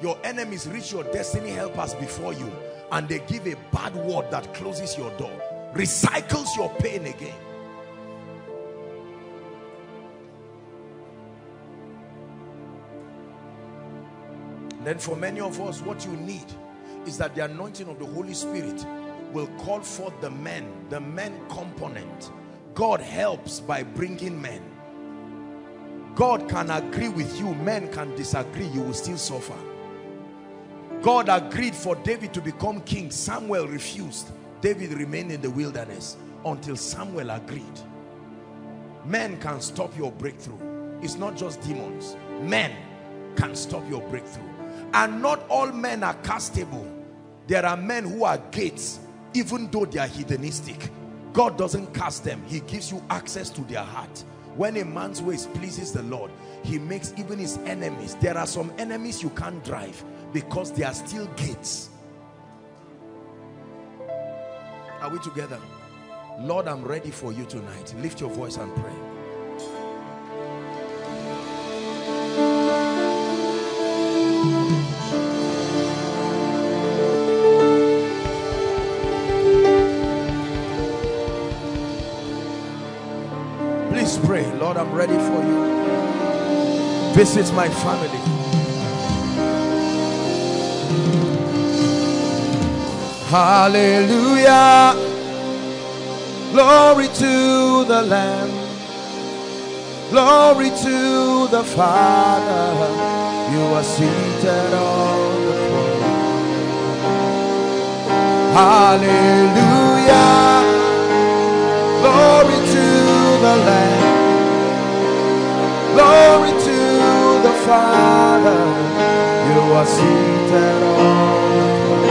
Your enemies reach your destiny helpers before you, and they give a bad word that closes your door, recycles your pain again. Then for many of us, what you need is that the anointing of the Holy Spirit will call forth the men, the men component. God helps by bringing men. God can agree with you, men can disagree, you will still suffer. God agreed for David to become king. Samuel refused. David remained in the wilderness until Samuel agreed. Men can stop your breakthrough. It's not just demons. Men can stop your breakthrough. And not all men are castable. There are men who are gates, even though they are hedonistic. God doesn't cast them. He gives you access to their heart. When a man's ways pleases the Lord, he makes even his enemies. There are some enemies you can't drive because they are still gates. Are we together? Lord, I'm ready for you tonight. Lift your voice and pray. Pray, Lord, I'm ready for you. Visit my family. Hallelujah. Glory to the Lamb. Glory to the Father. You are seated on the throne. Hallelujah. Glory to the Lamb. Glory to the Father, you are seated on the throne.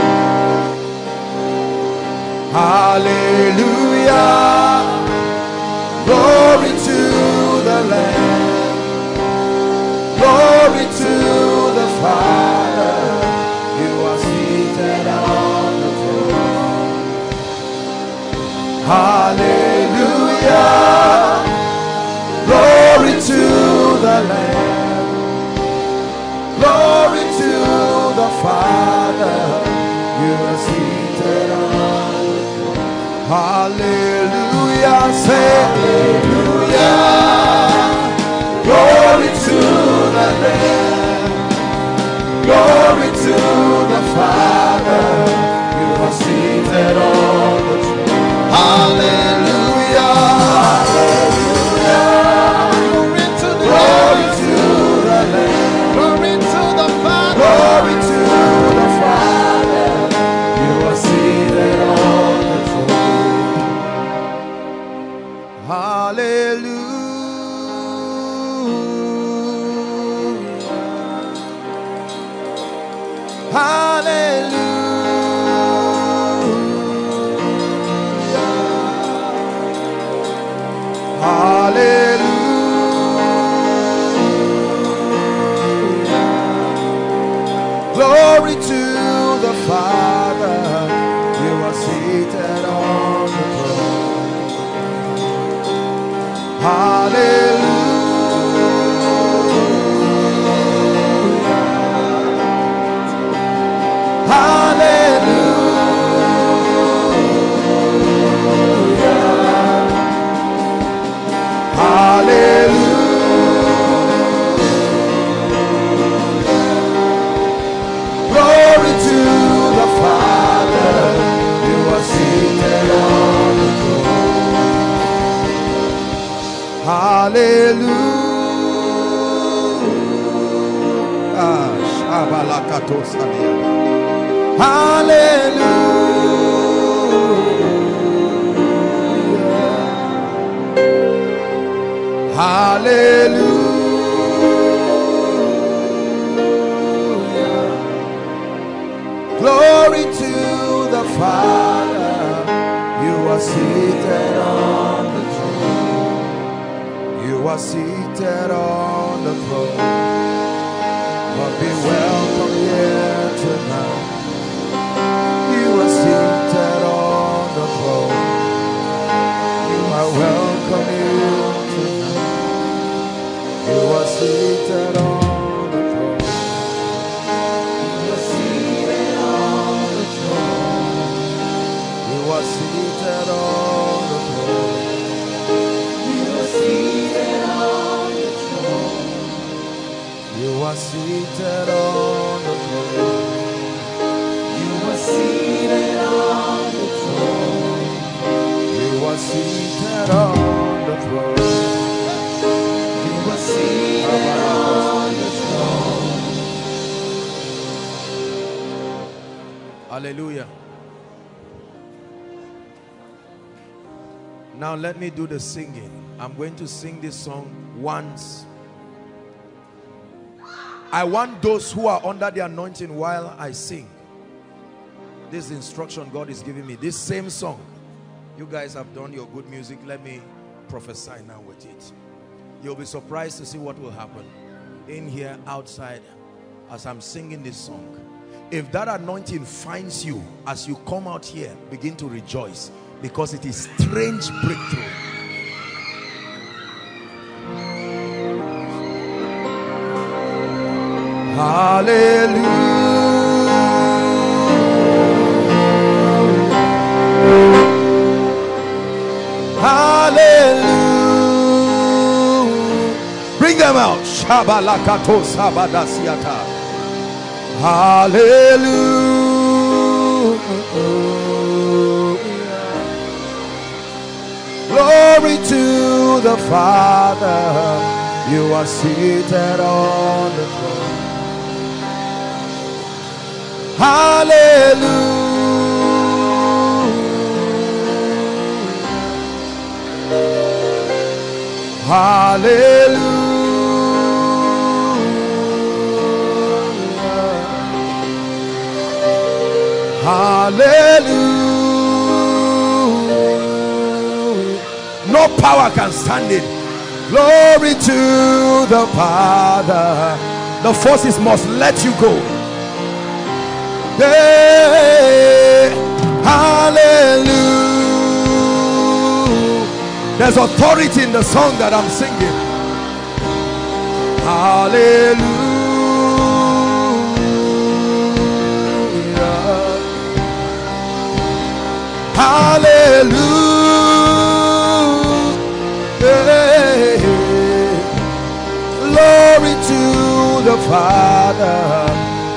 Hallelujah, glory to the Lamb, glory to the Father, you are seated on the throne. Hallelujah, glory to the Lamb. Glory to the Father. You are seated on the throne. Hallelujah. Say hallelujah. Glory to the Lamb. Glory to the Father. You are seated on the throne. Hallelujah. Hallelujah. to the Father, you are seated on the throne. Hallelujah. Hallelujah. Hallelujah. Glory to the Father, you are seated on the throne. Hallelujah. Hallelujah. Hallelujah. Glory to the Father, you are seated on the throne. You are seated on the throne. But be welcome here tonight. You are seated on the throne. You are welcome here. Seated on the throne. You are seated on the throne. You are seated on the throne. You are seated on the throne. You are seated on the throne. You are seated on the throne. You are seated on the throne. Hallelujah. Now let me do the singing. I'm going to sing this song once. I want those who are under the anointing while I sing. This instruction God is giving me. This same song. You guys have done your good music. Let me prophesy now with it. You'll be surprised to see what will happen in here, outside, as I'm singing this song. If that anointing finds you as you come out here, begin to rejoice, because it is strange breakthrough. Hallelujah. Out. Hallelujah. Glory to the Father, you are seated on the throne. Hallelujah. Hallelujah. Hallelujah. No power can stand it. Glory to the Father. The forces must let you go. They, hallelujah. There's authority in the song that I'm singing. Hallelujah. Hallelujah. Glory to the Father,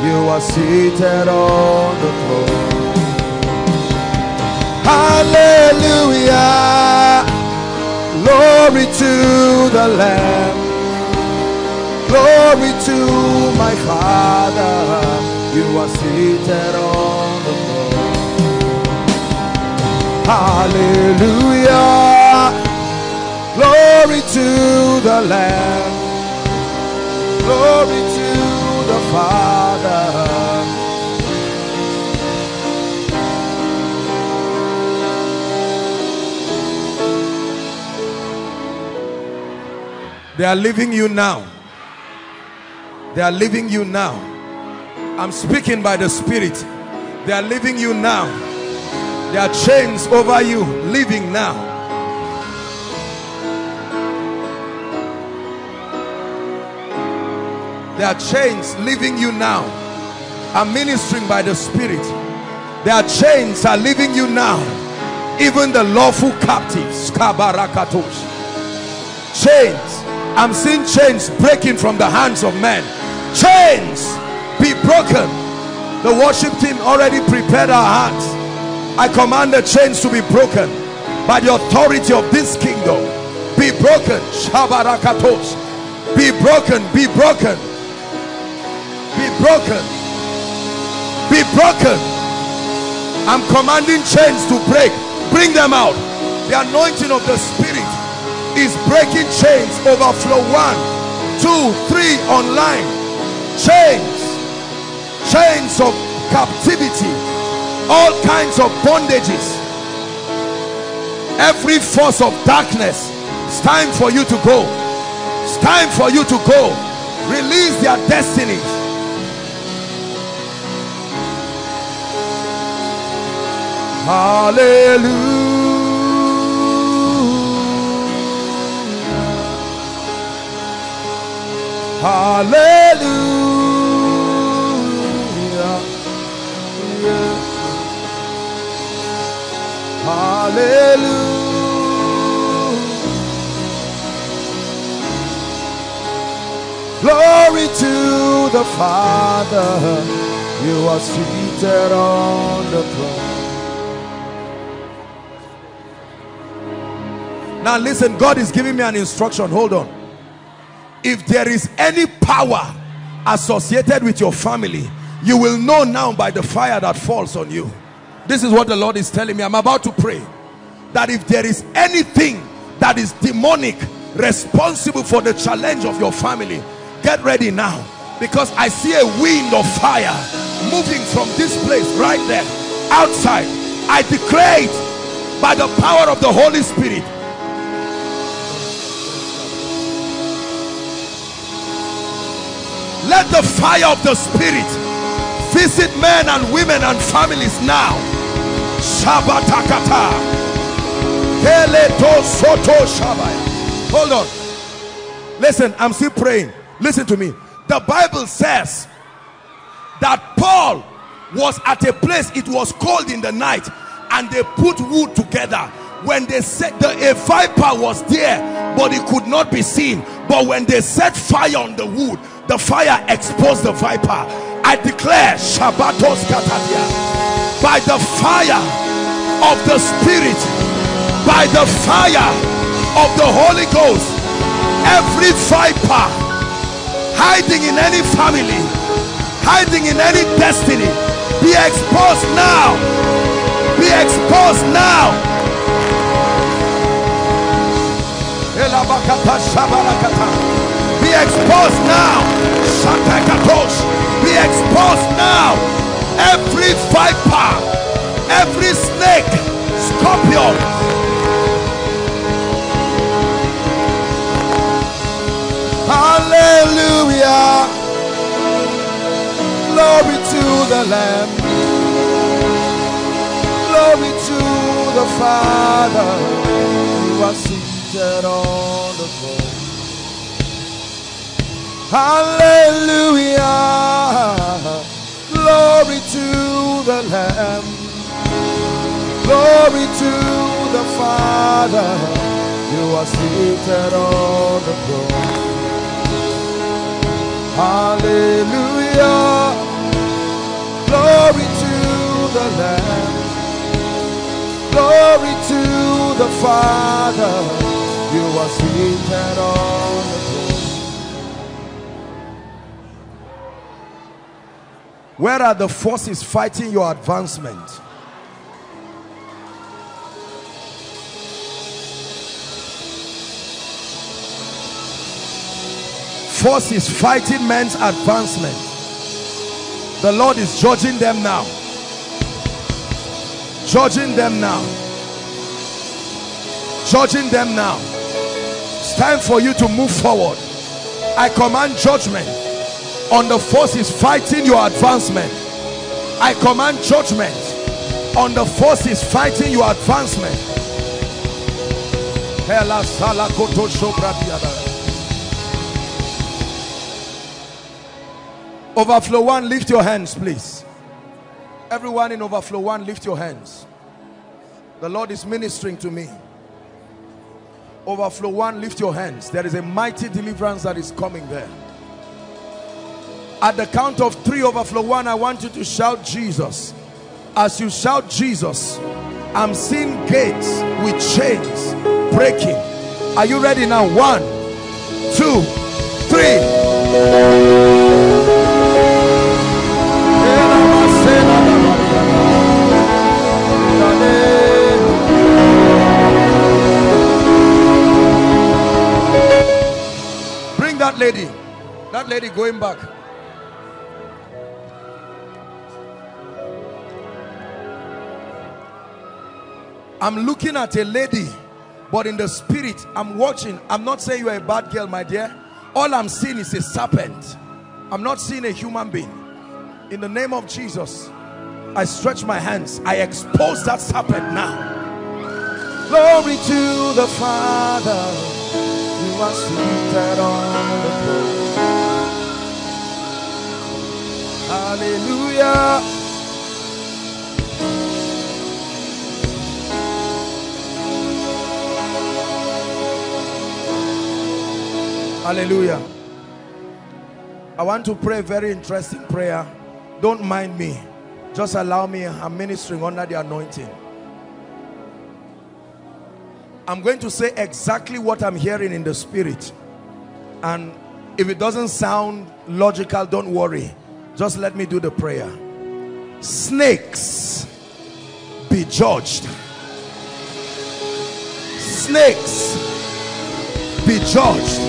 you are seated on the throne. Hallelujah. Glory to the Lamb. Glory to my Father, you are seated on the throne. Hallelujah. Glory to the Lamb. Glory to the Father. They are leaving you now. They are leaving you now. I'm speaking by the Spirit. They are leaving you now. There are chains over you, leaving now. There are chains leaving you now. I'm ministering by the Spirit. There are chains are leaving you now. Even the lawful captives. Chains. I'm seeing chains breaking from the hands of men. Chains be broken. The worship team already prepared our hands. I command the chains to be broken by the authority of this kingdom. Be broken. Be broken. Be broken. Be broken. Be broken. I'm commanding chains to break. Bring them out. The anointing of the Spirit is breaking chains. Overflow. One, two, three online. Chains. Chains of captivity. All kinds of bondages. Every force of darkness. It's time for you to go. It's time for you to go. Release their destinies. Hallelujah. Hallelujah. Yeah. Hallelujah. Glory to the Father. You are seated on the throne. Now listen, God is giving me an instruction. Hold on. If there is any power associated with your family, you will know now by the fire that falls on you. This is what the Lord is telling me. I'm about to pray that if there is anything that is demonic, responsible for the challenge of your family, get ready now, because I see a wind of fire moving from this place right there outside. I declare it by the power of the Holy Spirit. Let the fire of the Spirit visit men and women and families now. Shabatakata. Keleto soto shabaya. Hold on. Listen, I'm still praying. Listen to me. The Bible says that Paul was at a place, it was cold in the night, and they put wood together. When they said the a viper was there, but it could not be seen. But when they set fire on the wood, the fire exposed the viper. I declare, Shabbatos Katadia, by the fire of the Spirit, by the fire of the Holy Ghost, every viper hiding in any family, hiding in any destiny, be exposed now. Be exposed now. Elabakata Shabarakata. Be exposed now. Be exposed now. Every viper, every snake, scorpion. Hallelujah. Glory to the Lamb. Glory to the Father. You are seated on the throne. Hallelujah. Glory to the Lamb. Glory to the Father. You are seated on the throne. Hallelujah. Glory to the Lamb. Glory to the Father. You are seated on the throne. Where are the forces fighting your advancement? Forces fighting men's advancement. The Lord is judging them now. Judging them now. Judging them now. It's time for you to move forward. I command judgment. on the forces fighting your advancement. I command judgment on the forces fighting your advancement. Overflow one, lift your hands, please. Everyone in overflow one, lift your hands. The Lord is ministering to me. Overflow one, lift your hands. There is a mighty deliverance that is coming there. At the count of three, overflow one, I want you to shout Jesus. As you shout Jesus, I'm seeing gates with chains breaking. Are you ready now? One, two, three. That lady, that lady going back. I'm looking at a lady, but in the spirit, I'm watching. I'm not saying you're a bad girl, my dear. All I'm seeing is a serpent. I'm not seeing a human being. In the name of Jesus, I stretch my hands. I expose that serpent now. Glory to the Father. You are seated on the throne. Hallelujah. Hallelujah. I want to pray a very interesting prayer. Don't mind me. Just allow me. I'm ministering under the anointing. I'm going to say exactly what I'm hearing in the spirit. And if it doesn't sound logical, don't worry. Just let me do the prayer. Snakes, be judged. Snakes, be judged.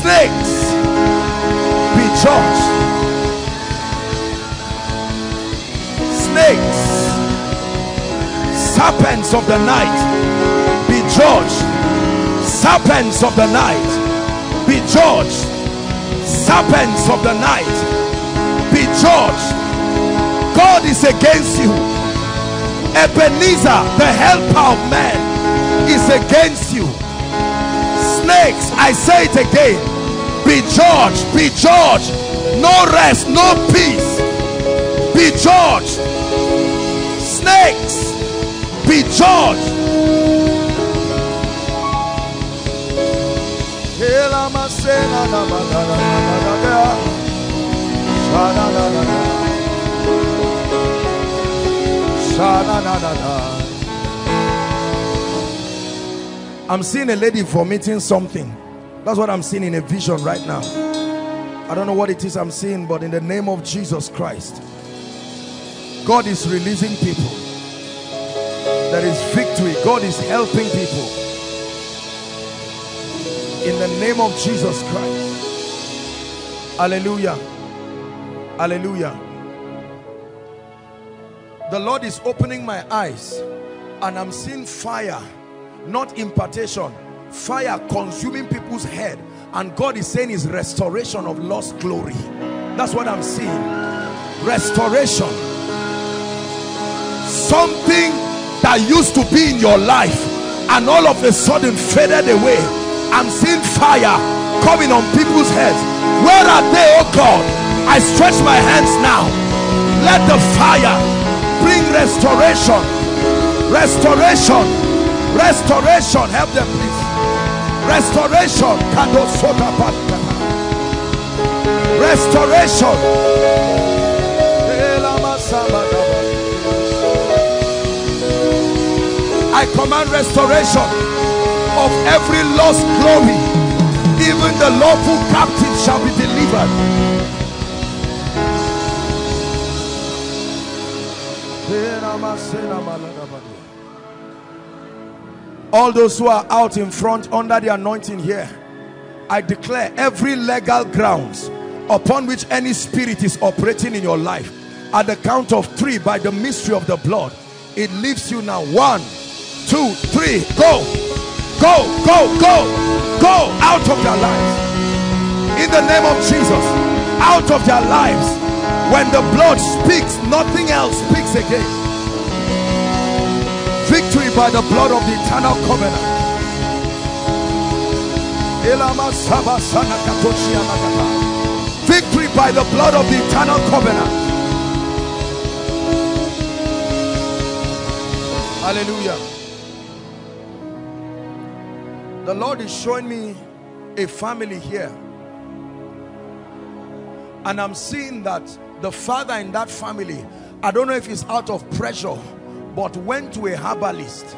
Snakes, be judged. Snakes. Serpents of the night, be judged. Serpents of the night, be judged. Serpents of the night, be judged. God is against you. Ebenezer, the helper of man, is against you. Snakes, I say it again, be judged, be judged. No rest, no peace, be judged. Snakes, be judged. I'm seeing a lady vomiting something. That's what I'm seeing in a vision right now. I don't know what it is I'm seeing, but in the name of Jesus Christ, God is releasing people. There is victory. God is helping people. In the name of Jesus Christ. Hallelujah. Hallelujah. The Lord is opening my eyes and I'm seeing fire, not impartation, fire consuming people's head. And God is saying is restoration of lost glory. That's what I'm seeing. Restoration. Something that used to be in your life and all of a sudden faded away. I'm seeing fire coming on people's heads. Where are they, oh God? I stretch my hands now. Let the fire bring restoration. Restoration. Restoration. Help them, please. Restoration. Restoration. I command restoration of every lost glory. Even the lawful captive shall be delivered. All those who are out in front under the anointing here, I declare every legal grounds upon which any spirit is operating in your life, at the count of three, by the mystery of the blood, it leaves you now. One, two, three, go, go, go, go, go out of their lives. In the the name of Jesus out of their lives. When the blood speaks, nothing else speaks again. Victory by the blood of the eternal covenant. Victory by the blood of the eternal covenant. Hallelujah. The Lord is showing me a family here, and I'm seeing that the father in that family, I don't know if it's out of pressure, but went to a herbalist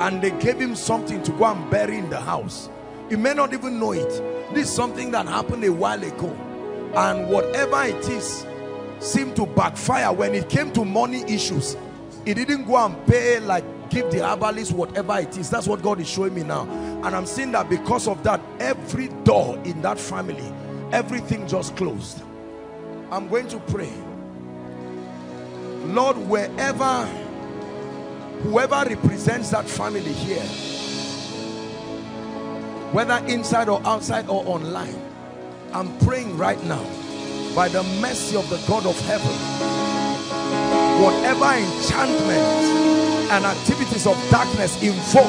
and they gave him something to go and bury in the house. You may not even know it. This is something that happened a while ago, and whatever it is seemed to backfire. When it came to money issues, it didn't go and pay, like give the herbalist whatever it is. That's what God is showing me now, and I'm seeing that because of that, every door in that family, everything just closed. I'm going to pray. Lord, wherever whoever represents that family here, whether inside or outside or online, I'm praying right now, by the mercy of the God of heaven, whatever enchantment and activities of darkness invoked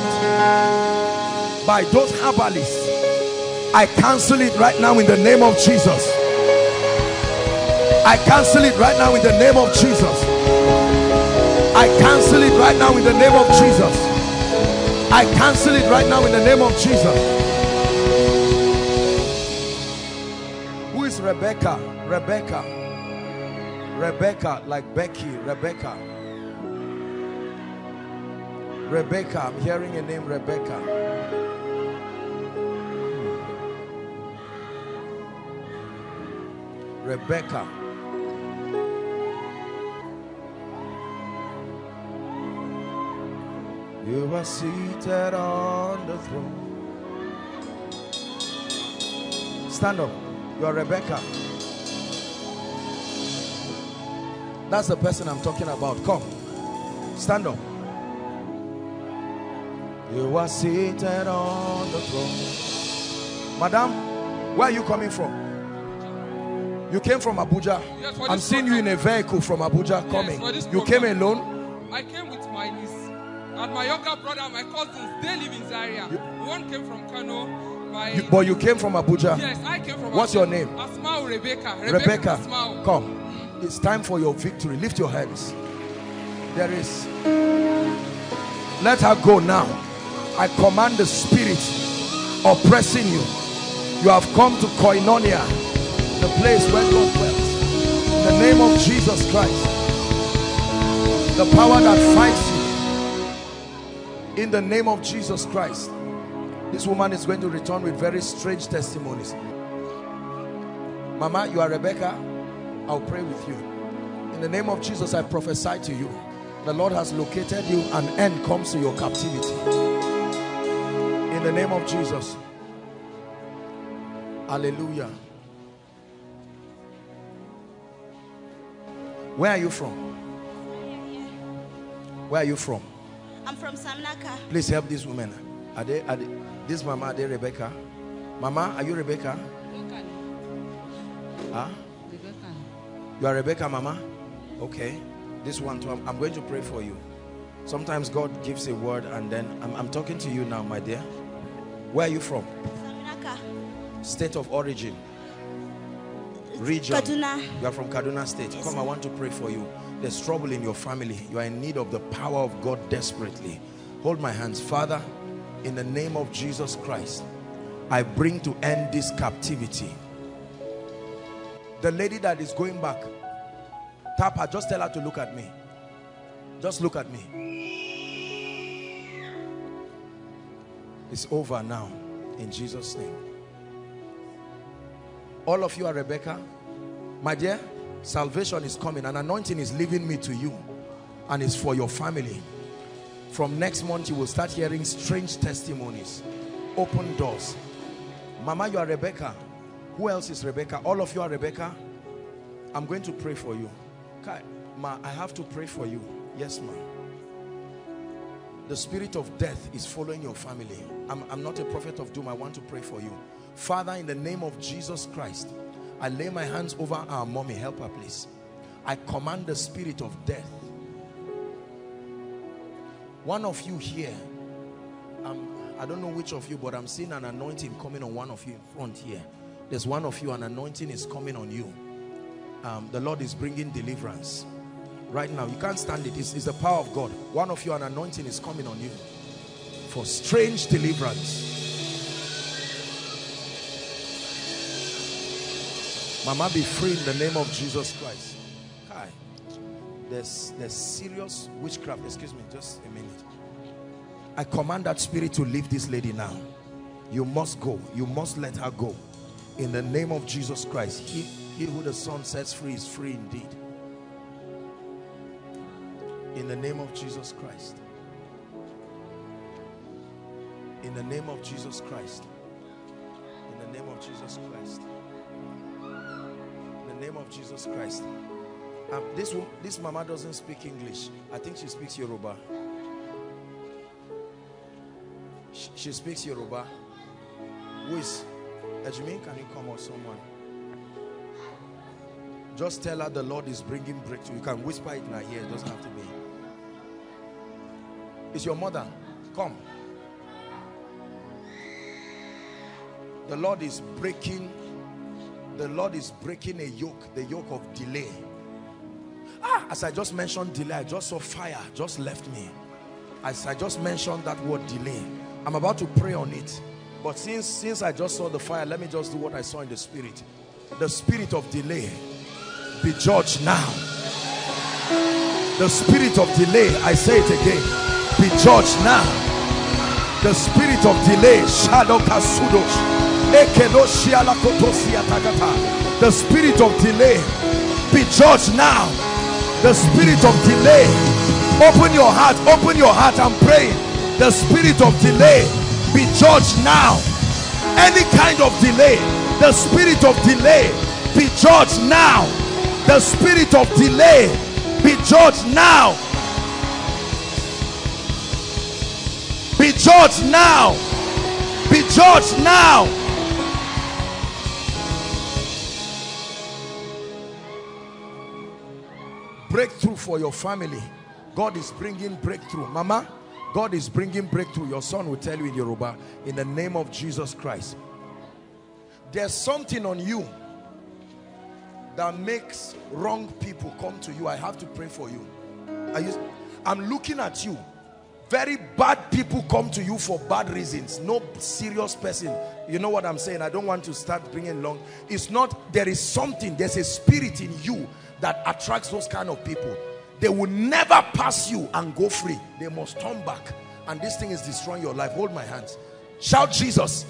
by those herbalists, I cancel it right now in the name of Jesus. I cancel it right now in the name of Jesus. I cancel it right now in the name of Jesus. I cancel it right now in the name of Jesus. Rebecca, Rebecca, Rebecca, like Becky, Rebecca, Rebecca, I'm hearing a name, Rebecca. Rebecca. You are seated on the throne. Stand up. You are Rebecca. That's the person I'm talking about. Come. Stand up. You are seated on the throne. Madam, where are you coming from? You came from Abuja. Yes, I'm seeing program. You in a vehicle from Abuja coming. Yes, you program. Came alone? I came with my niece and my younger brother and my cousins. They live in Zaria. You... One came from Kano. My, you, but you came from Abuja. Yes, I came from Abuja. What's your name? Asmau Rebecca. Rebecca, Rebecca Asmau. Come. It's time for your victory. Lift your hands. There is. Let her go now. I command the spirit oppressing you. You have come to Koinonia, the place where God dwells. In the name of Jesus Christ, the power that fights you. In the name of Jesus Christ. This woman is going to return with very strange testimonies. Mama, you are Rebecca. I'll pray with you. In the name of Jesus, I prophesy to you. The Lord has located you, and end comes to your captivity. In the name of Jesus. Hallelujah. Where are you from? Where are you from? I'm from Samnaka. Please help this woman. Are they, are they, this mama, are they Rebecca? Mama, are you Rebecca? Rebecca. Huh? Rebecca. You are Rebecca, mama? Okay. This one, too. I'm, I'm going to pray for you. Sometimes God gives a word, and then I'm, I'm talking to you now, my dear. Where are you from? Saminaka. State of origin. Region. Kaduna. You are from Kaduna State. Yes. Come, I want to pray for you. There's trouble in your family. You are in need of the power of God desperately. Hold my hands. Father, in the name of Jesus Christ, I bring to end this captivity. The lady that is going back, tap her, just tell her to look at me. Just look at me. It's over now, in Jesus' name. All of you are Rebecca. My dear, salvation is coming. An anointing is leaving me to you, and it's for your family. From next month, you will start hearing strange testimonies. Open doors. Mama, you are Rebecca. Who else is Rebecca? All of you are Rebecca. I'm going to pray for you. Ma, I have to pray for you. Yes, ma. The spirit of death is following your family. I'm, I'm not a prophet of doom. I want to pray for you. Father, in the name of Jesus Christ, I lay my hands over our mommy. Help her, please. I command the spirit of death. One of you here, I'm, I don't know which of you, but I'm seeing an anointing coming on one of you in front here. There's one of you, an anointing is coming on you. Um, the Lord is bringing deliverance. Right now, you can't stand it. It's, it's the power of God. One of you, an anointing is coming on you for strange deliverance. Mama, be free in the name of Jesus Christ. Hi. There's, there's serious witchcraft. Excuse me, just a minute. I command that spirit to leave this lady now. You must go. You must let her go. In the name of Jesus Christ. He, he who the Son sets free is free indeed. In the name of Jesus Christ. In the name of Jesus Christ. In the name of Jesus Christ. In the name of Jesus Christ. Um, this, this mama doesn't speak English. I think she speaks Yoruba. She, she speaks Yoruba. Who is? Ejimi, can you come or someone? Just tell her the Lord is bringing breakthrough. You can whisper it in her ear. It doesn't have to be. It's your mother. Come. The Lord is breaking. The Lord is breaking a yoke. The yoke of delay. Ah, as I just mentioned delay, I just saw fire just left me. As I just mentioned that word delay, I'm about to pray on it. But since, since I just saw the fire, let me just do what I saw in the spirit. The spirit of delay, be judged now. The spirit of delay, I say it again, be judged now. The spirit of delay, the spirit of delay, be judged now. The spirit of delay, open your heart, open your heart and pray. The spirit of delay, be judged now. Any kind of delay, the spirit of delay, be judged now. The spirit of delay, be judged now. Be judged now. Be judged now. Breakthrough for your family. God is bringing breakthrough. Mama, God is bringing breakthrough. Your son will tell you in Yoruba. In the name of Jesus Christ. There's something on you that makes wrong people come to you. I have to pray for you. Are you I'm looking at you. Very bad people come to you for bad reasons. No serious person. You know what I'm saying? I don't want to start bringing long. It's not, there is something, there's a spirit in you that attracts those kind of people. They will never pass you and go free. They must turn back. And this thing is destroying your life. Hold my hands. Shout Jesus.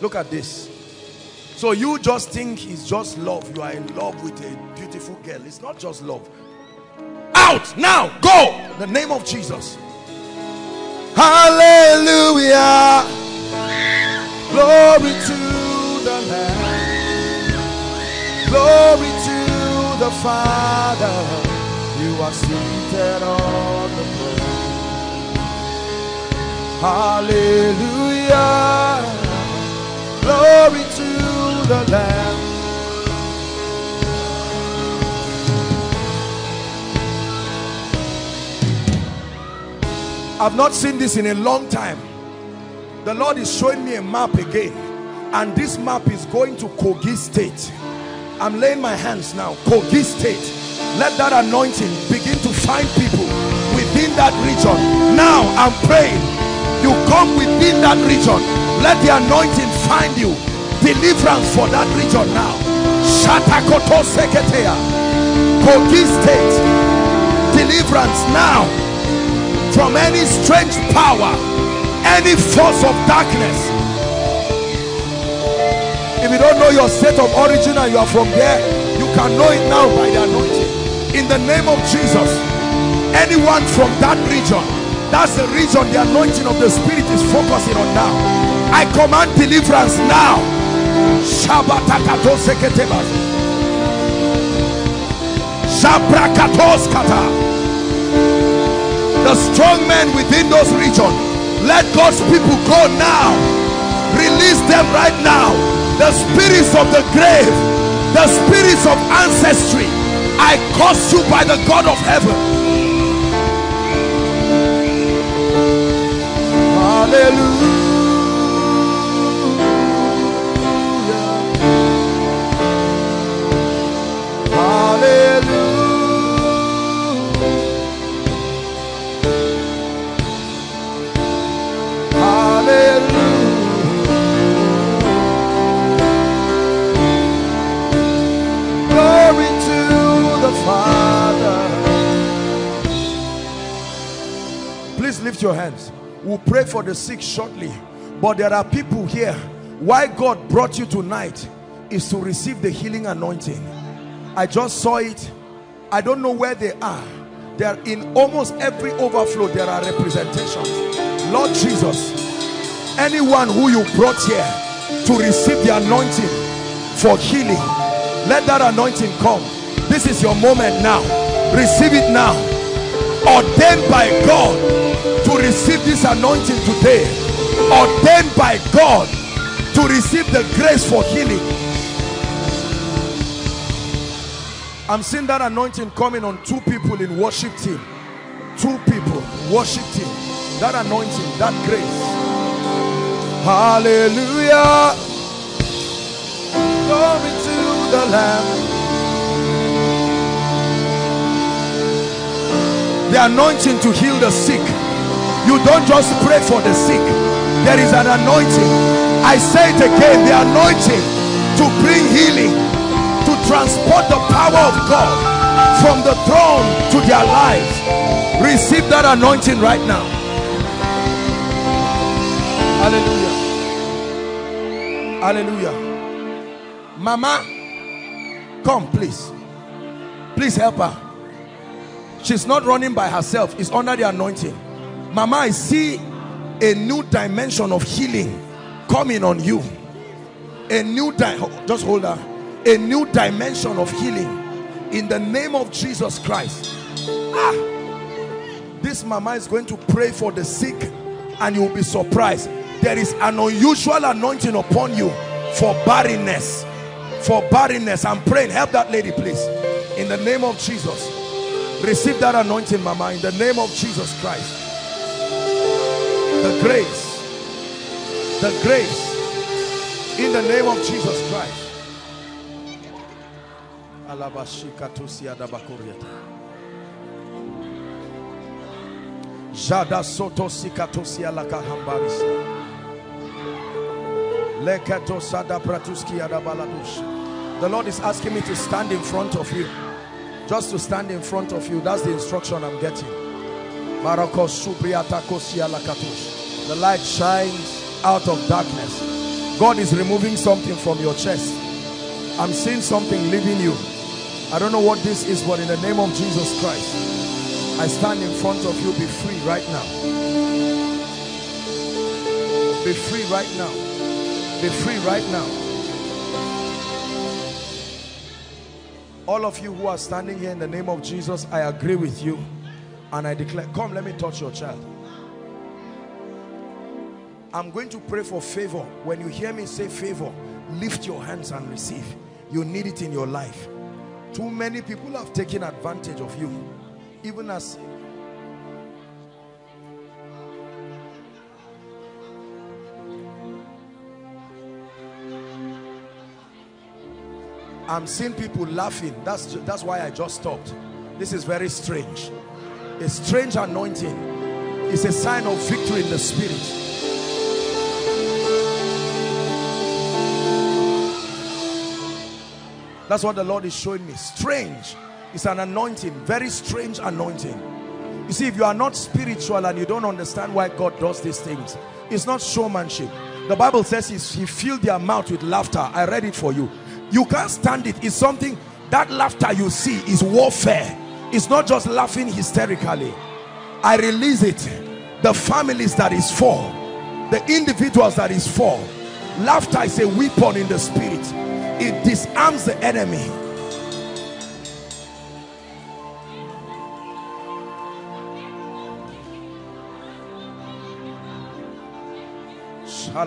Look at this. So you just think it's just love. You are in love with a beautiful girl. It's not just love. Out now. Go. In the name of Jesus. Hallelujah. Glory to the Lamb. Glory to the Father. You are seated on the throne. Hallelujah. Glory to the Lamb. I've not seen this in a long time. The Lord is showing me a map again, and this map is going to Kogi State. I'm laying my hands now. Kogi State. Let that anointing begin to find people within that region. Now I'm praying. You come within that region. Let the anointing find you. Deliverance for that region now. Shatakoto Seketea. Kogi State. Deliverance now. From any strange power. Any force of darkness. If you don't know your state of origin and you are from there, you can know it now by the anointing. In the name of Jesus. Anyone from that region. That's the region the anointing of the Spirit is focusing on now. I command deliverance now. Shabatakatos Seketebas. Shabrakatos Kata. The strong men within those regions. Let God's people go now. Release them right now. The spirits of the grave, the spirits of ancestry, I curse you by the God of heaven. Hallelujah. Lift your hands. We'll pray for the sick shortly, but there are people here. Why God brought you tonight is to receive the healing anointing. I just saw it. I don't know where they are. They are in almost every overflow. There are representations. Lord Jesus, anyone who you brought here to receive the anointing for healing, let that anointing come. This is your moment now. Receive it now. Ordained by God to receive this anointing today. Ordained by God to receive the grace for healing. I'm seeing that anointing coming on two people in worship team. Two people, worship team. That anointing, that grace. Hallelujah. Glory to the Lamb. The anointing to heal the sick. You don't just pray for the sick. There is an anointing. I say it again, the anointing to bring healing, to transport the power of God from the throne to their lives. Receive that anointing right now. Hallelujah. Hallelujah. Mama, come please. Please help her. She's not running by herself. It's under the anointing. Mama, I see a new dimension of healing coming on you. A new di- just hold her. A new dimension of healing in the name of Jesus Christ. Ah! This mama is going to pray for the sick and you'll be surprised. There is an unusual anointing upon you for barrenness. For barrenness. I'm praying. Help that lady, please. In the name of Jesus. Receive that anointing, Mama, in the name of Jesus Christ. The grace. The grace. In the name of Jesus Christ. The Lord is asking me to stand in front of you. Just to stand in front of you. That's the instruction I'm getting. The light shines out of darkness. God is removing something from your chest. I'm seeing something leaving you. I don't know what this is, but in the name of Jesus Christ, I stand in front of you. Be free right now. Be free right now. Be free right now. All of you who are standing here, in the name of Jesus, I agree with you and I declare, come, let me touch your child. I'm going to pray for favor. When you hear me say favor, lift your hands and receive. You need it in your life. Too many people have taken advantage of you, even as I'm seeing people laughing. That's, that's why I just stopped. This is very strange. A strange anointing is a sign of victory in the spirit. That's what the Lord is showing me. Strange. It's an anointing. Very strange anointing. You see, if you are not spiritual and you don't understand why God does these things, it's not showmanship. The Bible says he filled their mouth with laughter. I read it for you. You can't stand it. It's something, that laughter you see is warfare. It's not just laughing hysterically. I release it. The families that is for, the individuals that is for, laughter is a weapon in the spirit. It disarms the enemy. So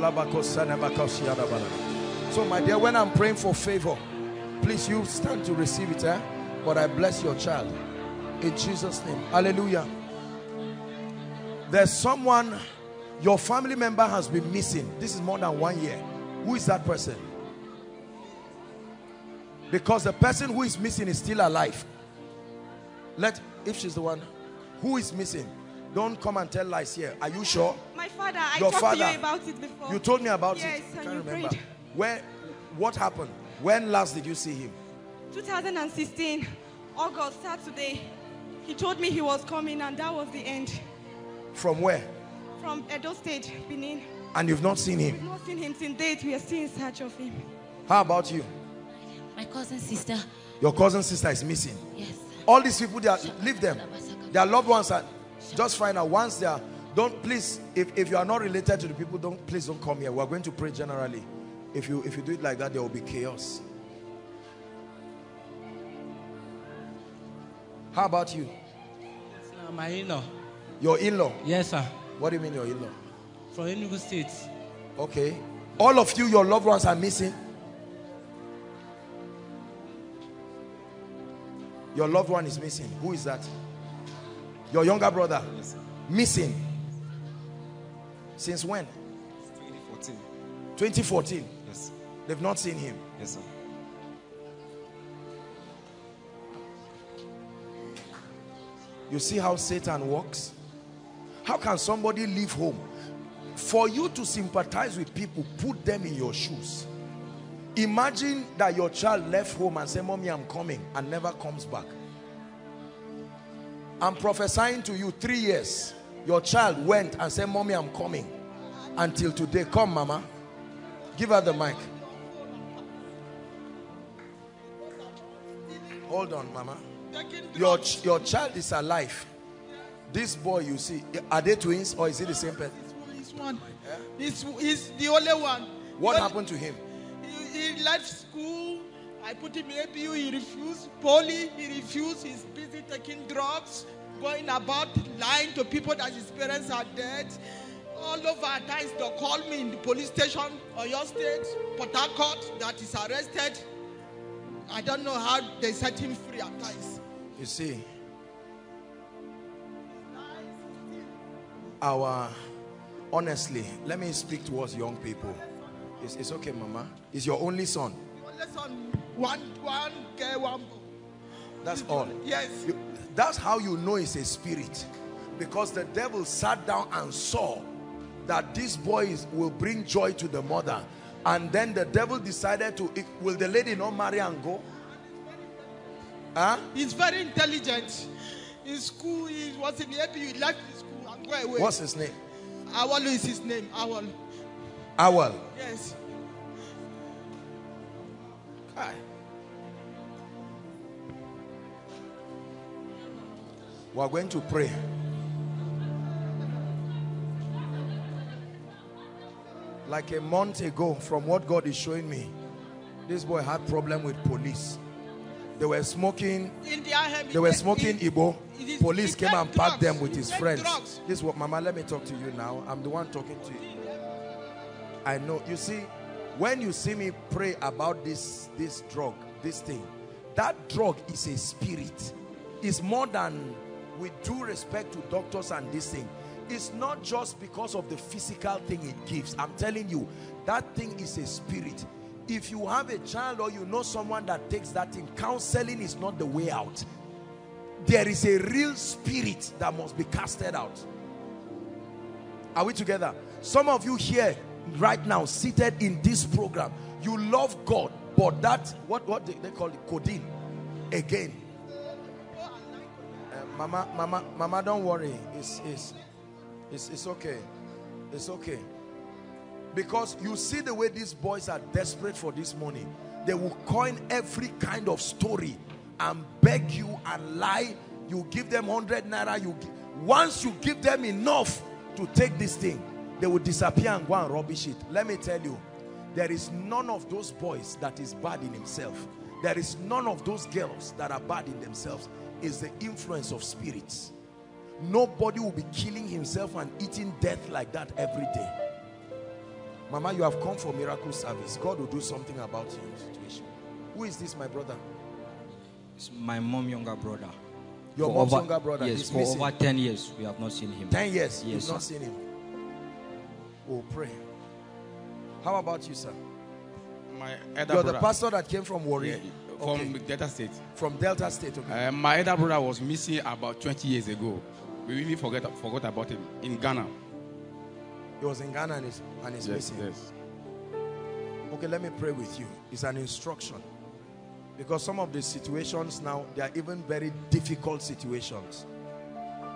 my dear, when I'm praying for favor, please you stand to receive it, eh? But I bless your child in Jesus' name. Hallelujah. There's someone, your family member has been missing. This is more than one year. Who is that person? Because the person who is missing is still alive. Let, if she's the one who is missing, don't come and tell lies here. Are you sure? My father, I your talked father, to you about it before. You told me about yes, it. Yes, I can't remember. Prayed. Where, what happened? When last did you see him? twenty sixteen, August, Saturday. He told me he was coming and that was the end. From where? From Edo State, Benin. And you've not seen him? We've not seen him since date. We are still in search of him. How about you? My cousin sister. Your cousin sister is missing? Yes. All these people, they are, leave them. Their loved ones are, just find out once they are, don't please, if, if you are not related to the people, don't please don't come here. We're going to pray generally. If you, if you do it like that, there will be chaos. How about you? Uh, my in-law. Your in-law? Yes, sir. What do you mean your in-law? From Enugu State. Okay. All of you, your loved ones are missing? Your loved one is missing. Who is that? Your younger brother? Missing. Since when? twenty fourteen. twenty fourteen? Yes. They've not seen him? Yes, sir. You see how Satan works? How can somebody leave home? For you to sympathize with people, put them in your shoes. Imagine that your child left home and said, Mommy, I'm coming, and never comes back. I'm prophesying to you, three years, your child went and said, Mommy, I'm coming. Until today, come, Mama. Give her the mic. Hold on, Mama. Your, your child is alive. This boy, you see, are they twins or is it the same person? It's one. It's one. Yeah? It's, it's the only one. What happened to him? He left school. I put him in A P U. He refused. Poly. He refused. He's busy taking drugs, going about lying to people that his parents are dead. All over. That is the call me in the police station or your state, Port Harcourt, that is arrested. I don't know how they set him free at times. You see, our honestly, let me speak towards young people. It's, it's okay, Mama. It's your only son. Only son. One, one, okay, one. That's all. Yes. You, that's how you know it's a spirit, because the devil sat down and saw that this boy is, will bring joy to the mother, and then the devil decided to. It, will the lady not marry and go? Huh? He's very intelligent. In school, he was in the A P U. He left the school and go away. What's his name? Awalu is his name. Awalu. Awal. Yes. Hi. We are going to pray. Like a month ago, from what God is showing me, this boy had problem with police. They were smoking. They were smoking Igbo. Police came and packed them with his friends. This is what, Mama, let me talk to you now. I'm the one talking to you. I know. You see, when you see me pray about this, this drug, this thing, that drug is a spirit. It's more than, with due respect to doctors and this thing, it's not just because of the physical thing it gives. I'm telling you, that thing is a spirit. If you have a child or you know someone that takes that thing, counseling is not the way out. There is a real spirit that must be casted out. Are we together? Some of you here, right now, seated in this program, you love God, but that what what they, they call it, codeine, again. Uh, mama, mama, mama, don't worry. It's it's it's it's okay. It's okay. Because you see the way these boys are desperate for this money. They will coin every kind of story and beg you and lie. You give them hundred naira. You give, once you give them enough to take this thing, they will disappear and go and rubbish it. Let me tell you, there is none of those boys that is bad in himself. There is none of those girls that are bad in themselves. It's the influence of spirits. Nobody will be killing himself and eating death like that every day. Mama, you have come for miracle service. God will do something about your situation. Who is this, my brother? It's my mom's younger brother. Your for mom's over, younger brother? Yes, for missing. Over ten years, we have not seen him. ten years, yes, you've not seen him. Oh, pray. How about you, sir? My elder You're brother. The pastor that came from Warri. Yeah, from okay. Delta State. From Delta State, okay. Uh, my elder brother was missing about twenty years ago. We really forget, forgot about him in Ghana. He was in Ghana and he's, and he's yes, missing. Yes. Okay, let me pray with you. It's an instruction. Because some of the situations now, they are even very difficult situations.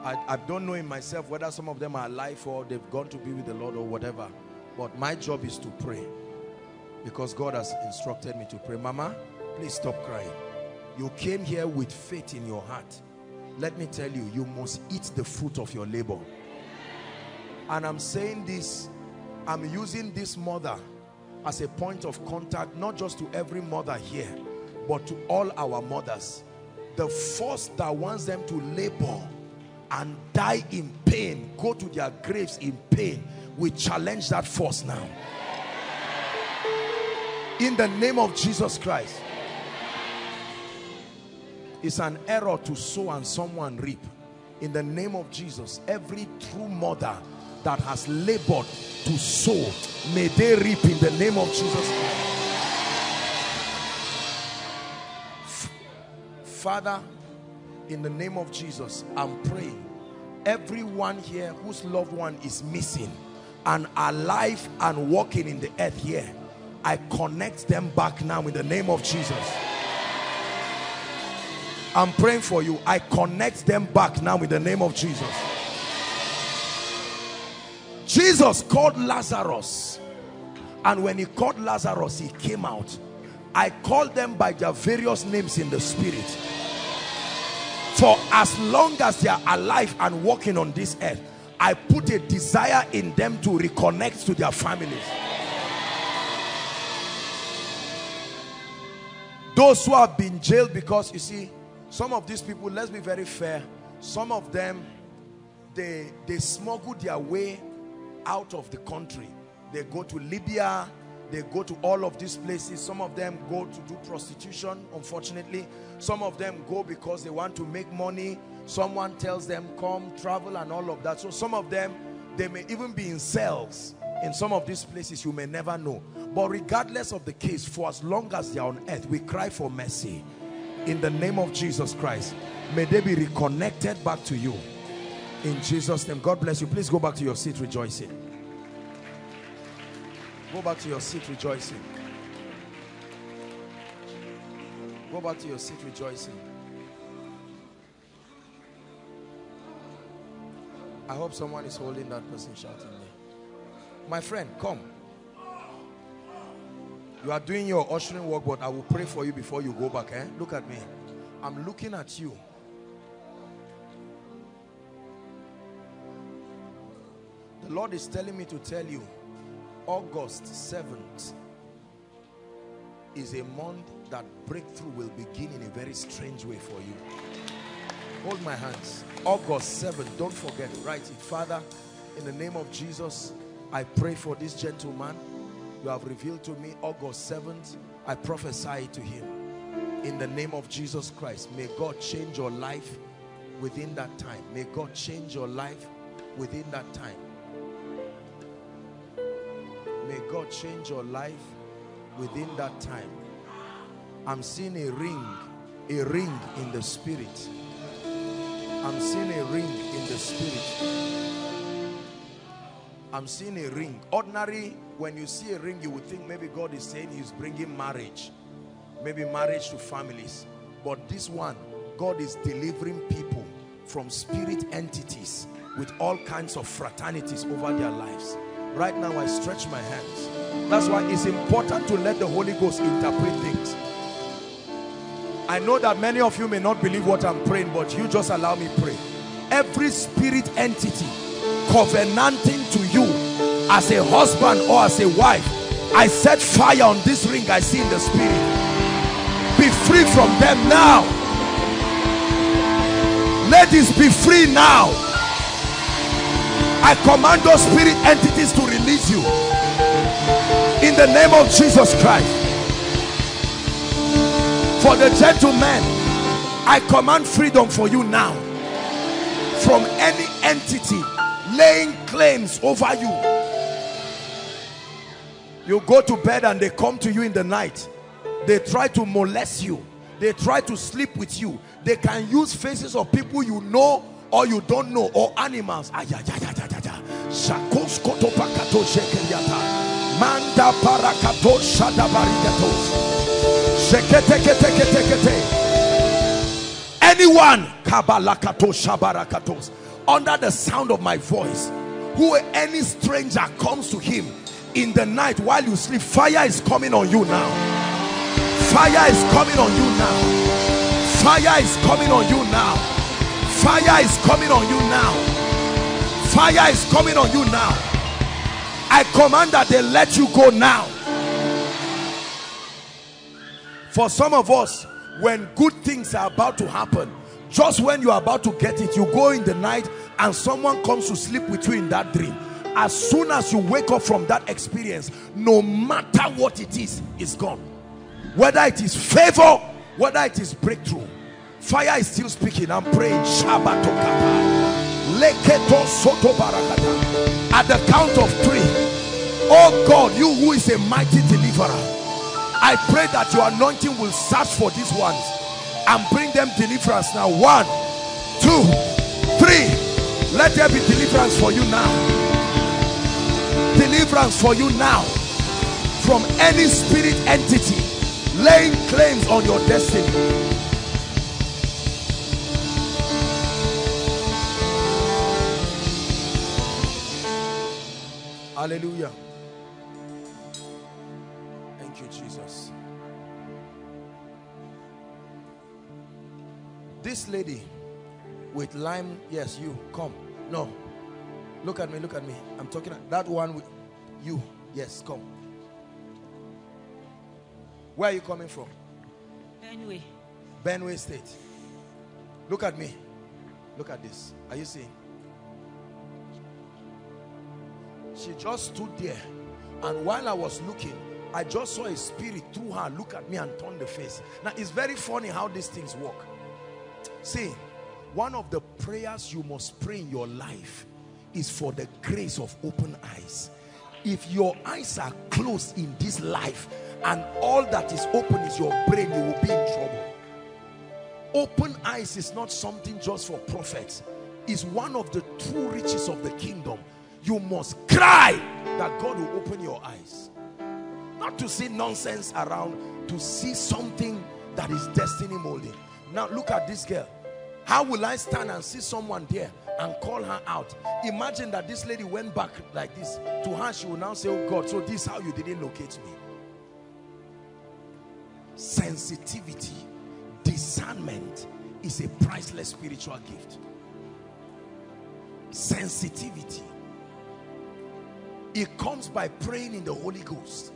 I, I don't know in myself whether some of them are alive or they've gone to be with the Lord or whatever. But my job is to pray. Because God has instructed me to pray. Mama, please stop crying. You came here with faith in your heart. Let me tell you, you must eat the fruit of your labor. And I'm saying this, I'm using this mother as a point of contact, not just to every mother here, but to all our mothers. The force that wants them to labor and die in pain, go to their graves in pain, we challenge that force now. In the name of Jesus Christ. It's an error to sow and someone reap. In the name of Jesus, every true mother that has labored to sow, may they reap in the name of Jesus Christ. Father, in the name of Jesus, I'm praying. Everyone here whose loved one is missing and alive and walking in the earth here, I connect them back now in the name of Jesus. I'm praying for you. I connect them back now in the name of Jesus. Jesus called Lazarus, and when he called Lazarus, he came out. I called them by their various names in the spirit. For as long as they are alive and walking on this earth, I put a desire in them to reconnect to their families. Those who have been jailed, because you see, some of these people, let's be very fair, some of them, they, they smuggled their way out of the country. They go to Libya, they go to all of these places. Some of them go to do prostitution, unfortunately. Some of them go because they want to make money. Someone tells them, come travel and all of that. So some of them, they may even be in cells in some of these places. You may never know. But regardless of the case, for as long as they are on earth, we cry for mercy in the name of Jesus Christ. May they be reconnected back to you. In Jesus' name. God bless you. Please go back to your seat rejoicing. Go back to your seat rejoicing. Go back to your seat rejoicing. I hope someone is holding that person shouting there. My friend, come. You are doing your ushering work, but I will pray for you before you go back. Eh? Look at me. I'm looking at you. The Lord is telling me to tell you, August seventh is a month that breakthrough will begin in a very strange way for you. Hold my hands. August seventh, don't forget, write it. Father, in the name of Jesus, I pray for this gentleman. You have revealed to me August seventh. I prophesy to him. In the name of Jesus Christ, may God change your life within that time. May God change your life within that time. May God change your life within that time. I'm seeing a ring, a ring in the spirit. I'm seeing a ring in the spirit. I'm seeing a ring. Ordinary, when you see a ring, you would think maybe God is saying he's bringing marriage. Maybe marriage to families. But this one, God is delivering people from spirit entities with all kinds of fraternities over their lives. Right now, I stretch my hands. That's why it's important to let the Holy Ghost interpret things. I know that many of you may not believe what I'm praying, but you just allow me pray. Every spirit entity covenanting to you as a husband or as a wife, I set fire on this ring I see in the spirit. Be free from them now. Ladies, be free now. I command those spirit entities to release you. the name of Jesus Christ. For the gentleman, I command freedom for you now from any entity laying claims over you. You go to bed and they come to you in the night. They try to molest you. They try to sleep with you. They can use faces of people you know or you don't know, or animals. Anyone under the sound of my voice, who any stranger comes to him in the night while you sleep, fire is coming on you now. Fire is coming on you now. Fire is coming on you now. Fire is coming on you now. Fire is coming on you now. I command that they let you go now. For some of us, when good things are about to happen, just when you are about to get it, you go in the night and someone comes to sleep with you in that dream. As soon as you wake up from that experience, no matter what it is, it's gone. Whether it is favor, whether it is breakthrough, fire is still speaking. I'm praying. At the count of three, oh God, you who is a mighty deliverer, I pray that your anointing will search for these ones and bring them deliverance now. One, two, three. Let there be deliverance for you now. Deliverance for you now from any spirit entity laying claims on your destiny. Hallelujah. Thank you, Jesus. This lady with lime, yes, you come. No, look at me, look at me. I'm talking at that one with you. Yes, come. Where are you coming from? Benue. Benue State. Look at me. Look at this. Are you seeing? She just stood there, and while I was looking, I just saw a spirit through her look at me and turn the face. Now it's very funny how these things work. See, one of the prayers you must pray in your life is for the grace of open eyes. If your eyes are closed in this life and all that is open is your brain, you will be in trouble. Open eyes is not something just for prophets. It's one of the true riches of the kingdom. You must cry that God will open your eyes. Not to see nonsense around, to see something that is destiny molding. Now look at this girl. How will I stand and see someone there and call her out? Imagine that this lady went back like this. To her, she will now say, oh God, so this is how you didn't locate me. Sensitivity, discernment is a priceless spiritual gift. Sensitivity. It comes by praying in the Holy Ghost.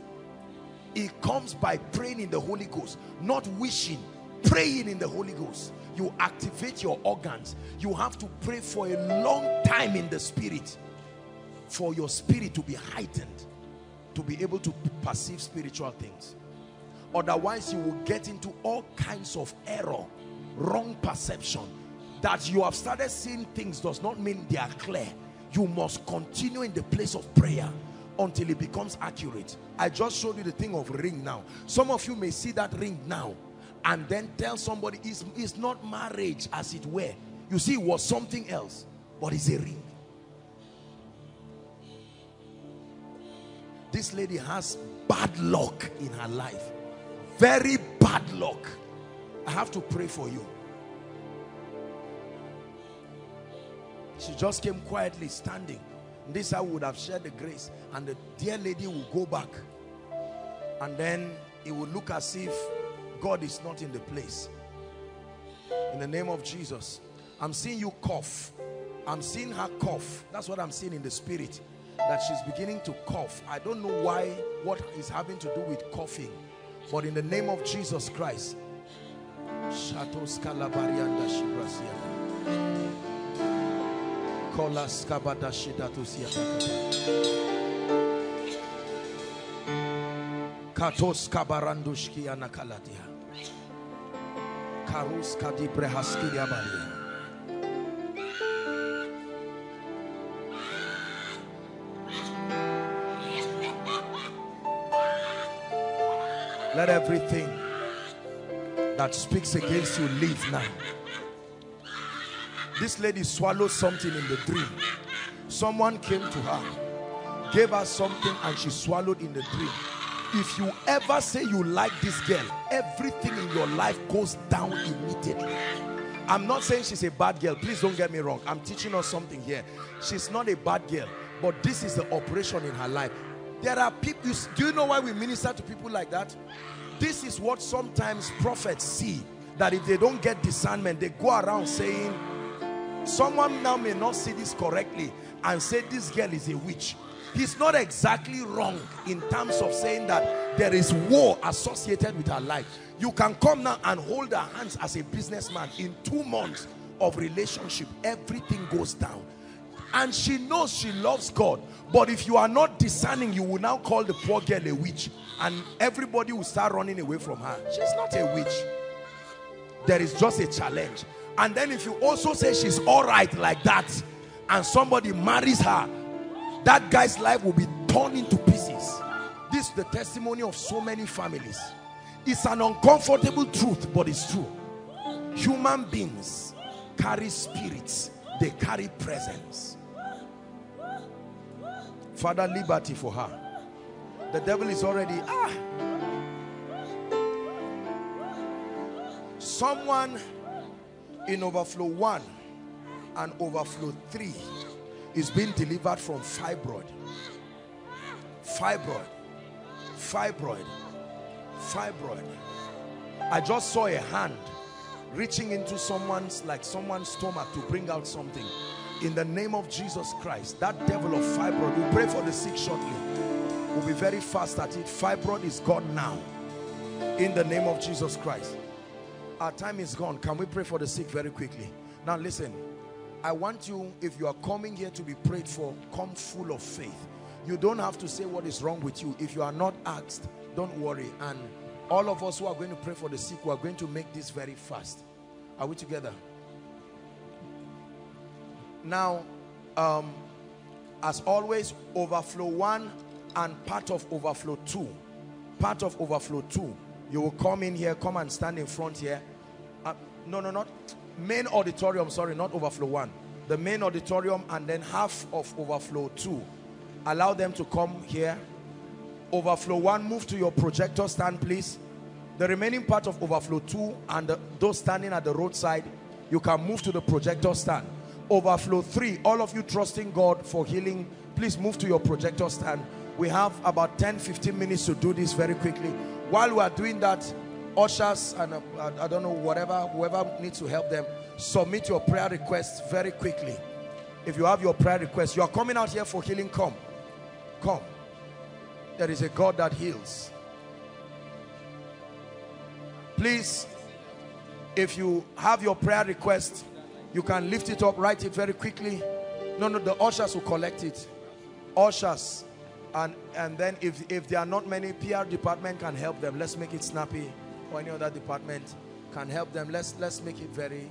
It comes by praying in the Holy Ghost, not wishing, praying in the Holy Ghost. You activate your organs. You have to pray for a long time in the spirit for your spirit to be heightened, to be able to perceive spiritual things. Otherwise, you will get into all kinds of error, wrong perception. That you have started seeing things does not mean they are clear. You must continue in the place of prayer until it becomes accurate. I just showed you the thing of ring now. Some of you may see that ring now and then tell somebody it's, it's not marriage as it were. You see, it was something else, but it's a ring. This lady has bad luck in her life. Very bad luck. I have to pray for you. She just came quietly standing. This I would have shared the grace, and the dear lady will go back, and then it will look as if God is not in the place. In the name of Jesus, I'm seeing you cough. I'm seeing her cough. That's what I'm seeing in the spirit, that she's beginning to cough. I don't know why, what is having to do with coughing, but in the name of Jesus Christ, Katos kabarandushki anakaladia. Karus kadi prehaski yabalia. Let everything that speaks against you leave now. This lady swallowed something in the dream. Someone came to her, gave her something, and she swallowed in the dream. If you ever say you like this girl, everything in your life goes down immediately. I'm not saying she's a bad girl. Please don't get me wrong. I'm teaching us something here. She's not a bad girl, but this is the operation in her life. There are people, do you know why we minister to people like that? This is what sometimes prophets see, that if they don't get discernment, they go around saying, someone now may not see this correctly and say this girl is a witch. He's not exactly wrong in terms of saying that there is war associated with her life. You can come now and hold her hands as a businessman. In two months of relationship, everything goes down. And she knows she loves God. But if you are not discerning, you will now call the poor girl a witch. And everybody will start running away from her. She's not a witch. There is just a challenge. And then if you also say she's all right like that, and somebody marries her, that guy's life will be torn into pieces. This is the testimony of so many families. It's an uncomfortable truth, but it's true. Human beings carry spirits. They carry presence. Father, liberty for her. The devil is already, ah. Someone in overflow one and overflow three is being delivered from fibroid. Fibroid. Fibroid. Fibroid. I just saw a hand reaching into someone's, like someone's stomach to bring out something. In the name of Jesus Christ, that devil of fibroid, we'll pray for the sick shortly. We'll be very fast at it. Fibroid is gone now. In the name of Jesus Christ. Our time is gone. Can we pray for the sick very quickly? Now listen, I want you, if you are coming here to be prayed for, come full of faith. You don't have to say what is wrong with you. If you are not asked, don't worry. And all of us who are going to pray for the sick, we are going to make this very fast. Are we together? Now, um, as always, overflow one and part of overflow two. Part of overflow two. You will come in here, come and stand in front here. Uh, no, no, not main auditorium, sorry, not overflow one. The main auditorium and then half of overflow two. Allow them to come here. Overflow one, move to your projector stand, please. The remaining part of overflow two and the, those standing at the roadside, you can move to the projector stand. Overflow three, all of you trusting God for healing, please move to your projector stand. We have about ten to fifteen minutes to do this very quickly. While we are doing that, ushers and uh, I don't know, whatever, whoever needs to help them, submit your prayer requests very quickly. If you have your prayer requests, you are coming out here for healing, come, come. There is a God that heals. Please, if you have your prayer request, you can lift it up, write it very quickly. No, no, the ushers will collect it. Ushers. And, and then if, if there are not many, P R department can help them. Let's make it snappy. Or any other department can help them. Let's, let's make it very...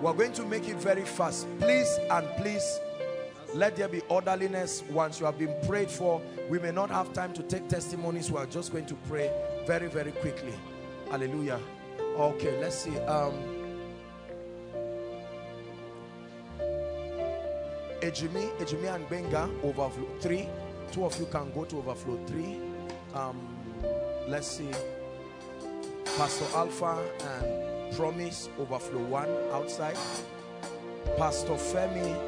We're going to make it very fast. Please and please, let there be orderliness. Once you have been prayed for, we may not have time to take testimonies. We are just going to pray very, very quickly. Hallelujah. Okay, let's see. Um, Ejimi, Ejimi and Benga, overflow three. Two of you can go to overflow three. Um, let's see. Pastor Alpha and Promise, overflow one outside. Pastor Femi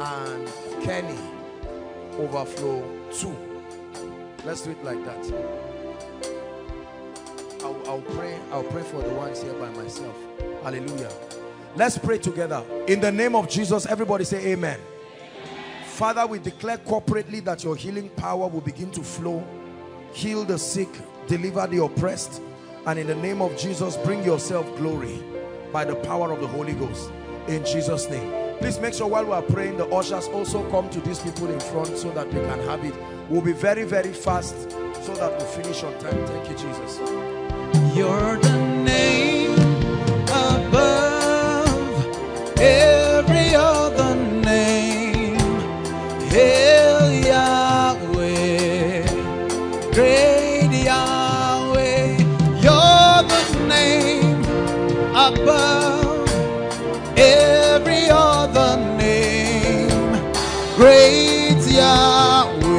and Kenny, overflow two. Let's do it like that. I'll, I'll pray. I'll pray for the ones here by myself. Hallelujah. Let's pray together. In the name of Jesus, everybody say amen. Father, we declare corporately that your healing power will begin to flow. Heal the sick, deliver the oppressed, and in the name of Jesus, bring yourself glory by the power of the Holy Ghost. In Jesus' name. Please make sure while we are praying, the ushers also come to these people in front so that they can have it. We'll be very, very fast so that we'll finish on time. Thank you, Jesus. You're the name above every other name. Hail Yahweh, great Yahweh. You're the name above every other name. Great Yahweh,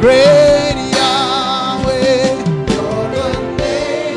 great Yahweh. Your name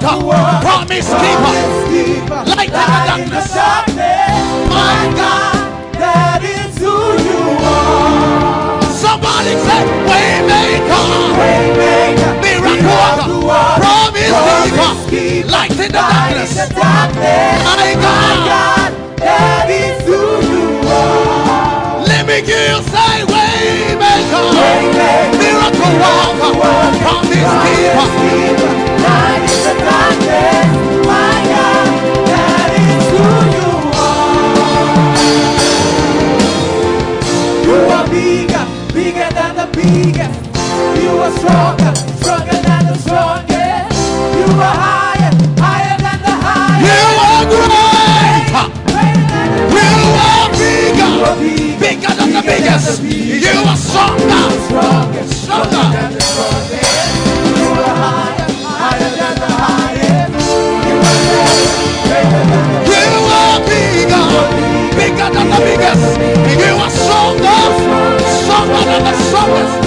maker, promise keeper, light in the darkness, my God, that is who you are. Somebody say, waymaker, waymaker, miracle worker, promise keeper, light in the darkness, my God, that is who you are. Let me hear you say, waymaker, miracle worker, promise keeper. Stronger, stronger than the strongest. You are higher, higher than the highest. You are greater, greater than the greatest. You are bigger, bigger than the biggest. You are stronger, stronger, stronger than the strongest. You are higher, higher than the highest. You are greater, greater than the greatest. You are bigger, bigger than the biggest. You are stronger, stronger than the strongest.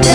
Love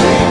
me.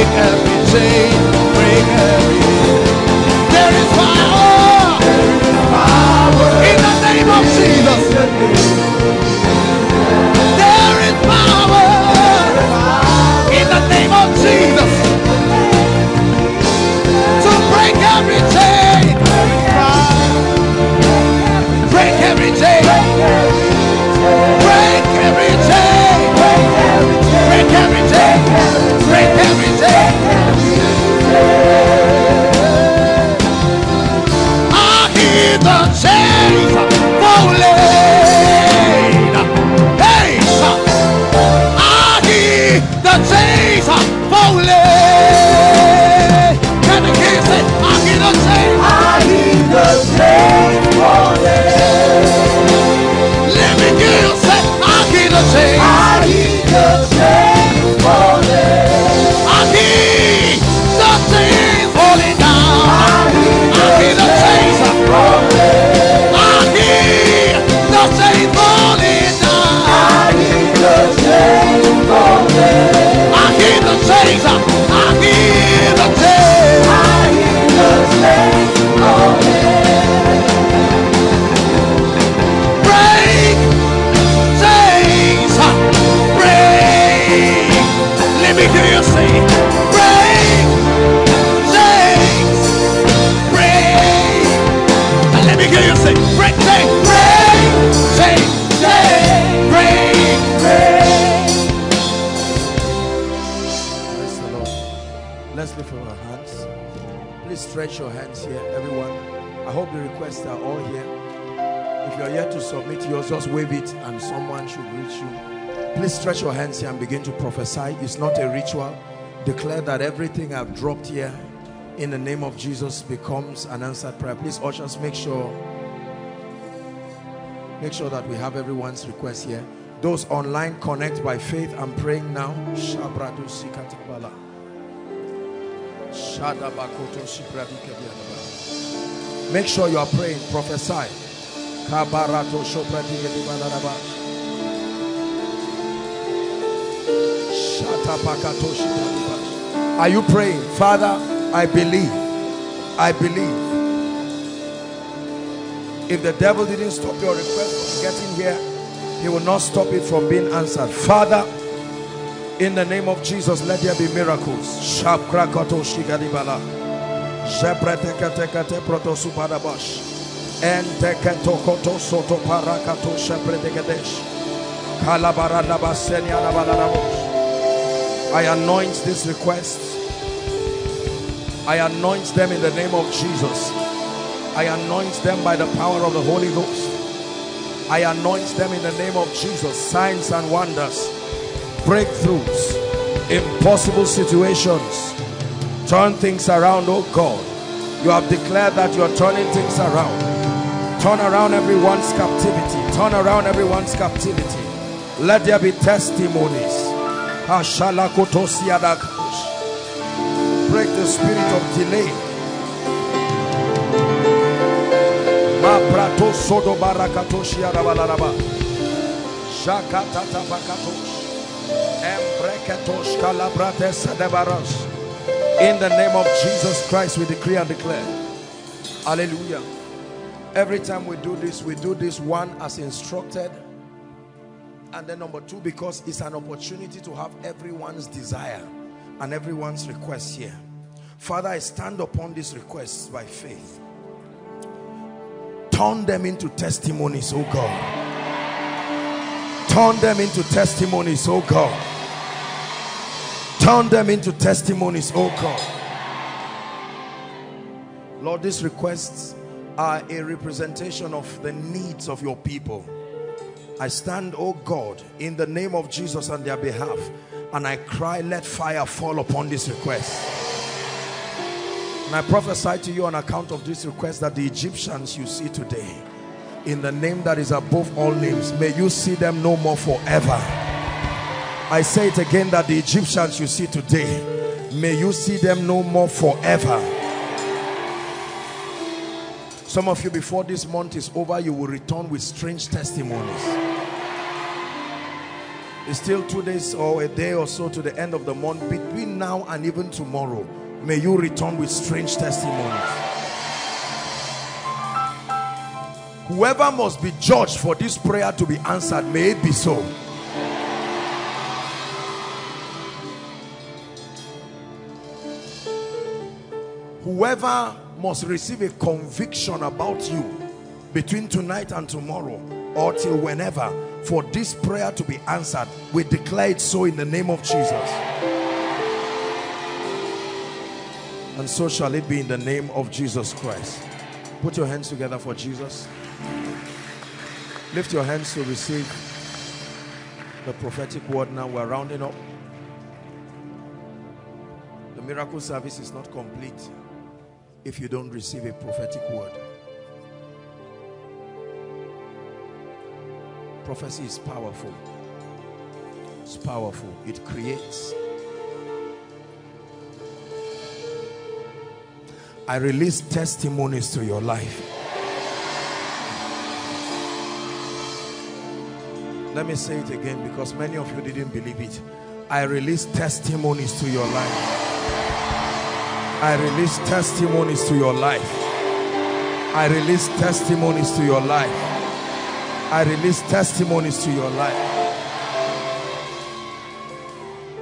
break every chain, break every chain. There is power, there is power in the name of Jesus. There is power in the name of Jesus to break every chain, break every chain, break every chain, break every chain, break every chain. I hear the chains falling. Hey, I hear the chains falling. Can the kids say, I hear the chains? I hear the chains falling. Let me hear you say, I hear the chains. I hear the chains. Stretch your hands here, everyone. I hope the requests are all here. If you are yet to submit yours, just wave it and someone should reach you. Please stretch your hands here and begin to prophesy. It's not a ritual. Declare that everything I've dropped here in the name of Jesus becomes an answered prayer. Please, ushers, make sure make sure that we have everyone's request here. Those online, connect by faith. I'm praying now. Make sure you are praying, prophesy. Are you praying? Father, I believe. I believe. If the devil didn't stop your request from getting here, he will not stop it from being answered. Father, in the name of Jesus, let there be miracles. I anoint this request. I anoint them in the name of Jesus. I anoint them by the power of the Holy Ghost. I anoint them in the name of Jesus. Signs and wonders, breakthroughs, impossible situations. Turn things around, oh God. You have declared that you are turning things around. Turn around everyone's captivity. Turn around everyone's captivity. Let there be testimonies. Break the spirit of delay. Maprato sodo barakatoshi arabalaraba. Shakatata bakatoshi. In the name of Jesus Christ, we decree and declare. Hallelujah. Every time we do this, we do this one as instructed. And then number two, because it's an opportunity to have everyone's desire and everyone's request here. Father, I stand upon these requests by faith. Turn them into testimonies, oh God. Turn them into testimonies, oh God. Turn them into testimonies, oh God. Lord, these requests are a representation of the needs of your people. I stand, oh God, in the name of Jesus on their behalf, and I cry, let fire fall upon this request. And I prophesy to you on account of this request that the Egyptians you see today, in the name that is above all names, may you see them no more forever. I say it again, that the Egyptians you see today, may you see them no more forever. Some of you, before this month is over, you will return with strange testimonies. It's still two days or a day or so to the end of the month. Between now and even tomorrow, may you return with strange testimonies. Whoever must be judged for this prayer to be answered, may it be so. Whoever must receive a conviction about you between tonight and tomorrow or till whenever, for this prayer to be answered, we declare it so in the name of Jesus. And so shall it be in the name of Jesus Christ. Put your hands together for Jesus. Lift your hands to receive the prophetic word. Now we're rounding up. The miracle service is not complete if you don't receive a prophetic word. Prophecy is powerful. It's powerful. It creates. I release testimonies to your life. Let me say it again, because many of you didn't believe it. I release testimonies to your life. I release testimonies to your life. I release testimonies to your life. I release testimonies to your life.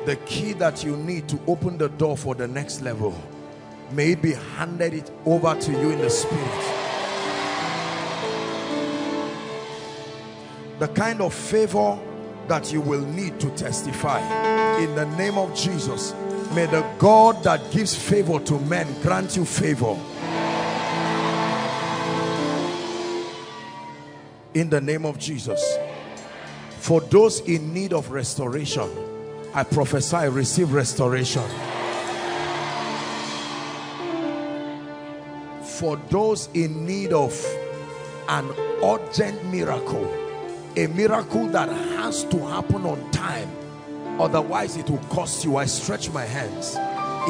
The key that you need to open the door for the next level, may it be handed it over to you in the spirit. The kind of favor that you will need to testify, in the name of Jesus, may the God that gives favor to men grant you favor. In the name of Jesus. For those in need of restoration, I prophesy, receive restoration. For those in need of an urgent miracle, a miracle that has to happen on time, otherwise it will cost you, I stretch my hands.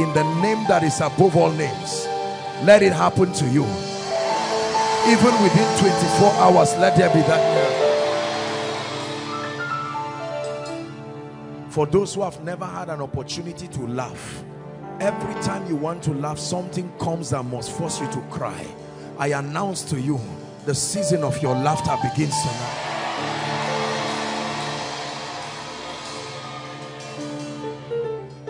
In the name that is above all names, let it happen to you. Even within twenty-four hours, let there be that miracle. For those who have never had an opportunity to laugh, every time you want to laugh, something comes that must force you to cry. I announce to you, the season of your laughter begins tonight.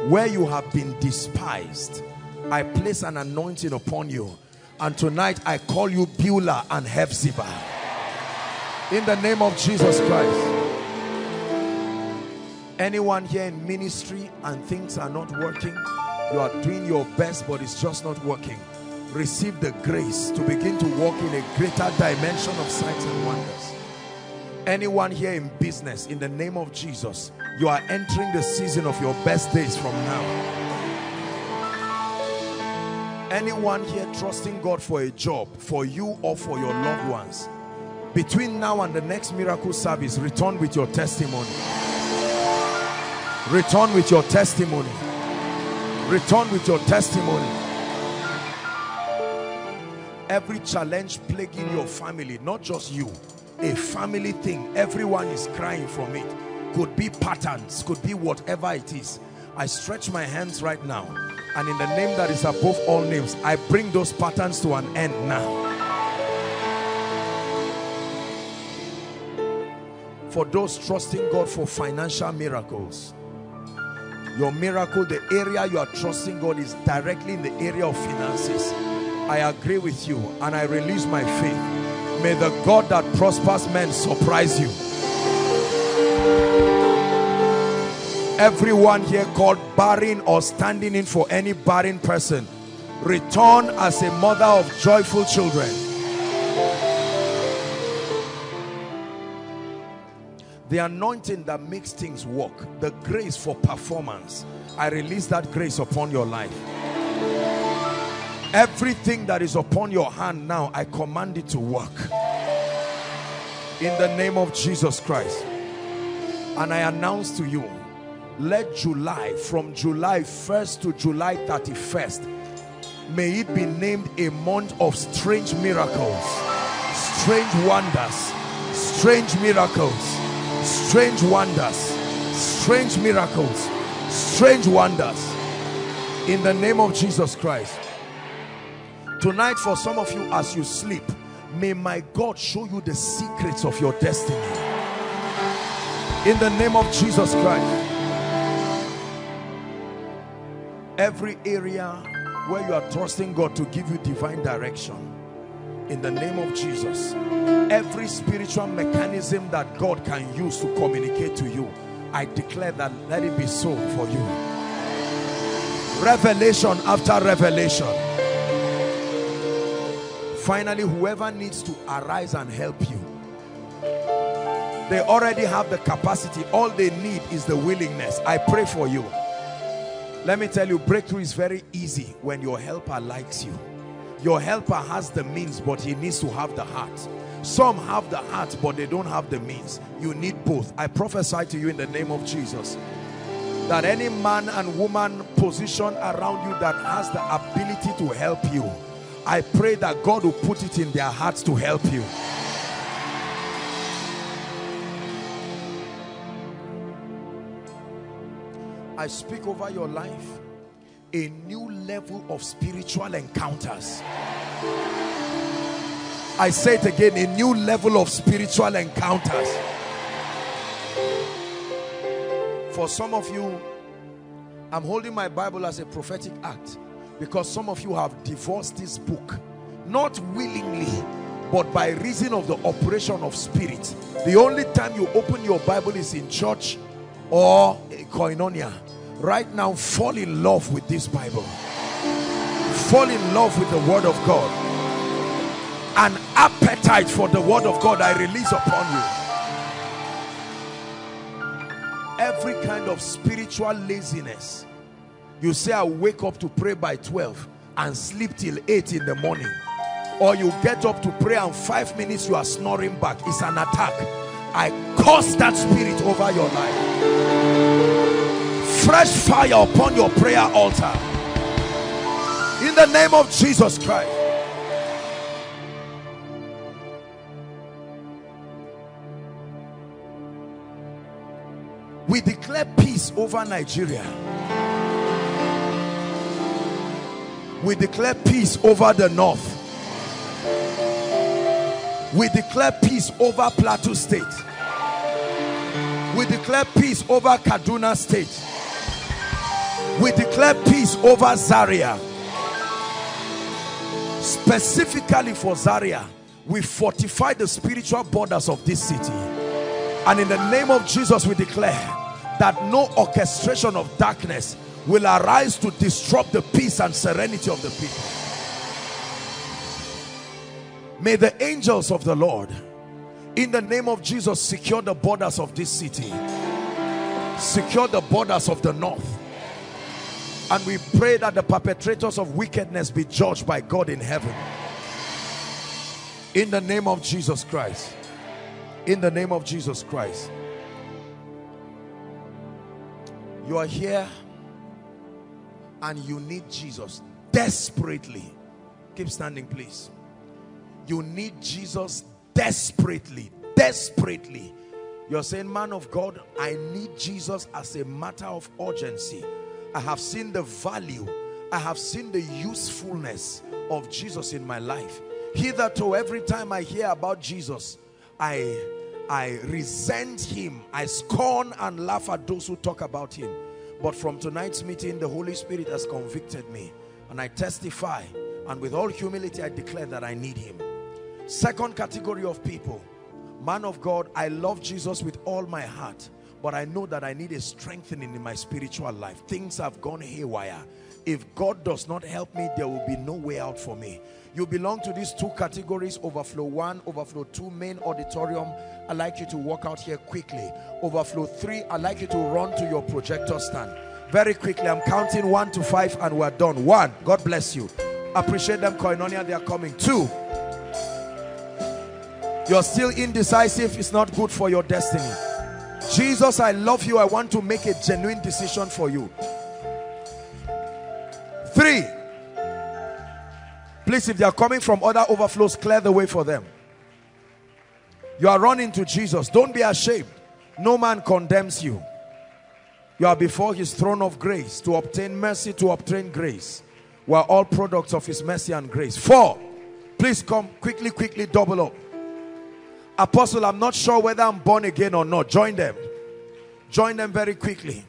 Where you have been despised, I place an anointing upon you. And tonight, I call you Beulah and Hephzibah. In the name of Jesus Christ. Anyone here in ministry and things are not working, you are doing your best but it's just not working, receive the grace to begin to walk in a greater dimension of signs and wonders. Anyone here in business, in the name of Jesus, you are entering the season of your best days from now. Anyone here trusting God for a job, for you or for your loved ones, between now and the next miracle service, return with your testimony. Return with your testimony. Return with your testimony. Every challenge plaguing your family, not just you, a family thing, everyone is crying from it. Could be patterns, could be whatever it is. I stretch my hands right now. And in the name that is above all names, I bring those patterns to an end now. For those trusting God for financial miracles, your miracle, the area you are trusting God is directly in the area of finances. I agree with you and I release my faith. May the God that prospers men surprise you. Everyone here called barren or standing in for any barren person, return as a mother of joyful children. The anointing that makes things work, the grace for performance, I release that grace upon your life. Everything that is upon your hand now, I command it to work. In the name of Jesus Christ. And I announce to you, let July, from July first to July thirty-first, may it be named a month of strange miracles, strange wonders, strange miracles, strange wonders, strange miracles, strange wonders, in the name of Jesus Christ. Tonight, for some of you, as you sleep, may my God show you the secrets of your destiny, in the name of Jesus Christ. Every area where you are trusting God to give you divine direction, in the name of Jesus. Every spiritual mechanism that God can use to communicate to you, I declare that let it be so for you. Revelation after revelation. Finally, whoever needs to arise and help you, they already have the capacity. All they need is the willingness. I pray for you. Let me tell you, breakthrough is very easy when your helper likes you. Your helper has the means, but he needs to have the heart. Some have the heart, but they don't have the means. You need both. I prophesy to you in the name of Jesus that any man and woman positioned around you that has the ability to help you, I pray that God will put it in their hearts to help you. I speak over your life a new level of spiritual encounters. I say it again, a new level of spiritual encounters. For some of you, I'm holding my Bible as a prophetic act because some of you have divorced this book, not willingly, but by reason of the operation of spirit. The only time you open your Bible is in church or Koinonia. Right now, fall in love with this Bible. Fall in love with the Word of God. An appetite for the Word of God I release upon you. Every kind of spiritual laziness. You say, I wake up to pray by twelve and sleep till eight in the morning. Or you get up to pray and five minutes you are snoring back. It's an attack. I curse that spirit over your life. Fresh fire upon your prayer altar, in the name of Jesus Christ. We declare peace over Nigeria. We declare peace over the north. We declare peace over Plateau State. We declare peace over Kaduna State. We declare peace over Zaria. Specifically for Zaria, we fortify the spiritual borders of this city. And in the name of Jesus, we declare that no orchestration of darkness will arise to disrupt the peace and serenity of the people. May the angels of the Lord, in the name of Jesus, secure the borders of this city. Secure the borders of the north. And we pray that the perpetrators of wickedness be judged by God in heaven. In the name of Jesus Christ. In the name of Jesus Christ. You are here and you need Jesus desperately. Keep standing, please. You need Jesus desperately. Desperately. You're saying, man of God, I need Jesus as a matter of urgency. I have seen the value, I have seen the usefulness of Jesus in my life. Hitherto, every time I hear about Jesus, I, I resent him. I scorn and laugh at those who talk about him. But from tonight's meeting, the Holy Spirit has convicted me. And I testify, and with all humility, I declare that I need him. Second category of people. Man of God, I love Jesus with all my heart. But I know that I need a strengthening in my spiritual life. Things have gone haywire. If God does not help me, there will be no way out for me. You belong to these two categories, Overflow one, Overflow two, main auditorium. I'd like you to walk out here quickly. Overflow three, I'd like you to run to your projector stand. Very quickly, I'm counting one to five and we're done. One, God bless you. Appreciate them, Koinonia, they are coming. Two, you're still indecisive, it's not good for your destiny. Jesus, I love you. I want to make a genuine decision for you. Three. Please, if they are coming from other overflows, clear the way for them. You are running to Jesus. Don't be ashamed. No man condemns you. You are before his throne of grace to obtain mercy, to obtain grace. We are all products of his mercy and grace. Four, please come quickly, quickly double up. Apostle, I'm not sure whether I'm born again or not. Join them. Join them very quickly.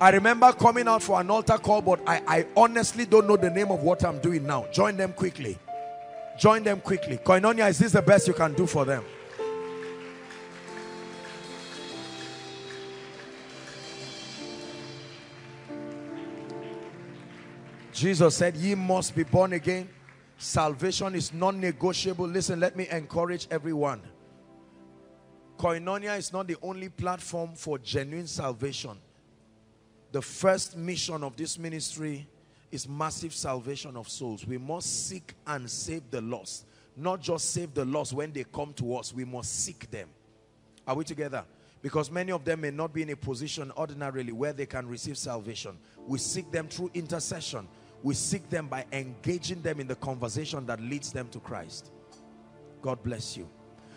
I remember coming out for an altar call, but I, I honestly don't know the name of what I'm doing now. Join them quickly. Join them quickly. Koinonia, is this the best you can do for them? Jesus said, ye must be born again. Salvation is non-negotiable. Listen, let me encourage everyone. Koinonia is not the only platform for genuine salvation. The first mission of this ministry is massive salvation of souls. We must seek and save the lost. Not just save the lost when they come to us. We must seek them. Are we together? Because many of them may not be in a position ordinarily where they can receive salvation. We seek them through intercession. We seek them by engaging them in the conversation that leads them to Christ. God bless you.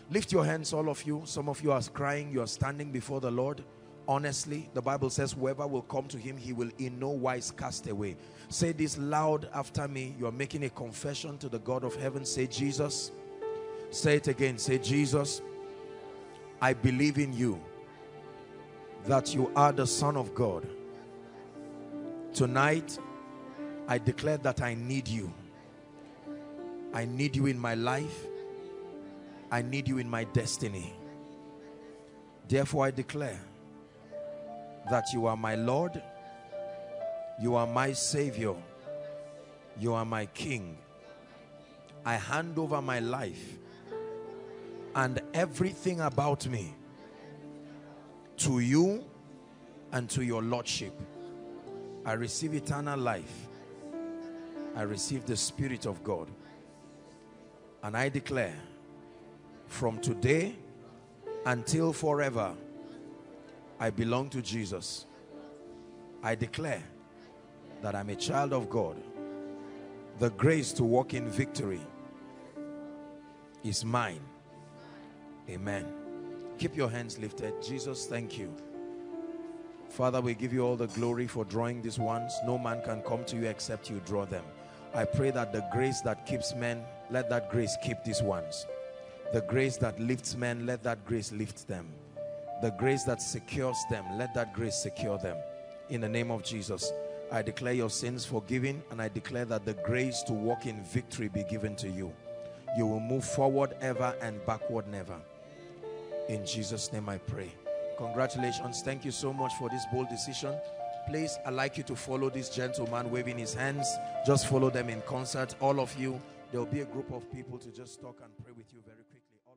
Lift your hands, all of you. Some of you are crying. You are standing before the Lord. Honestly, the Bible says, whoever will come to him, he will in no wise cast away. Say this loud after me. You are making a confession to the God of heaven. Say, Jesus. Say it again. Say, Jesus, I believe in you, that you are the Son of God. Tonight, I declare that I need you. I need you in my life. I need you in my destiny. Therefore, I declare that you are my Lord. You are my Savior. You are my King. I hand over my life and everything about me to you and to your Lordship. I receive eternal life. I receive the Spirit of God. And I declare, from today until forever, I belong to Jesus. I declare that I'm a child of God. The grace to walk in victory is mine. Amen. Keep your hands lifted. Jesus, thank you. Father, we give you all the glory for drawing these ones. No man can come to you except you draw them. I pray that the grace that keeps men, let that grace keep these ones. The grace that lifts men, let that grace lift them. The grace that secures them, let that grace secure them. In the name of Jesus, I declare your sins forgiven, and I declare that the grace to walk in victory be given to you. You will move forward ever and backward never. In Jesus' name I pray. Congratulations. Thank you so much for this bold decision. Please, I'd like you to follow this gentleman waving his hands. Just follow them in concert, all of you. There will be a group of people to just talk and pray with you very quickly. All